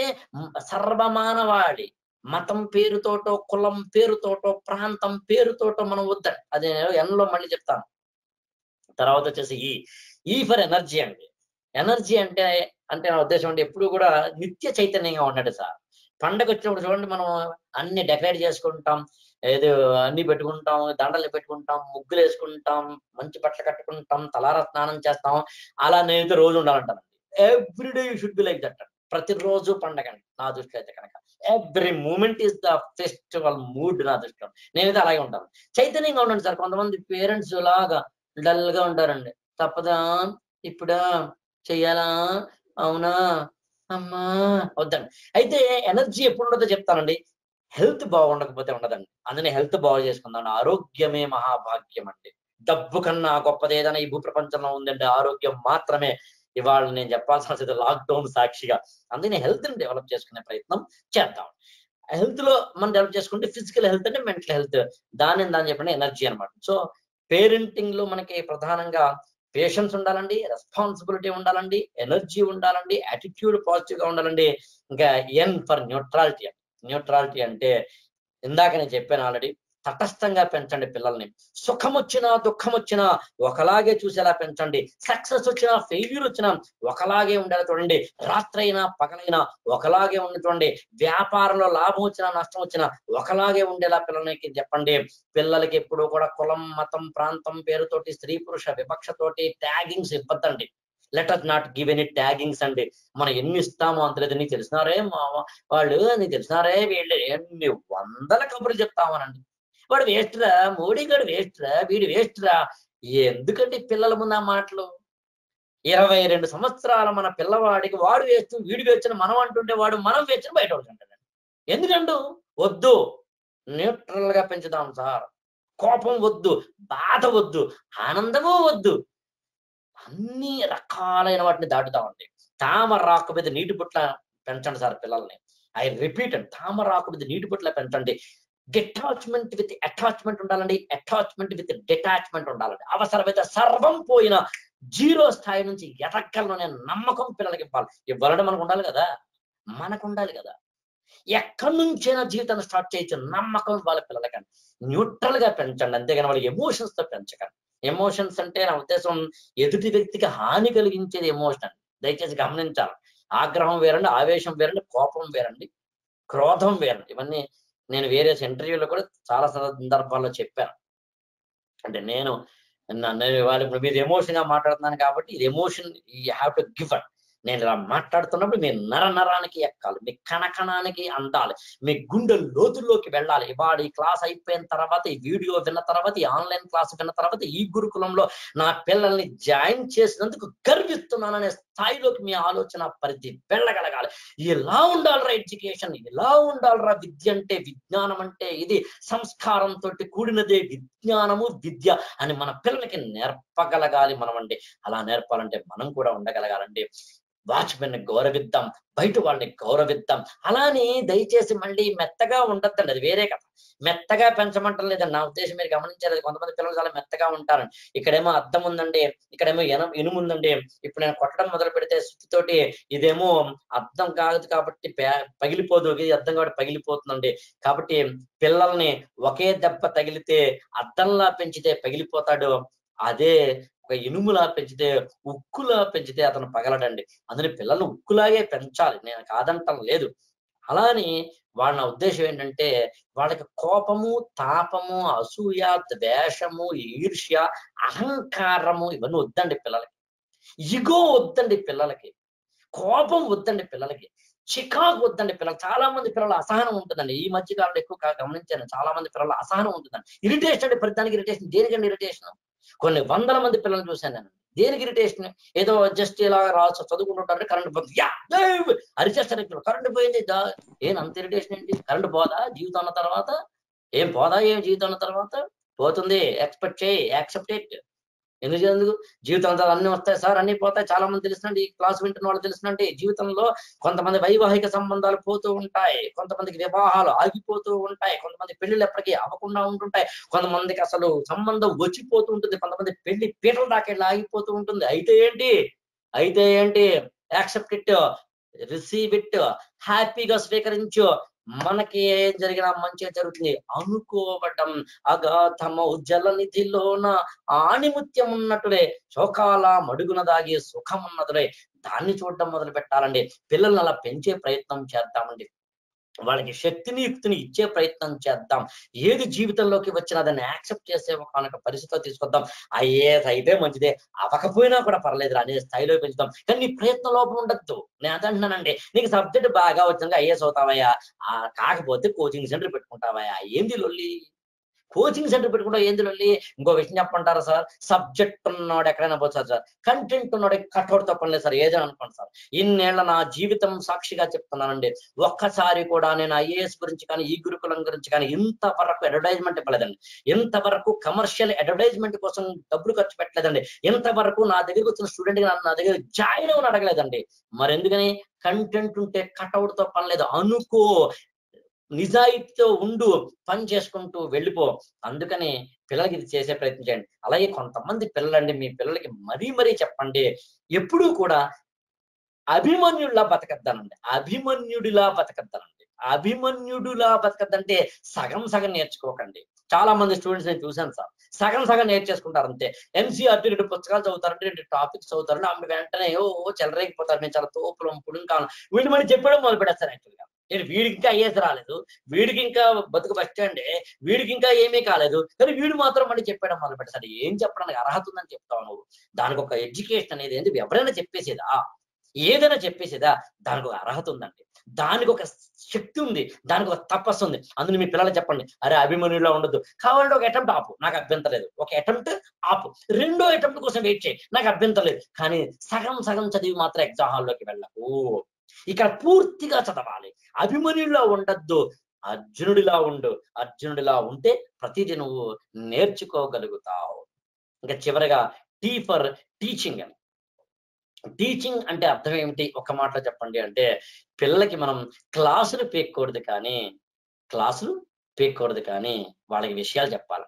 సర్వమానవాళి మతం పేరుతోటో, కులం పేరుతోటో, ప్రాంతం పేరుతోటో మనం వద్దండి. అది నేను ఎన్లో మళ్ళీ చెప్తాను. తర్వాత వచ్చేసి ఈ ఈ ఫర్ ఎనర్జీ అండి. ఎనర్జీ అంటే అంటే నా ఉద్దేశం అంటే ఎప్పుడు కూడా నిత్య చైతన్యంగా ఉండండి సార్. పండగ వచ్చినప్పుడు చూడండి మనం అన్ని డెకరేట్ చేసుకుంటాం, ఏదో అన్ని పెట్టుకుంటాం, దండలు పెట్టుకుంటాం, ముగ్గులు వేసుకుంటాం, మంచి బట్టలు కట్టుకుంటాం, తలారా స్నానం చేస్తాం. అలా నేనైతే రోజు ఉండాలంటాను. Everyday you should be like that. ప్రతిరోజు పండగ అండి నా దృష్టిలో అయితే కనుక. Every moment is the festival mood నా దృష్టిలో. నేనైతే అలాగే ఉంటాను, చైతన్యంగా ఉండండి సార్. కొంతమంది పేరెంట్స్ లాగా డల్ గా ఉంటారండి. తప్పదా, ఇప్పుడా చెయ్యాలా, అవునా, అమ్మా వద్దండి. అయితే ఎనర్జీ ఎప్పుడు ఉండదో చెప్తానండి. హెల్త్ బాగుండకపోతే ఉండదండి. అందుకని హెల్త్ బాగు చేసుకుందాం. ఆరోగ్యమే మహాభాగ్యం అండి. డబ్బు కన్నా గొప్పది ఏదైనా ఈ భూ ప్రపంచంలో ఉందండి ఆరోగ్యం మాత్రమే. ఇవాళ నేను చెప్పాల్సిన పరిస్థితి లాక్డౌన్ సాక్షిగా. అందుకని హెల్త్ ని డెవలప్ చేసుకునే ప్రయత్నం చేద్దాం. హెల్త్ లో మనం డెవలప్ చేసుకుంటే ఫిజికల్ హెల్త్ అంటే మెంటల్ హెల్త్, దాని దాన్ని చెప్పండి ఎనర్జీ అనమాట. సో పేరెంటింగ్ లో మనకి ప్రధానంగా పేషెన్స్ ఉండాలండి, రెస్పాన్సిబిలిటీ ఉండాలండి, ఎనర్జీ ఉండాలండి, యాటిట్యూడ్ పాజిటివ్ గా ఉండాలండి. ఇంకా ఎన్ ఫర్ న్యూట్రాలిటీ. న్యూట్రాలిటీ అంటే ఇందాక నేను చెప్పాను ఆల్రెడీ, తటస్థంగా పెంచండి పిల్లల్ని. సుఖం వచ్చినా దుఃఖం వచ్చినా ఒకలాగే చూసేలా పెంచండి. సక్సెస్ వచ్చినా ఫెయిల్యూర్ వచ్చినా ఒకలాగే ఉండేలా చూడండి. రాత్రైనా పగలైనా ఒకలాగే ఉండేటువంటి, వ్యాపారంలో లాభం వచ్చినా నష్టం వచ్చినా ఒకలాగే ఉండేలా పిల్లలకి చెప్పండి. పిల్లలకి ఎప్పుడు కూడా కులం మతం ప్రాంతం పేరుతోటి స్త్రీ పురుష వివక్షతోటి ట్యాగింగ్స్ ఇవ్వద్దండి. Let us not give any taggings అండి. మనం ఎన్ని ఇస్తామో అంతలేదు, నీకు తెలిసినారే మామ వాళ్ళు, నీకు తెలిసినారే వీళ్ళు, ఎన్ని వందల కబుర్లు చెప్తామనండి. వాడు వేస్ట్రా, మోడీ గారు వేస్ట్రా, వీడు వేస్ట్రా. ఎందుకండి పిల్లల ముందు ఆ మాటలు? ఇరవై రెండు సంవత్సరాల మన పిల్లవాడికి వాడు వేస్తూ వీడు వేసిన మనం అంటుంటే వాడు మనం వేసిన బయట ఉంటాడండి. ఎందుకండు వద్దు, న్యూట్రల్ గా పెంచుదాం సార్. కోపం వద్దు, బాధ వద్దు, ఆనందము వద్దు, అన్ని రకాలైన వాటిని దాటుతామండి. తామ రాక మీద నీటి పుట్ల పెంచండి సార్ పిల్లల్ని. ఐ రిపీట్ అండి, తామ రాక మీద నీటి పుట్ల పెంచండి. డిటాచ్మెంట్ విత్ అటాచ్మెంట్ ఉండాలండి, అటాచ్మెంట్ విత్ డిటాచ్మెంట్ ఉండాలండి. అవసరమైతే సర్వం పోయిన జీరో స్థాయి నుంచి ఎదగలనే నమ్మకం పిల్లలకి ఇవ్వాలి. ఇవ్వాలంటే మనకు ఉండాలి కదా, మనకు ఉండాలి కదా. ఎక్కడి నుంచైనా జీవితాన్ని స్టార్ట్ చేయొచ్చు నమ్మకం వాళ్ళ పిల్లలకండి. న్యూట్రల్ గా పెంచండి, అంతేగాని వాళ్ళ ఎమోషన్స్ తో పెంచకండి. ఎమోషన్స్ అంటే నా ఉద్దేశం ఎదుటి వ్యక్తికి హాని కలిగించేది ఎమోషన్ అండి. దయచేసి గమనించాలి. ఆగ్రహం వేరండి, ఆవేశం వేరండి, కోపం వేరండి, క్రోధం వేరండి. ఇవన్నీ నేను వేరే ఇంటర్వ్యూలో కూడా చాలా సందర్భాల్లో చెప్పాను. అంటే నేను వాళ్ళు ఇప్పుడు మీరు ఎమోషన్ గా మాట్లాడుతున్నాను కాబట్టి ఇది emotion, you have to give it. నేను ఇలా మాట్లాడుతున్నప్పుడు మీ నర నరానికి ఎక్కాలి, మీ కణకణానికి అందాలి, మీ గుండె లోతుల్లోకి వెళ్ళాలి. ఇవాళ ఈ క్లాస్ అయిపోయిన తర్వాత, ఈ వీడియో విన్న తర్వాత, ఈ ఆన్లైన్ క్లాస్ విన్న తర్వాత, ఈ గురుకులంలో నా పిల్లల్ని జాయిన్ చేసినందుకు గర్విస్తున్నాననే స్థాయిలోకి మీ ఆలోచన పరిధి వెళ్ళగలగాలి. ఇలా ఉండాలరా ఎడ్యుకేషన్, ఇలా ఉండాలరా విద్య. అంటే విజ్ఞానం అంటే ఇది సంస్కారంతో కూడినదే విజ్ఞానము విద్య అని మన పిల్లలకి నేర్పగలగాలి మనం అండి. అలా నేర్పాలంటే మనం కూడా ఉండగలగాలండి. వాచ్మెన్ గౌరవిద్దాం, బయట వాళ్ళని గౌరవిద్దాం. అలానే దయచేసి మళ్ళీ మెత్తగా ఉండద్దండి, అది వేరే కదా. మెత్తగా పెంచమంటారు లేదండి, నా ఉద్దేశం మీరు గమనించారు. కొంతమంది పిల్లలు చాలా మెత్తగా ఉంటారండి. ఇక్కడేమో అద్దం ఉందండి, ఇక్కడేమో ఎన ఇనుము ఉందండి. ఇప్పుడు నేను కొట్టడం మొదలు పెడితే సుత్తితోటి ఇదేమో అద్దం కాదు కాబట్టి పగిలిపోదు, ఇది అద్దం కాబట్టి పగిలిపోతుందండి. కాబట్టి పిల్లల్ని ఒకే దెబ్బ తగిలితే అద్దంలా పెంచితే పగిలిపోతాడు, అదే ఒక ఇనుములా పెంచితే ఉక్కులా పెంచితే అతను పగలడండి. అందుకని పిల్లలు ఉక్కులాగే పెంచాలి, నేను కాదంటం లేదు. అలానే వాళ్ళ ఉద్దేశం ఏంటంటే వాళ్ళకి కోపము, తాపము, అసూయ, ద్వేషము, ఈర్ష్య, అహంకారము ఇవన్నీ వద్దండి పిల్లలకి. ఇగో వద్దండి పిల్లలకి, కోపం వద్దండి పిల్లలకి, చికాకు వద్దండి పిల్లలు. చాలా మంది పిల్లల అసహనం ఉంటుందండి. ఈ మధ్య కాలంలో ఎక్కువ గమనించాను, చాలా మంది పిల్లల అసహనం ఉంటుందండి. ఇరిటేషన్ అంటే ప్రతిదానికి ఇరిటేషన్, దేనికంటే ఇరిటేషన్. కొన్ని వందల మంది పిల్లలు చూశాను నేను. దేనికి ఇరిటేషన్? ఏదో జస్ట్ ఇలా రావచ్చు, చదువుకుంటుంటారు, కరెంట్ పోతుంది, యా అరిచేస్తారు. ఇప్పుడు కరెంట్ పోయింది, ఏం అంత ఇరిటేషన్ ఏంటి? కరెంట్ పోదా జీవితం ఉన్న తర్వాత? ఏం పోదా ఏం జీవితం ఉన్న తర్వాత? పోతుంది, ఎక్స్పెక్ట్ చేయి, యాక్సెప్ట్ ఇట్. ఎందుకు జీవితం అంతా అన్ని వస్తాయి సార్, అన్ని పోతాయి. చాలా మంది తెలుసునండి, ఈ క్లాస్ వింటున్న వాళ్ళు తెలుసునండి. జీవితంలో కొంతమంది వైవాహిక సంబంధాలు పోతూ ఉంటాయి, కొంతమందికి వివాహాలు ఆగిపోతూ ఉంటాయి, కొంతమంది పెళ్లిళ్ళు ఎప్పటికీ అవ్వకుండా ఉంటుంటాయి, కొంతమందికి అసలు సంబంధం వచ్చిపోతూ ఉంటుంది, కొంతమంది పెళ్లి పీటలు దాకెళ్ళి ఆగిపోతూ ఉంటుంది. అయితే ఏంటి? అయితే ఏంటి? యాక్సెప్ట్ ఇట్, రిసీవ్ ఇట్, హ్యాపీగా స్వీకరించు. మనకి ఏం జరిగినా మంచిగా జరుగుతుంది అనుకోవటం. అగాధమ జల నిధిలోన ఆణిముత్యం ఉన్నట్టులే, శోకాల మడుగున దాగి సుఖం ఉన్నదిలే. దాన్ని చూడటం మొదలు పెట్టాలండి. పిల్లల్ని అలా పెంచే ప్రయత్నం చేద్దామండి. వాళ్ళకి శక్తిని యుక్తిని ఇచ్చే ప్రయత్నం చేద్దాం. ఏది జీవితంలోకి వచ్చినా దాన్ని యాక్సెప్ట్ చేసే ఒక పరిస్థితిలో తీసుకొద్దాం. ఐఏఎస్ అయితే మంచిదే, అవకపోయినా కూడా పర్లేదు అనే స్థాయిలో పెంచుతాం. కానీ నీ ప్రయత్న లోపం ఉండద్దు. నేను అదంటున్నానండి, నీకు సబ్జెక్ట్ బాగా వచ్చినాక ఐఏఎస్ అవుతావయ్యా, కాకపోతే కోచింగ్ సెంటర్ పెట్టుకుంటావయ్యా. ఏంది లొల్లి? కోచింగ్ సెంటర్ పెట్టుకుంటా ఏంది లొల్లి? ఇంకో విషయం చెప్పంటారా సార్, సబ్జెక్ట్ ఉన్నాడు ఎక్కడైనా పోతారు సార్, కంటెంట్ ఉన్నాడు కట్అవుట్ తప్పలేదు సార్, ఏదైనా అనుకోండి సార్. ఇన్నేళ్ల నా జీవితం సాక్షిగా చెప్తున్నానండి, ఒక్కసారి కూడా నేను ఐఏఎస్ గురించి కానీ ఈ గురుకులం గురించి కానీ ఇంతవరకు అడ్వర్టైజ్మెంట్ ఇవ్వలేదండి, ఇంతవరకు కమర్షియల్ అడ్వర్టైజ్మెంట్ కోసం డబ్బులు ఖర్చు పెట్టలేదండి, ఇంతవరకు నా దగ్గరకు వచ్చిన స్టూడెంట్కి నా దగ్గర జాయిన్ అవ్వని అడగలేదండి. మరెందుకని? కంటెంట్ ఉంటే కట్అవుట్ తో పని లేదు, అనుకో, నిజాయితీతో ఉండు, పని చేసుకుంటూ వెళ్ళిపో. అందుకని పిల్లలకి ఇది చేసే ప్రయత్నం చేయండి. అలాగే కొంతమంది పిల్లలండి, మీ పిల్లలకి మరీ మరీ చెప్పండి, ఎప్పుడూ కూడా అభిమన్యుడిలా బతకద్దానండి, అభిమన్యుడిలా బతకద్దానండి. అభిమన్యుడులా బతకదంటే సగం సగం నేర్చుకోకండి. చాలా మంది స్టూడెంట్స్ నేను చూశాను సార్, సగం సగం నేర్చేసుకుంటారు అంతే. ఎన్సీఆర్టీ రెండు పుస్తకాలు చదువుతారంటే రెండు టాపిక్స్ చదువుతారంటే ఆమె వెంటనే ఓ చెలరేగిపోతారు, మేము చాలా తోపులం పుడుం కాలం వీళ్ళు మళ్ళీ చెప్పడం మొదలు పెడతారు. యాక్చువల్గా నేను వీడికి ఇంకా ఐఏఎస్ రాలేదు, వీడికి ఇంకా బతుకు బస్ స్టాండే, వీడికి ఇంకా ఏమీ కాలేదు, కానీ వీడు మాత్రం మళ్ళీ చెప్పడం మొదలు పెడతాడు. ఏం చెప్పడానికి అర్హత ఉందని చెప్తావు నువ్వు? దానికి ఒక ఎడ్యుకేషన్ అనేది ఏంటి? ఎవరైనా చెప్పేసేదా? ఏదైనా చెప్పేసేదా? దానికి ఒక అర్హత ఉందండి, దానికి ఒక శక్తి ఉంది, దానికి ఒక తపస్సు ఉంది. అందులో మీ పిల్లలు చెప్పండి, అరే అభిమన్యులా ఉండదు, కావాలంటే ఒక అటెంప్ట్ ఆపు, నాకు అభ్యంతరం లేదు, ఒక అటెంప్ట్ ఆపు, రెండో అటెంప్ట్ కోసం వెయిట్ చేయి, నాకు అభ్యంతరం లేదు. కానీ సగం సగం చదివి మాత్రం ఎగ్జామ్ హాల్లోకి వెళ్ళకు. ఇక్కడ పూర్తిగా చదవాలి, అభిమన్యులా ఉండద్దు, అర్జునుడిలా ఉండు. అర్జునుడిలా ఉంటే ప్రతిదీ నువ్వు నేర్చుకోగలుగుతావు. ఇంకా చివరగా టీ ఫర్ టీచింగ్ అని. టీచింగ్ అంటే అర్థం ఏమిటి? ఒక మాటలో చెప్పండి అంటే పిల్లలకి మనం క్లాసులు పేక్కూడదు కానీ క్లాసులు పేక్కూడదు కానీ వాళ్ళకి విషయాలు చెప్పాలి.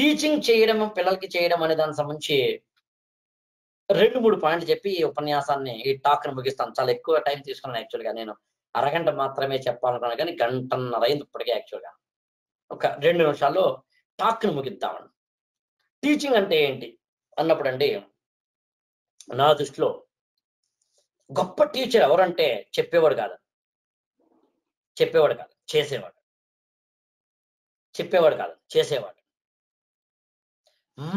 టీచింగ్ చేయడం, పిల్లలకి చేయడం అనే దానికి సంబంధించి రెండు మూడు పాయింట్లు చెప్పి ఈ ఉపన్యాసాన్ని, ఈ టాక్ను ముగిస్తాను. చాలా ఎక్కువ టైం తీసుకున్నాను యాక్చువల్గా, నేను అరగంట మాత్రమే చెప్పాలనుకున్నాను కానీ గంటన్నర అయింది ఇప్పటికే. యాక్చువల్గా ఒక రెండు నిమిషాల్లో టాక్ను ముగిద్దామని. టీచింగ్ అంటే ఏంటి అన్నప్పుడు అండి, నా దృష్టిలో గొప్ప టీచర్ ఎవరంటే చెప్పేవాడు కాదు, చెప్పేవాడు కాదు చేసేవాడు, చెప్పేవాడు కాదు చేసేవాడు.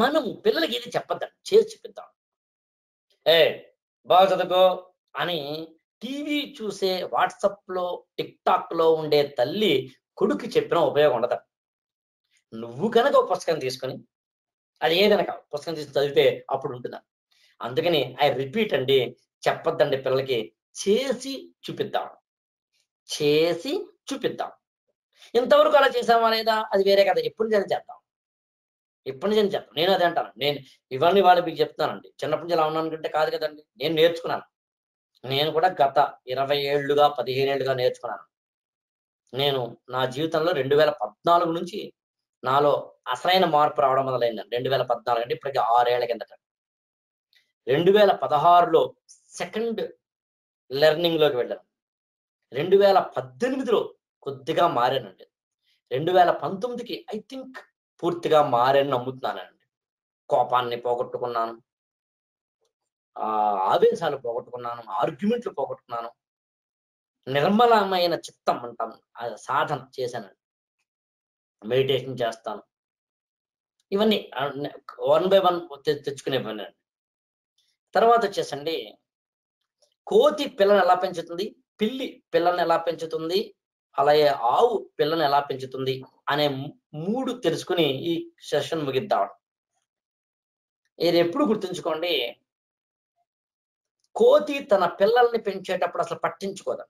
మనం పిల్లలకి ఏది చెప్పద్దాం, చేసి చూపిద్దాం. ఏ బాగా చదువుకో అని టీవీ చూసే, వాట్సాప్లో టిక్టాక్లో ఉండే తల్లి కొడుకు చెప్పినా ఉపయోగం ఉండదు. నువ్వు కనుక ఒక పుస్తకం తీసుకొని, అది ఏదనక పుస్తకం తీసుకుని చదివితే అప్పుడు ఉంటుందా? అందుకని ఐ రిపీట్ అండి, చెప్పద్దండి పిల్లలకి, చేసి చూపిద్దాం, చేసి చూపిద్దాం. ఇంతవరకు అలా చేసామా లేదా అది వేరే కదా, ఎప్పుడు నుంచి చేద్దాం, ఎప్పటి నుంచి అని చేద్దాం. నేను అదే అంటాను, నేను ఇవాళ ఇవాళ మీకు చెప్తానండి, చిన్నప్పటి నుంచి ఎలా ఉన్నానుకుంటే కాదు కదండి, నేను నేర్చుకున్నాను. నేను కూడా గత ఇరవై ఏళ్ళుగా పదిహేను ఏళ్ళుగా నేర్చుకున్నాను. నేను నా జీవితంలో రెండు వేల పద్నాలుగు నుంచి నాలో అసలైన మార్పు రావడం మొదలైందండి. రెండు వేల పద్నాలుగు అంటే ఇప్పటికీ ఆరేళ్ల కిందట. రెండు వేల పదహారులో సెకండ్ లెర్నింగ్లోకి వెళ్ళాను. రెండు వేల పద్దెనిమిదిలో కొద్దిగా మారానండి. రెండు వేల పంతొమ్మిదికి ఐ థింక్ పూర్తిగా మారని నమ్ముతున్నానండి. కోపాన్ని పోగొట్టుకున్నాను, ఆవేశాలు పోగొట్టుకున్నాను, ఆర్గ్యుమెంట్లు పోగొట్టుకున్నాను, నిర్మలమైన చిత్తం అంటాము అది సాధన చేశానండి. మెడిటేషన్ చేస్తాను, ఇవన్నీ వన్ బై వన్ తెచ్చుకునేవన్నాను. తర్వాత వచ్చేసండి, కోతి పిల్లని ఎలా పెంచుతుంది, పిల్లి పిల్లని ఎలా పెంచుతుంది, అలాగే ఆవు పిల్లని ఎలా పెంచుతుంది అనే మూడు తెలుసుకుని ఈ సెషన్ ముగిద్దాం. ఇది ఎప్పుడు గుర్తుంచుకోండి, కోతి తన పిల్లల్ని పెంచేటప్పుడు అసలు పట్టించుకోదు.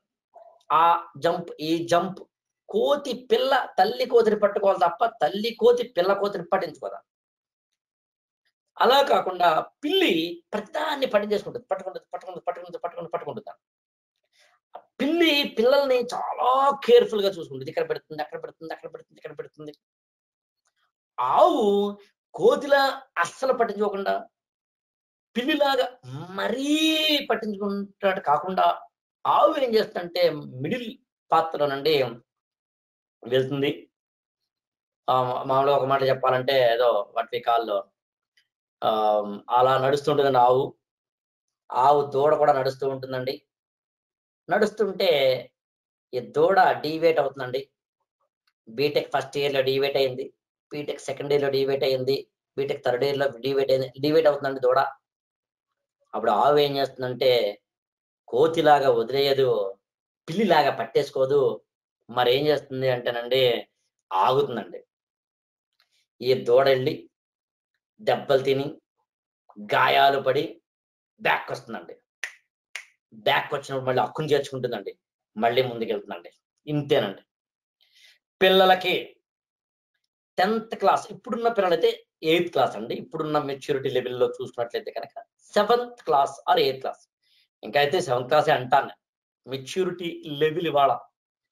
ఆ జంప్ ఈ జంప్, కోతి పిల్ల తల్లి కోతిని పట్టుకోవాలి తప్ప తల్లి కోతి పిల్ల కోతిని పట్టించుకోదా. అలా కాకుండా పిల్లి ప్రతిదాన్ని పట్టించేసుకుంటుంది, పట్టుకుంటుంది పట్టుకుంటుంది పట్టుకుంటుంది పట్టుకుంటుంది పట్టుకుంటుంది పిల్లి పిల్లల్ని చాలా కేర్ఫుల్ గా చూసుకుంటుంది. ఇక్కడ పెడుతుంది, అక్కడ పెడుతుంది, అక్కడ పెడుతుంది, ఇక్కడ పెడుతుంది. ఆవు కోతిలా అస్సలు పట్టించుకోకుండా, పిల్లిలాగా మరీ పట్టించుకున్నట్టు కాకుండా, ఆవు ఏం చేస్తుందంటే మిడిల్ పాత్రలోనండి వెళ్తుంది. మామూలుగా ఒక మాట చెప్పాలంటే ఏదో వాటి కాల్లో అలా నడుస్తుంటుందండి. ఆవు ఆవు దూడ కూడా నడుస్తూ ఉంటుందండి. నడుస్తుంటే ఈ దూడ డీవేట్ అవుతుందండి. బీటెక్ ఫస్ట్ ఇయర్లో డీవేట్ అయింది, బీటెక్ సెకండ్ ఇయర్లో డీవేట్ అయింది, బీటెక్ థర్డ్ ఇయర్లో డీవేట్ అయింది, డీవేట్ అవుతుందండి దూడ. అప్పుడు ఆవు ఏం చేస్తుందంటే కోతిలాగా వదిలేయదు, పిల్లిలాగా పట్టేసుకోదు, మరి ఏం చేస్తుంది అంటేనండి ఆగుతుందండి. ఈ దూడ వెళ్ళి దెబ్బలు తిని గాయాలు పడి బ్యాక్ వస్తుందండి. బ్యాక్ వచ్చినప్పుడు మళ్ళీ అక్కును చేర్చుకుంటుందండి, మళ్ళీ ముందుకెళ్తుందండి. ఇంతేనండి పిల్లలకి. టెన్త్ క్లాస్ ఇప్పుడున్న పిల్లలైతే ఎయిత్ క్లాస్ అండి, ఇప్పుడున్న మెచ్యూరిటీ లెవెల్లో చూసుకున్నట్లయితే కనుక seventh class or eighth class. ఇంకా అయితే సెవెంత్ క్లాసే అంటాను, మెచ్యూరిటీ లెవెల్ ఇవాళ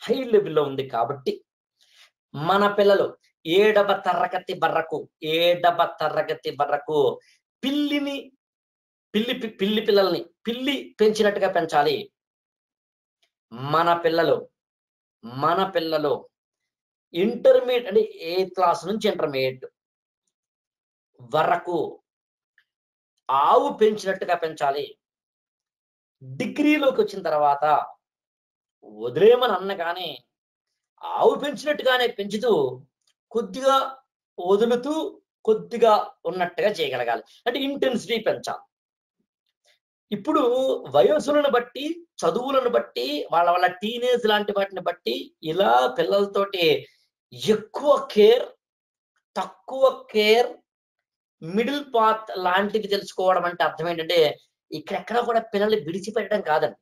హై లెవెల్లో ఉంది. కాబట్టి మన పిల్లలు ఏడవ తరగతి వరకు, ఏడవ తరగతి వరకు పిల్లిని పిల్లి పిల్లి పిల్లల్ని పిల్లి పెంచినట్టుగా పెంచాలి. మన పిల్లలు మన పిల్లలు ఇంటర్మీడియట్ అంటే ఎయిత్ క్లాస్ నుంచి ఇంటర్మీడియట్ వరకు ఆవు పెంచినట్టుగా పెంచాలి. డిగ్రీలోకి వచ్చిన తర్వాత వదిలేమని అన్నగానే ఆవు పెంచినట్టుగానే పెంచుతూ కొద్దిగా వదులుతూ కొద్దిగా ఉన్నట్టుగా చేయగలగాలి. అంటే ఇంటెన్సిటీ పెంచాలి. ఇప్పుడు వయసులను బట్టి చదువులను బట్టి వాళ్ళ వాళ్ళ టీనేజ్ లాంటి వాటిని బట్టి ఇలా పిల్లలతోటి ఎక్కువ కేర్ తక్కువ కేర్ మిడిల్ పాత్ లాంటివి తెలుసుకోవడం అంటే అర్థం ఏంటంటే ఇక్కడెక్కడ కూడా పిల్లల్ని విడిచిపెట్టడం కాదండి,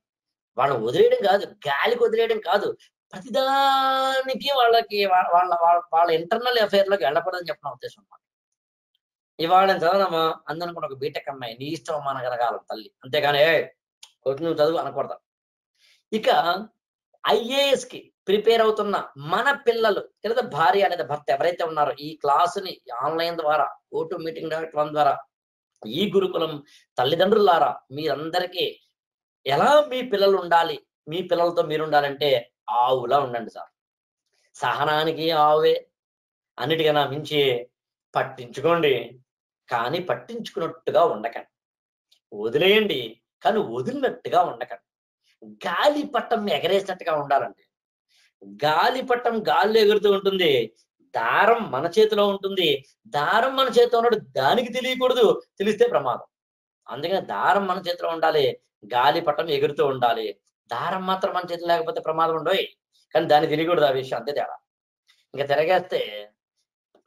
వాళ్ళని వదిలేయడం కాదు, గాలికి వదిలేయడం కాదు, ప్రతిదానికి వాళ్ళకి వాళ్ళ వాళ్ళ ఇంటర్నల్ అఫైర్లోకి వెళ్ళకూడదని చెప్పిన ఉద్దేశం అన్నమాట. ఇవాళ నేను చదవనమ్మా అందనుకున్న ఒక బీటెక్ అమ్మాయి నీ ఇష్టం అమ్మా అనగలగాలి తల్లి, అంతేగాని నువ్వు చదువు అనకూడదు. ఇక ఐఏఎస్ కి ప్రిపేర్ అవుతున్న మన పిల్లలు లేదా భార్య లేదా భర్త ఎవరైతే ఉన్నారో ఈ క్లాసుని ఆన్లైన్ ద్వారా go to meeting dot com ద్వారా ఈ గురుకులం తల్లిదండ్రులారా మీరందరికీ ఎలా మీ పిల్లలు ఉండాలి, మీ పిల్లలతో మీరు ఉండాలంటే ఆవులా ఉండండి సార్. సహనానికి ఆవే, అన్నిటికన్నా మించి పట్టించుకోండి, కానీ పట్టించుకున్నట్టుగా ఉండకండి, వదిలేయండి కానీ వదిలినట్టుగా ఉండకండి, గాలి పట్టం ఎగరేసినట్టుగా ఉండాలండి. గాలి పట్టం గాల్లో ఎగురుతూ ఉంటుంది, దారం మన చేతిలో ఉంటుంది, దారం మన చేతిలో ఉన్నట్టు దానికి తెలియకూడదు, తెలిస్తే ప్రమాదం. అందుకని దారం మన చేతిలో ఉండాలి, గాలి పట్టం ఎగురుతూ ఉండాలి. దారం మాత్రం మన చేతిలో లేకపోతే ప్రమాదం ఉండవు, కానీ దాన్ని తెలియకూడదు ఆ విషయం, అంతే తేడా. ఇంకా తిరగేస్తే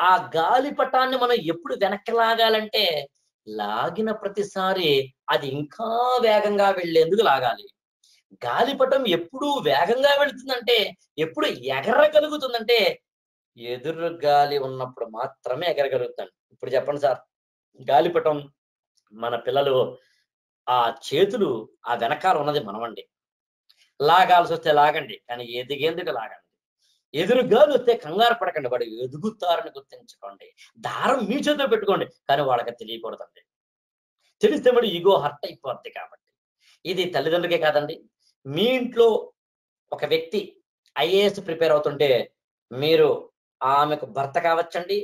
ఆ గాలి పటాన్ని మనం ఎప్పుడు వెనక్కి లాగాలంటే లాగిన ప్రతిసారి అది ఇంకా వేగంగా వెళ్లేందుకు లాగాలి. గాలిపటం ఎప్పుడు వేగంగా వెళుతుందంటే ఎప్పుడు ఎగరగలుగుతుందంటే ఎదురు గాలి ఉన్నప్పుడు మాత్రమే ఎగరగలుగుతాను. ఇప్పుడు చెప్పండి సార్, గాలిపటం మన పిల్లలు ఆ చేతులు ఆ వెనకాల ఉన్నది మనమండి, లాగాల్సి వస్తే లాగండి కానీ ఎదిగేందుకు లాగండి, ఎదురు గాలి వస్తే కంగారు పడకండి, వాడు ఎదుగుతారని గుర్తించుకోండి, దారం మీ చేతిలో పెట్టుకోండి, కానీ వాళ్ళకి తెలియకూడదండి, తెలిస్తే వాడు ఈగో హర్ట్ అయిపోద్ది. కాబట్టి ఇది తల్లిదండ్రులకే కాదండి, మీ ఇంట్లో ఒక వ్యక్తి ఐఏఎస్ ప్రిపేర్ అవుతుంటే మీరు ఆమెకు భర్త కావచ్చండి,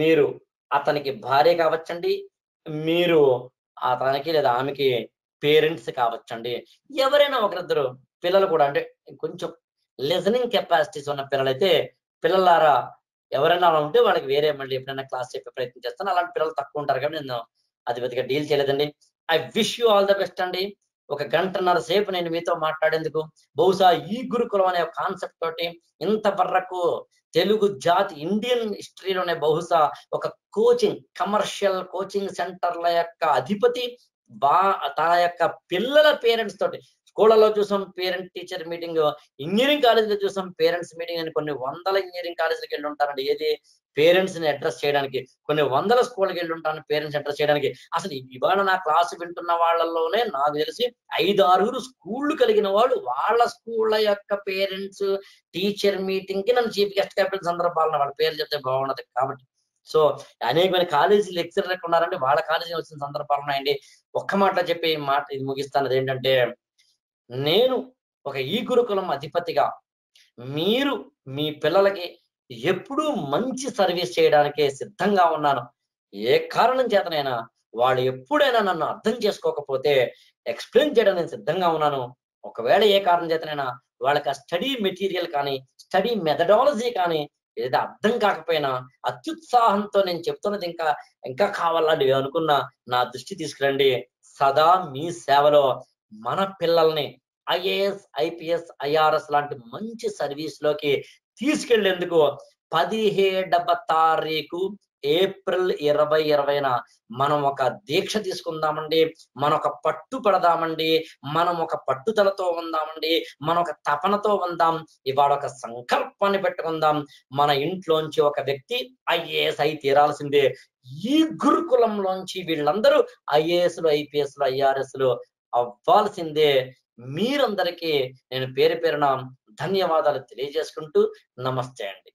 మీరు అతనికి భార్య కావచ్చండి, మీరు అతనికి లేదా ఆమెకి పేరెంట్స్ కావచ్చండి, ఎవరైనా ఒకరిద్దరు పిల్లలు కూడా అంటే కొంచెం లిజనింగ్ కెపాసిటీస్ ఉన్న పిల్లలైతే పిల్లలారా ఎవరైనా అలా ఉంటే వాళ్ళకి వేరే మళ్ళీ ఎప్పుడైనా క్లాస్ చెప్పే ప్రయత్నం చేస్తాను. అలాంటి పిల్లలు తక్కువ ఉంటారు కాబట్టి నేను అది పెద్దగా డీల్ చేయలేదండి. I wish you all the best అండి. ఒక గంటన్నర సేపు నేను మీతో మాట్లాడేందుకు బహుశా ఈ గురుకులం అనే కాన్సెప్ట్ తోటి ఇంతవరకు తెలుగు జాతి ఇండియన్ హిస్టరీలోనే బహుశా ఒక కోచింగ్ కమర్షియల్ కోచింగ్ సెంటర్ల యొక్క అధిపతి బా తన యొక్క పిల్లల పేరెంట్స్ తోటి స్కూళ్ళలో చూసాం పేరెంట్ టీచర్ మీటింగ్, ఇంజనీరింగ్ కాలేజీలో చూసాం పేరెంట్స్ మీటింగ్ అని, కొన్ని వందల ఇంజనీరింగ్ కాలేజీలకు వెళ్ళి ఉంటారండి ఏది పేరెంట్స్ ని అడ్రస్ చేయడానికి, కొన్ని వందల స్కూళ్ళకి వెళ్ళి ఉంటాను పేరెంట్స్ అడ్రస్ చేయడానికి. అసలు ఇవాళ నా క్లాసు వింటున్న వాళ్ళలోనే నాకు తెలిసి ఐదు ఆరుగురు స్కూళ్ళు కలిగిన వాళ్ళు వాళ్ళ స్కూళ్ళ యొక్క పేరెంట్స్ టీచర్ మీటింగ్ కి నన్ను చీఫ్ గెస్ట్ గా పిలిచిన సందర్భాలను వాళ్ళ పేరు చెప్తే బాగున్నది. కాబట్టి సో అనేకమైన కాలేజీ లెక్చరర్లకు ఉన్నారండి, వాళ్ళ కాలేజీ వచ్చిన సందర్భాలు ఉన్నాయండి. ఒక్క మాట చెప్పి మాట ఇది ముగిస్తాను, ఏంటంటే నేను ఒక ఈ గురుకులం అధిపతిగా మీరు మీ పిల్లలకి ఎప్పుడూ మంచి సర్వీస్ చేయడానికే సిద్ధంగా ఉన్నాను. ఏ కారణం చేతనైనా వాళ్ళు ఎప్పుడైనా నన్ను అర్థం చేసుకోకపోతే ఎక్స్ప్లెయిన్ చేయడం నేను సిద్ధంగా ఉన్నాను. ఒకవేళ ఏ కారణం చేతనైనా వాళ్ళకి ఆ స్టడీ మెటీరియల్ కానీ స్టడీ మెథడాలజీ కానీ ఏదో అర్థం కాకపోయినా అత్యుత్సాహంతో నేను చెప్తున్నది ఇంకా ఇంకా కావాలని అనుకున్నా నా దృష్టి తీసుకురండి. సదా మీ సేవలో మన పిల్లల్ని ఐఏఎస్ ఐపీఎస్ ఐఆర్ఎస్ లాంటి మంచి సర్వీస్లోకి తీసుకెళ్లేందుకు పదిహేడవ తారీఖు ఏప్రిల్ ఇరవై ఇరవైన మనం ఒక దీక్ష తీసుకుందామండి, మనం ఒక పట్టు పడదామండి, మనం ఒక పట్టుదలతో ఉందామండి, మనం ఒక తపనతో ఉందాం, ఇవాళ ఒక సంకల్పాన్ని పెట్టుకుందాం. మన ఇంట్లోంచి ఒక వ్యక్తి ఐఏఎస్ అయి తీరాల్సిందే. ఈ గురుకులంలోంచి వీళ్ళందరూ ఐఏఎస్లు ఐపీఎస్లు ఐఆర్ఎస్లు అవ్వాల్సిందే. మీరందరికీ నేను పేరు పేరున ధన్యవాదాలు తెలియజేసుకుంటూ నమస్తే అండి.